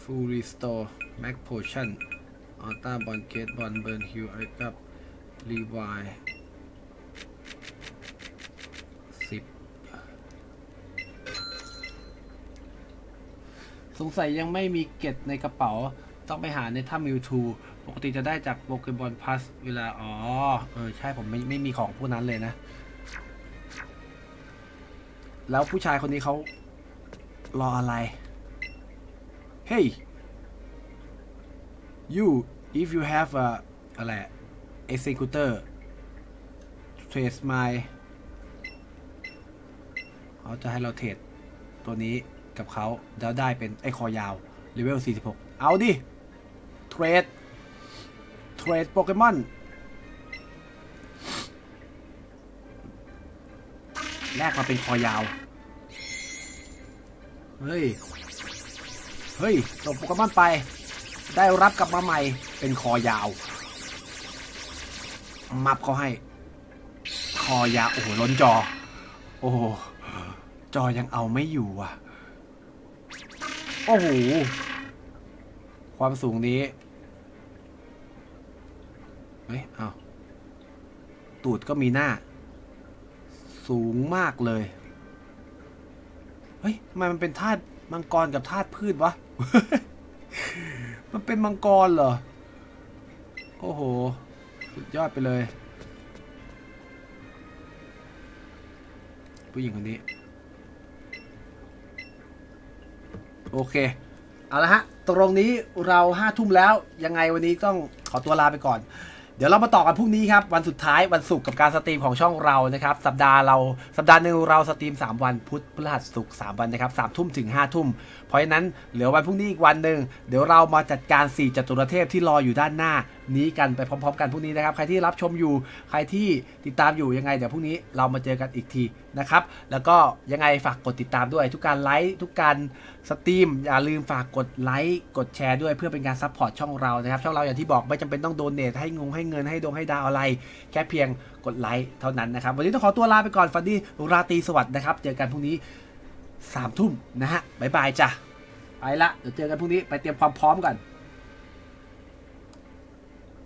ฟูลรีสโตร์แม็กโพชั่นออต้าบอลเกตบอลเบิร์นฮิวไอกับรีวายสิบสงสัยยังไม่มีเกตในกระเป๋าต้องไปหาในถ้ำมิวทูปกติจะได้จากโปเกมอนพลัสเวลาอ๋อเออใช่ผมไม่ไม่มีของพวกนั้นเลยนะแล้วผู้ชายคนนี้เขารออะไรเฮ้ยYou, if you have a อะไร executor, trace my เขาจะให้เราเทรดตัวนี้กับเขาแล้วได้เป็นไอ้คอยาว level สี่สิบหกเอาดิ trade trade โปเกมอนแลกมาเป็นคอยาวเฮ้ยเฮ้ยส่งโปเกมอนไปได้รับกลับมาใหม่เป็นคอยาวมับเขาให้คอยาวโอ้โหล้นจอโอ้โหจอยังเอาไม่อยู่อ่ะโอ้โหความสูงนี้เฮ้ยเอาตูดก็มีหน้าสูงมากเลยเฮ้ยทำไมมันเป็นธาตุมังกรกับธาตุพืชวะ มันเป็นมังกรเหรอโอ้โหสุดยอดไปเลยผู้หญิงคนนี้โอเคเอาละฮะตรงนี้เราห้าทุ่มแล้วยังไงวันนี้ต้องขอตัวลาไปก่อนเดี๋ยวเรามาต่อกันพรุ่งนี้ครับวันสุดท้ายวันศุกร์กับการสตรีมของช่องเรานะครับสัปดาห์เราสัปดาห์หนึ่งเราสตรีมสามวันพุธพฤหัสศุกร์สามวันนะครับสามทุ่มถึงห้าทุ่มเพราะฉะนั้นเหลือวันพรุ่งนี้อีกวันหนึ่งเดี๋ยวเรามาจัดการสี่จตุรเทพที่รออยู่ด้านหน้านี้กันไปพร้อมๆกันพรุ่งนี้นะครับใครที่รับชมอยู่ใครที่ติดตามอยู่ยังไงเดี๋ยวพรุ่งนี้เรามาเจอกันอีกทีนะครับแล้วก็ยังไงฝากกดติดตามด้วยทุกการไลค์ทุกการสตรีมอย่าลืมฝากกดไลค์กดแชร์ด้วยเพื่อเป็นการซัพพอร์ตช่องเรานะครับช่องเราอย่างที่บอกไม่จำเป็นต้องโดเนทให้งงให้เงินให้ดงให้ดาวอะไรแค่เพียงกดไลค์เท่านั้นนะครับวันนี้ต้องขอตัวลาไปก่อนฟันดี้ราตรีสวัสดิ์นะครับเจอกันพรุ่งนี้สามทุ่มนะฮะบ๊ายบายจ้ะไปละเดี๋ยวเจอกันพรุ่งนี้ไปเตรียมความพร้อมก่อน